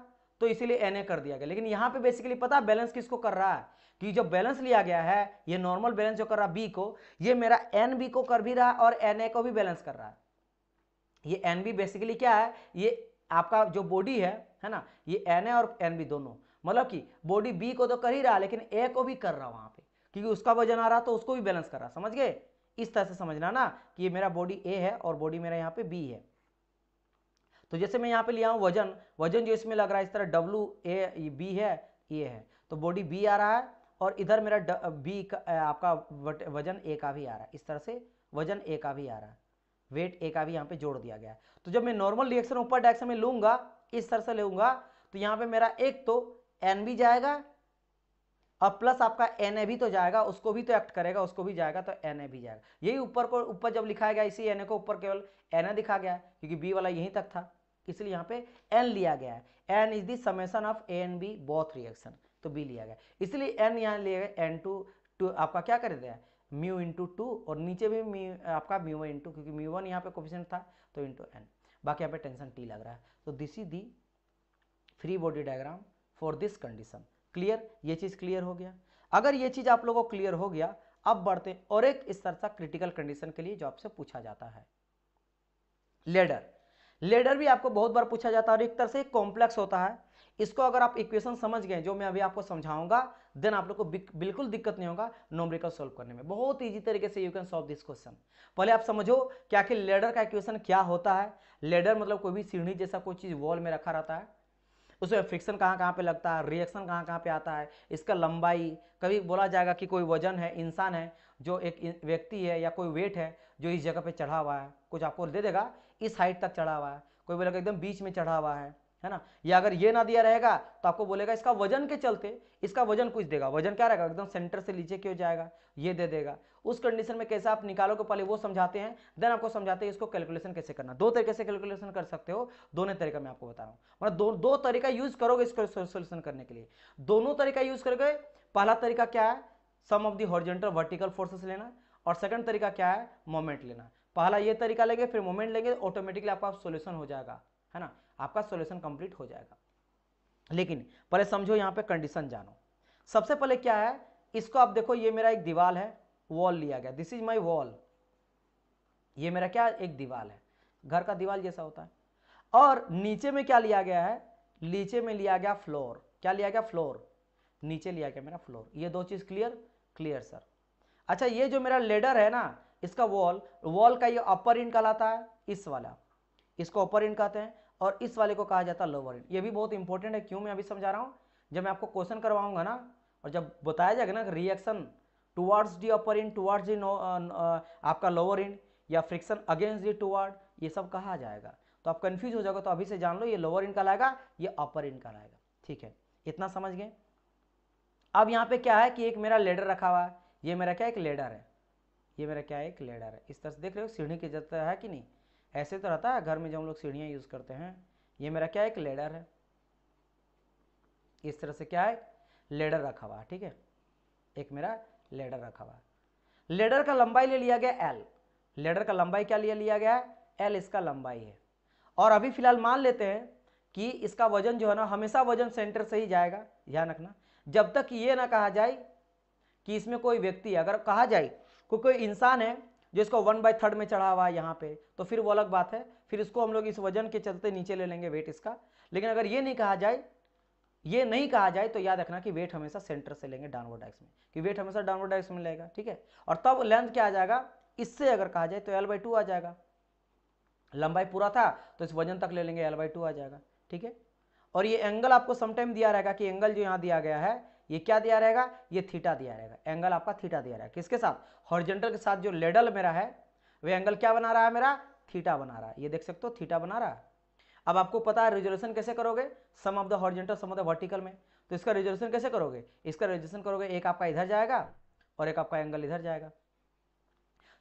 तो इसीलिए Na कर दिया गया। लेकिन यहाँ पे बेसिकली पता बैलेंस किसको कर रहा है, कि जो बैलेंस लिया गया है ये नॉर्मल बैलेंस जो कर रहा है B को, ये मेरा NB को कर भी रहा है और Na को भी बैलेंस कर रहा है। ये NB बेसिकली क्या है, ये आपका जो बॉडी है ना, ये Na और NB दोनों, मतलब कि बॉडी B को तो कर ही रहा है लेकिन A को भी कर रहा है वहाँ पे, क्योंकि उसका वजन आ रहा तो उसको भी बैलेंस कर रहा। समझ गए? इस तरह से समझना ना कि ये मेरा बॉडी A है और बॉडी मेरा यहाँ पे B है। तो जैसे मैं यहाँ पे लिया हूँ वजन, वजन जो इसमें लग रहा है इस तरह WA B है, ये है, तो बॉडी B आ रहा है और इधर मेरा B का आपका वजन A का भी आ रहा है, इस तरह से वजन A का भी आ रहा है, वेट A का भी यहाँ पे जोड़ दिया गया है। तो जब मैं नॉर्मल रिएक्शन ऊपर डायरेक्शन में लूंगा, इस तरह से लूंगा, तो यहाँ पे मेरा एक तो एन भी जाएगा और प्लस आपका Na भी तो जाएगा, उसको भी तो एक्ट करेगा, उसको भी जाएगा, तो Na भी जाएगा। यही ऊपर को ऊपर जब लिखा गया इसी Na को ऊपर केवल Na दिखा गया है, क्योंकि B वाला यहीं तक था, इसलिए यहाँ पे N लिया गया है। N is the summation of A and B both reaction, तो B लिया गया, इसलिए N यहाँ लिया गया N2 आपका क्या कर दिया है म्यू इंटू टू, और नीचे भी आपका म्यू इंटू, क्योंकि म्यू वन यहाँ पे कोफिशिएंट था तो इंटू N, बाकी यहाँ पे टेंशन T लग रहा है। तो this is the free body diagram for this condition. Clear? ये चीज़ क्लियर हो गया। अगर ये चीज़ आप लोगों को क्लियर हो गया, अब बढ़ते हैं और एक इस तरह का क्रिटिकल कंडीशन के लिए जो आपसे पूछा जाता है, लेडर। लेडर भी आपको बहुत बार पूछा जाता है और एक तरह से कॉम्प्लेक्स होता है। इसको अगर आप इक्वेशन समझ गए जो मैं अभी आपको समझाऊंगा, देन आप लोग को बिल्कुल दिक्कत नहीं होगा न्यूमेरिकल सॉल्व करने में। बहुत ईजी तरीके से you can solve this question. पहले आप समझो कि आखिर लेडर का इक्वेशन क्या होता है। लेडर मतलब कोई भी सीढ़ी जैसा कोई चीज़ वॉल में रखा रहता है, उसमें फ्रिक्शन कहाँ कहाँ पे लगता है, रिएक्शन कहाँ कहाँ पे आता है, इसका लंबाई, कभी बोला जाएगा कि कोई वजन है, इंसान है जो एक व्यक्ति है या कोई वेट है जो इस जगह पे चढ़ा हुआ है, कुछ आपको दे देगा इस हाइट तक चढ़ा हुआ है, कोई बोलेगा एकदम बीच में चढ़ा हुआ है ना, या अगर ये ना दिया रहेगा तो आपको बोलेगा इसका वजन के चलते इसका वजन कुछ देगा, वजन क्या रहेगा एकदम सेंटर से नीचे क्यों जाएगा, ये दे देगा। उस कंडीशन में कैसे आप निकालोगे पहले वो समझाते हैं, देन आपको समझाते हैं इसको कैलकुलेशन कैसे करना। दो तरीके से कैलकुलेशन कर सकते हो, दोनों तरीका मैं आपको बता रहा हूँ, मतलब दो तरीका यूज करोगे इसको सोल्यूशन करने के लिए, दोनों तरीका यूज करोगे। पहला तरीका क्या है, sum of the horizontal vertical forces लेना, और सेकंड तरीका क्या है, मोमेंट लेना। पहला ये तरीका लेंगे फिर मोमेंट लेंगे, ऑटोमेटिकली आपका सोल्यूशन हो जाएगा, है ना, आपका सोल्यूशन कंप्लीट हो जाएगा। लेकिन पहले समझो यहाँ पे कंडीशन जानो। सबसे पहले क्या है, इसको आप देखो, ये मेरा एक दीवार है, वॉल लिया गया, दिस इज माय वॉल, ये मेरा क्या एक दीवार है, घर का दीवार जैसा होता है। और नीचे में क्या लिया गया है, नीचे में लिया गया फ्लोर, क्या लिया गया फ्लोर, नीचे लिया गया मेरा फ्लोर। ये दो चीज क्लियर? Clear sir. अच्छा, ये जो मेरा लेडर है ना, इसका वॉल, वॉल का ये अपर एंड कहलाता है, इस वाला इसको अपर एंड कहते हैं, और इस वाले को कहा जाता है लोअर एंड। ये भी बहुत इंपॉर्टेंट है, क्यों मैं अभी समझा रहा हूँ, जब मैं आपको क्वेश्चन करवाऊंगा ना और जब बताया जाएगा ना reaction towards the upper end, towards the आपका लोअर एंड, या फ्रिक्शन अगेंस्ट दी टुवार्ड, ये सब कहा जाएगा, तो आप कंफ्यूज हो जाओगे, तो अभी से जान लो ये लोअर एंड कहलाएगा, ये अपर एंड कहलाएगा। ठीक है, इतना समझ गए। अब यहाँ पे क्या है कि एक मेरा लेडर रखा हुआ है, ये मेरा क्या एक लेडर है, ये मेरा क्या एक लेडर है, इस तरह से देख रहे हो सीढ़ी की जरूरत है कि नहीं, ऐसे तो रहता है घर में जब हम लोग सीढ़ियाँ यूज करते हैं। ये मेरा क्या एक लेडर है, इस तरह से क्या है लेडर रखा हुआ है, ठीक है, एक मेरा लेडर रखा हुआ है। लेडर का लंबाई ले लिया गया L, लेडर का लंबाई क्या ले लिया गया है L, इसका लंबाई है। और अभी फिलहाल मान लेते हैं कि इसका वजन जो है ना, हमेशा वजन सेंटर से ही जाएगा, ध्यान रखना, जब तक ये ना कहा जाए कि इसमें कोई व्यक्ति, अगर कहा जाए कोई इंसान है जिसको 1/3 में चढ़ा हुआ है यहाँ पे, तो फिर वो अलग बात है, फिर इसको हम लोग इस वजन के चलते नीचे ले लेंगे वेट इसका। लेकिन अगर ये नहीं कहा जाए, ये नहीं कहा जाए, तो याद रखना कि वेट हमेशा सेंटर से लेंगे डाउनवर्ड डायरेक्शन में, कि वेट हमेशा डाउनवर्ड डायरेक्शन में लेगा, ठीक है। और तब लेंथ क्या आ जाएगा, इससे अगर कहा जाए तो L/2 आ जाएगा, लंबाई पूरा था तो इस वजन तक ले लेंगे L/2 आ जाएगा, ठीक है। और ये एंगल आपको समटाइम दिया रहेगा कि एंगल जो यहाँ दिया गया है ये क्या दिया रहेगा, ये थीटा दिया रहेगा, एंगल आपका थीटा दिया रहेगा, किसके साथ, हॉरिजॉन्टल के साथ। जो लेडर मेरा है वे एंगल क्या बना रहा है, मेरा थीटा बना रहा है, ये देख सकते हो थीटा बना रहा है। अब आपको पता है रिजोल्यूशन कैसे करोगे, sum of the horizontal sum of the vertical में। तो इसका रिजोल्यूशन कैसे करोगे, इसका रिजोल्यूशन करोगे एक आपका इधर जाएगा और एक आपका एंगल इधर जाएगा।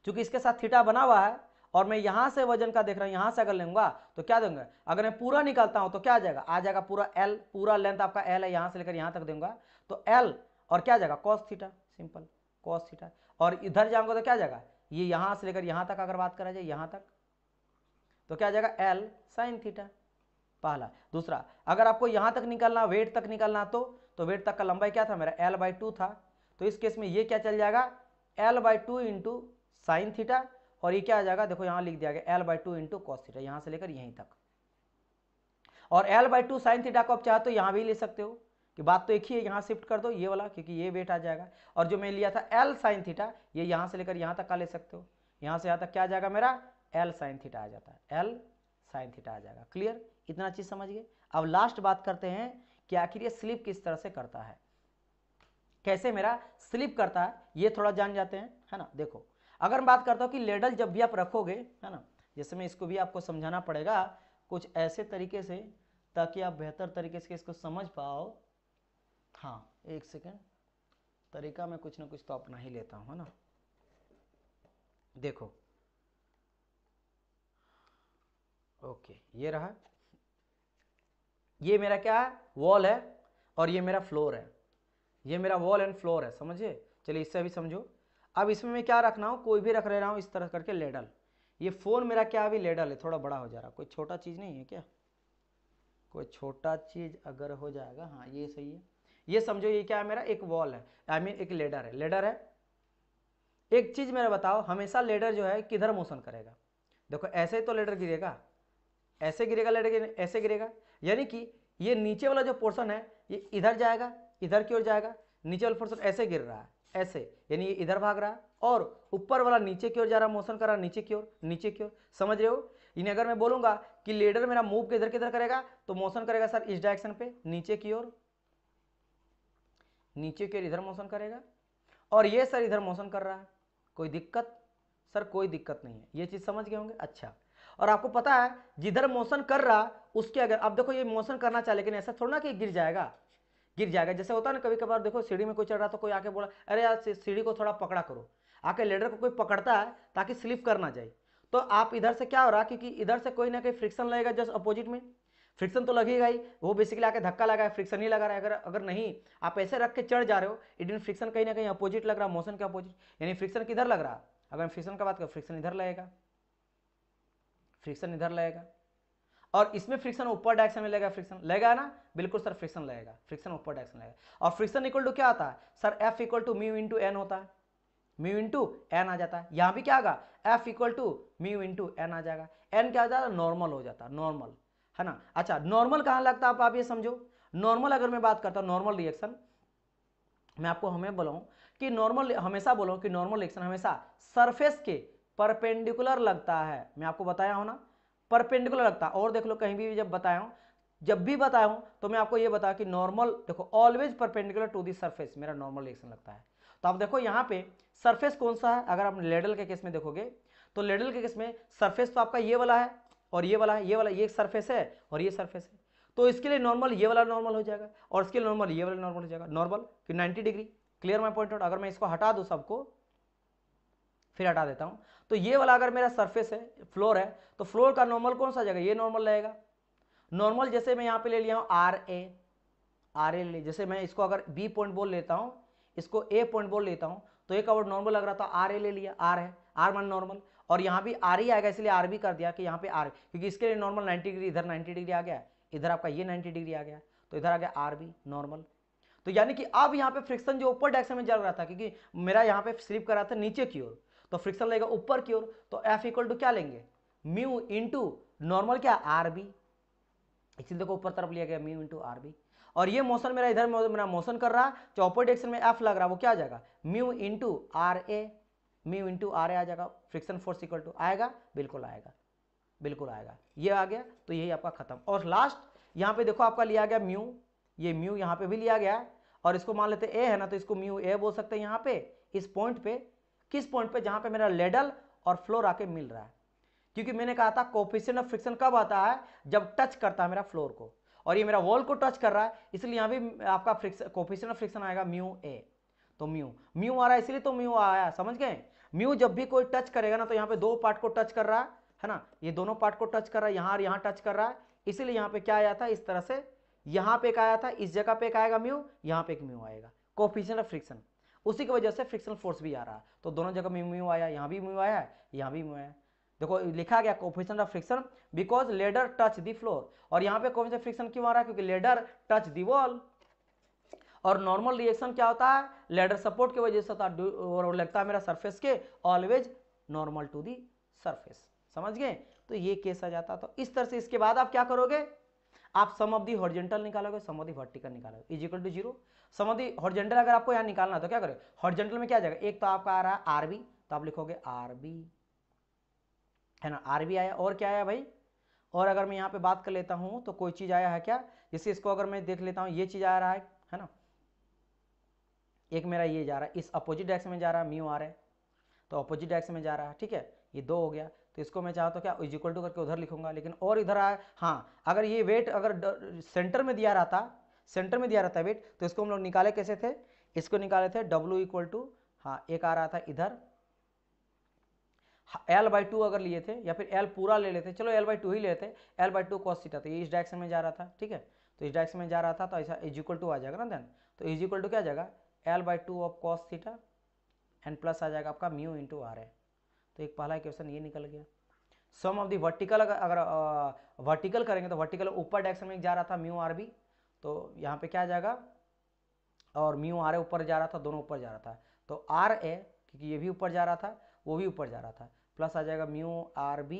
चूंकि इसके साथ थीटा बना हुआ है और मैं यहाँ से वजन का देख रहा हूँ, यहाँ से अगर लूंगा तो क्या दूंगा, अगर मैं पूरा निकालता हूँ तो क्या आ जाएगा पूरा एल, पूरा लेंथ आपका एल है यहाँ से लेकर यहाँ तक दूंगा तो एल और क्या जाएगा cos theta, simple cos theta. और इधर जाऊंगा तो क्या जाएगा, ये यहाँ से लेकर यहाँ तक अगर बात करा जाए यहाँ तक तो क्या जाएगा एल साइन थीटा पहला। दूसरा अगर आपको यहाँ तक निकालना, वेट तक निकालना तो वेट तक का लंबाई क्या था मेरा एल बाई टू था, तो इस केस में ये क्या चल जाएगा L by two into sine theta और ये क्या आ जाएगा, देखो यहाँ लिख दिया गया L by two into cos theta यहाँ से लेकर यहीं तक। और L by two sine theta को आप चाहे तो यहाँ भी ले सकते हो कि बात तो एक ही है, यहाँ शिफ्ट कर दो ये वाला क्योंकि ये वेट आ जाएगा। और जो मैं लिया था एल साइन थीटा ये यहाँ से लेकर यहाँ तक का ले सकते हो, यहाँ से यहाँ तक क्या आ जाएगा मेरा एल साइन थीटा आ जाता है, एल साइन थीटा आ जाएगा। क्लियर, इतना चीज समझिए। अब लास्ट बात करते हैं कि आखिर ये स्लिप किस तरह से करता है, कैसे मेरा स्लिप करता है ये थोड़ा जान जाते हैं, है ना। देखो अगर मैं बात करता हूँ कि लेडल जब भी आप रखोगे, है ना, जैसे मैं इसको भी आपको समझाना पड़ेगा कुछ ऐसे तरीके से ताकि आप बेहतर तरीके से इसको समझ पाओ। हाँ एक सेकेंड, तरीका मैं कुछ ना कुछ तो अपना ही लेता हूँ, है ना। देखो ओके ये रहा, ये मेरा क्या है वॉल है और ये मेरा फ्लोर है, ये मेरा वॉल एंड फ्लोर है, समझे। चलिए इससे भी समझो। अब इसमें मैं क्या रखना हूँ, कोई भी रख रहा हूँ इस तरह करके लेडल। ये फोन मेरा क्या अभी लेडल है, थोड़ा बड़ा हो जा रहा, कोई छोटा चीज़ नहीं है क्या, कोई छोटा चीज़ अगर हो जाएगा हाँ ये सही है। ये समझो ये क्या है मेरा एक वॉल है, आई मीन एक लेडर है, लेडर है। एक चीज़ मेरा बताओ, हमेशा लेडर जो है किधर मोशन करेगा, देखो ऐसे तो लेडर गिरेगा, ऐसे गिरेगा लेडर, ऐसे गिरेगा, यानी कि ये नीचे वाला जो पोर्शन है ये इधर जाएगा, इधर की ओर जाएगा। नीचे वाला पोर्शन ऐसे गिर रहा है, ऐसे, यानी ये इधर भाग रहा है और ऊपर वाला नीचे की ओर जा रहा, मोशन कर रहा नीचे की ओर, नीचे की ओर, समझ रहे हो। यानी अगर मैं बोलूँगा कि लेडर मेरा मूव किधर करेगा तो मोशन करेगा सर इस डायरेक्शन पे, नीचे की ओर, नीचे की ओर इधर मोशन करेगा और ये सर इधर मोशन कर रहा है। कोई दिक्कत सर, कोई दिक्कत नहीं है, ये चीज़ समझ गए होंगे। अच्छा, और आपको पता है जिधर मोशन कर रहा उसके अगर अब देखो ये मोशन करना चाहे, लेकिन ऐसा थोड़ा ना कि गिर जाएगा, गिर जाएगा। जैसे होता है ना कभी कभार, देखो सीढ़ी में कोई चढ़ रहा तो कोई आके बोला अरे यार सीढ़ी को थोड़ा पकड़ा करो, आके लेडर को कोई पकड़ता है ताकि स्लिप कर ना जाए। तो आप इधर से क्या हो रहा, क्योंकि इधर से कोई ना कोई फ्रिक्शन लगेगा, जस्ट अपोजिट में फ्रिक्शन तो लगेगा ही, वो बेसिकली आके धक्का लगा है, फ्रिक्शन ही लगा रहा है। अगर नहीं आप ऐसे रख के चढ़ जा रहे हो, इट मीन फ्रिक्शन कहीं ना कहीं अपोजिट लग रहा, मोशन के अपोजिट, यानी फ्रिक्शन किधर लग रहा। अगर फ्रिक्शन का बात करें, फ्रिक्शन इधर लगेगा, फ्रिक्शन इधर लगेगा और इसमें फ्रिक्शन ऊपर डायरेक्शन में लगेगा, फ्रिक्शन लगेगा ना, बिल्कुल सर फ्रिक्शन लगेगा, फ्रिक्शन ऊपर डायरेक्शन लगेगा। और फ्रिक्शन इक्वल टू क्या आता है sir, F equal to mu into N होता है, म्यू इंटू एन आ जाता है। यहाँ भी क्या आएगा F equal to mu into N आ जाएगा, एन क्या हो जाता है नॉर्मल हो जाता है, नॉर्मल है ना। अच्छा नॉर्मल कहाँ लगता है, आप ये समझो। नॉर्मल अगर मैं बात करता हूँ नॉर्मल रिएक्शन, मैं आपको हमें बोला हूँ कि नॉर्मल, हमेशा बोला हूँ कि नॉर्मल रिएक्शन हमेशा सरफेस के परपेंडिकुलर लगता है। मैं आपको बताया हूँ ना परपेंडिकुलर लगता है, और देख लो कहीं भी जब बताया हूँ, जब भी बताया हूँ तो मैं आपको ये बताया कि नॉर्मल देखो always perpendicular to the surface मेरा नॉर्मल रिएक्शन लगता है। तो आप देखो यहाँ पे सरफेस कौन सा है, अगर आप लेडल के केस में देखोगे तो लेडल के केस में सरफेस तो आपका ये वाला है और ये वाला है, ये वाला ये सरफेस है और ये सरफेस है, तो इसके लिए नॉर्मल ये वाला नॉर्मल हो जाएगा और इसके लिए नॉर्मल ये वाला नॉर्मल हो जाएगा, नॉर्मल कि 90 degree. Clear my point out. अगर मैं इसको हटा दूँ सबको, फिर हटा देता हूँ, तो ये वाला अगर मेरा सरफेस है फ्लोर है तो फ्लोर का नॉर्मल कौन सा जगह, ये नॉर्मल रहेगा। नॉर्मल जैसे मैं यहाँ पे ले लिया हूँ आर ए ले, जैसे मैं इसको अगर बी पॉइंट बोल लेता हूँ, इसको ए पॉइंट बोल लेता हूँ तो एक और नॉर्मल लग रहा था, आर ए ले लिया, आर है, आर मान नॉर्मल, और यहाँ भी आर ही आएगा इसलिए आर भी कर दिया कि यहाँ पे आर, क्योंकि इसके लिए नॉर्मल 90 डिग्री, इधर 90 डिग्री आ गया, इधर आपका ये 90 डिग्री आ गया, तो इधर आ गया आर भी नॉर्मल। तो यानी कि अब यहाँ पे फ्रिक्शन जो ऊपर डायरेक्शन में चल रहा था, क्योंकि मेरा यहाँ पे स्लिप कर रहा था नीचे की ओर, तो फ्रिक्शन लगेगा ऊपर की ओर, तो एफ इक्वल टू क्या लेंगे म्यू इंटू नॉर्मल क्या आर बी, इसलिए देखो ऊपर तरफ लिया गया म्यू इंटू आर बी। और ये मोशन मेरा इधर मेरा मोशन कर रहा है, जो अपर डायरेक्शन में एफ लग रहा है वो क्या आ जाएगा mu into R A, mu into R A आ जाएगा। फ्रिक्शन फोर्स इक्वल टू आएगा, बिल्कुल आएगा, बिल्कुल आएगा, ये आ गया, तो यही आपका खत्म। और लास्ट यहाँ पे देखो आपका लिया गया म्यू, ये म्यू यहाँ पे भी लिया गया है और इसको मान लेते ए है ना, तो इसको म्यू ए बोल सकते हैं यहाँ पे, इस पॉइंट पे, किस पॉइंट पे जहाँ पे मेरा लेडल और फ्लोर आके मिल रहा है। क्योंकि मैंने कहा था कोफिशिएंट ऑफ फ्रिक्शन कब आता है, जब टच करता है मेरा फ्लोर को, और ये मेरा वॉल को टच कर रहा है, इसलिए यहाँ भी आपका कोफिशिएंट ऑफ फ्रिक्शन आएगा म्यू ए। तो म्यू आ रहा है इसलिए तो म्यू आया, समझ गए। म्यू जब भी कोई टच करेगा ना, तो यहाँ पे दो पार्ट को टच कर रहा है ना, ये दोनों पार्ट को टच कर रहा है, यहाँ और यहाँ टच कर रहा है, इसलिए यहाँ पे क्या आया था, इस तरह से यहाँ पे एक आया था, इस जगह पे एक आएगा म्यू, यहाँ पे एक म्यू आएगा, कोफिशिएंट ऑफ फ्रिक्शन। उसी की वजह से फ्रिक्शन फोर्स भी आ रहा है, तो दोनों जगह में म्यू आया, यहाँ भी म्यू आया, यहाँ भी म्यू आया। देखो लिखा गया coefficient of friction because ladder touch the floor, और यहाँ पे कोफिशिएंट ऑफ फ्रिक्शन क्यों आ रहा है, क्योंकि लेडर टच द वॉल। और नॉर्मल रिएक्शन क्या होता है, लेडर सपोर्ट की वजह से होता है, और लगता है मेरा सरफेस के, always normal to the surface, समझ गए। तो ये केस आ जाता। तो इस तरह से इसके बाद आप क्या करोगे, आप सम ऑफ दी हॉरिजॉन्टल निकालोगे, सम ऑफ दी वर्टिकल निकालोगे, is equal to zero. Sum of the horizontal अगर आपको यहाँ निकालना है तो क्या करें, हॉरिजॉन्टल में क्या जाएगा, एक तो आपका आ रहा है आरबी, तो आप लिखोगे आरबी, है ना, आरबी आया, और क्या आया भाई। और अगर मैं यहाँ पे बात कर लेता हूँ तो कोई चीज आया है क्या, जैसे इसको अगर मैं देख लेता हूँ, ये चीज आ रहा है ना, एक मेरा ये जा रहा है, इस अपोजिट डायरेक्शन में जा रहा है, म्यू आ रहा है तो अपोजिट डायरेक्शन में जा रहा है, ठीक है, ये दो हो गया। तो इसको मैं चाहता तो क्या इज इक्वल टू करके उधर लिखूंगा, लेकिन और इधर आया, हाँ अगर ये वेट अगर सेंटर में दिया रहता, सेंटर में दिया रहता वेट, तो इसको हम लोग निकाले कैसे थे, इसको निकाले थे डब्ल्यू इक्वल टू, हाँ एक आ रहा था इधर एल बाई टू अगर लिए थे, या फिर एल पूरा ले लेते, चलो एल बाई टू ही लेते, L by two cos theta, तो ये इस डायरेक्शन में जा रहा था, ठीक है, तो इस डायरेक्शन में जा रहा था, तो ऐसा इज इक्वल टू आ जाएगा ना, देन तो इज इक्वल टू क्या आ जाएगा, L by two of cos theta and plus आ जाएगा आपका म्यू इंटू आर है। तो एक पहला क्वेश्चन ये निकल गया। सम ऑफ दी वर्टिकल, अगर वर्टिकल करेंगे तो वर्टिकल ऊपर डायरेक्शन में जा रहा था म्यू आर बी, तो यहाँ पे क्या जाएगा, और म्यू आर ए ऊपर जा रहा था, दोनों ऊपर जा रहा था, तो आर ए क्योंकि ये भी ऊपर जा रहा था, वो भी ऊपर जा रहा था, प्लस आ जाएगा म्यू आर बी,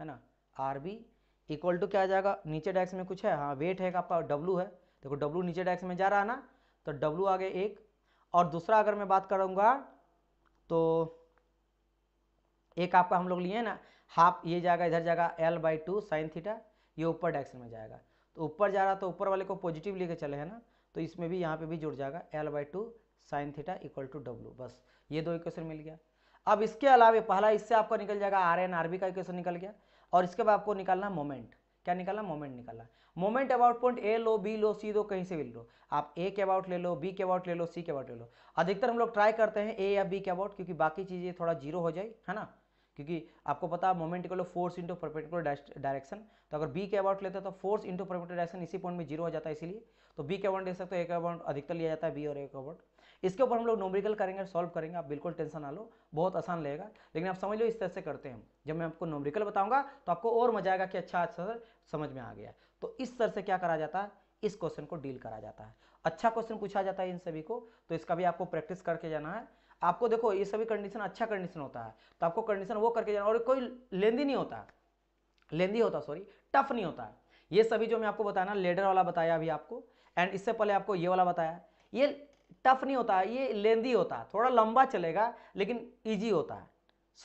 है ना, आर बी इक्वल टू क्या आ जाएगा, नीचे डायरेक्शन में कुछ है, हाँ वेट है आपका डब्लू है, देखो डब्लू नीचे डायरेक्शन में जा रहा है ना, तो डब्लू आगे एक, और दूसरा अगर मैं बात करूँगा तो एक आपका हम लोग लिए ना हाफ, ये जाएगा इधर जाएगा L by two sine theta, ये ऊपर डायरेक्शन में जाएगा, तो ऊपर जा रहा तो ऊपर वाले को पॉजिटिव लेके चले है ना, तो इसमें भी यहाँ पे भी जुड़ जाएगा L by two sine theta equal to W. बस ये दो इक्वेशन मिल गया। अब इसके अलावा पहला इससे आपको निकल जाएगा आर एन आर बी का इक्वेशन निकल गया, और इसके बाद आपको निकालना मोमेंट, क्या निकालना, मोमेंट निकालना। मोमेंट अबाउट पॉइंट ए लो, बी लो, सी दो, कहीं से भी लो आप, ए के अबाउट ले लो, बी के अबाउट ले लो, सी के अबाउट ले लो। अधिकतर हम लोग ट्राई करते हैं ए या बी के अबाउट, क्योंकि बाकी चीज़ें थोड़ा जीरो हो जाए, है ना, क्योंकि आपको पता है moment equal to force into perpendicular direction, तो अगर बी के अबाउट लेते तो फोर्स इंटू परपेंडिकुलर डायरेक्शन इसी पॉइंट में जीरो हो जाता है, इसीलिए तो बी के अबाउट ले सकते हो, ए के अबाउट अधिकतर लिया जाता है बी और ए के अबाउट। इसके ऊपर हम लोग न्यूमेरिकल करेंगे, सॉल्व करेंगे, आप बिल्कुल टेंशन ना लो, बहुत आसान लगेगा, लेकिन आप समझ लो इस तरह से करते हैं। जब मैं आपको न्यूमेरिकल बताऊंगा तो आपको और मजा आएगा कि अच्छा समझ में आ गया। तो इस तरह से क्या करा जाता है, इस क्वेश्चन को डील करा जाता है। अच्छा क्वेश्चन पूछा जाता है इन सभी को, तो इसका भी आपको प्रैक्टिस करके जाना है। आपको देखो ये सभी कंडीशन अच्छा कंडीशन होता है, तो आपको कंडीशन वो करके जाना, और कोई लेंदी नहीं होता, लेंदी होता सॉरी, टफ नहीं होता है। ये सभी जो मैं आपको बताया ना, लेडर वाला बताया अभी आपको, एंड इससे पहले आपको ये वाला बताया, ये टफ नहीं होता है, ये लेंदी होता है, थोड़ा लंबा चलेगा, लेकिन ईजी होता है,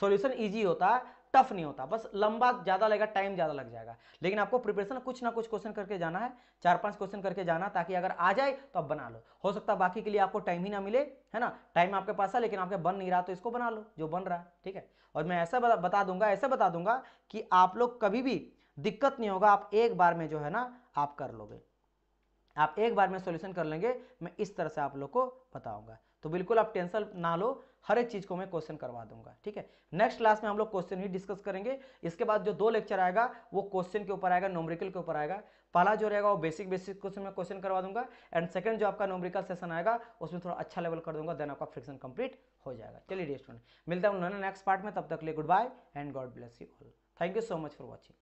सोल्यूशन ईजी होता है, टफ नहीं होता, बस लंबा ज़्यादा लगेगा, टाइम ज़्यादा लग जाएगा, लेकिन आपको प्रिपरेशन कुछ ना कुछ क्वेश्चन करके जाना है, 4-5 क्वेश्चन करके जाना, ताकि अगर आ जाए तो आप बना लो। हो सकता है बाकी के लिए आपको टाइम ही ना मिले, है ना, टाइम आपके पास है लेकिन आपके बन नहीं रहा, तो इसको बना लो जो बन रहा है, ठीक है। और मैं ऐसा बता दूंगा कि आप लोग कभी भी दिक्कत नहीं होगा, आप एक बार में जो है ना आप कर लोगे, आप एक बार में सोल्यूशन कर लेंगे, मैं इस तरह से आप लोग को बताऊँगा। तो बिल्कुल आप टेंशन ना लो, हर एक चीज़ को मैं क्वेश्चन करवा दूंगा, ठीक है। नेक्स्ट क्लास में हम लोग क्वेश्चन ही डिस्कस करेंगे। इसके बाद जो 2 लेक्चर आएगा वो क्वेश्चन के ऊपर आएगा, न्यूमेरिकल के ऊपर आएगा। पहला जो रहेगा वो बेसिक क्वेश्चन में क्वेश्चन करवा दूंगा, एंड सेकंड जो आपका न्यूमेरिकल सेशन आएगा उसमें थोड़ा अच्छा लेवल कर दूंगा, देन आपका फ्रिक्शन कंप्लीट हो जाएगा। चलिए स्टूडेंट, मिलता हूँ नेक्स्ट पार्ट में, तब तक के लिए good bye and God bless you all. Thank you so much for watching.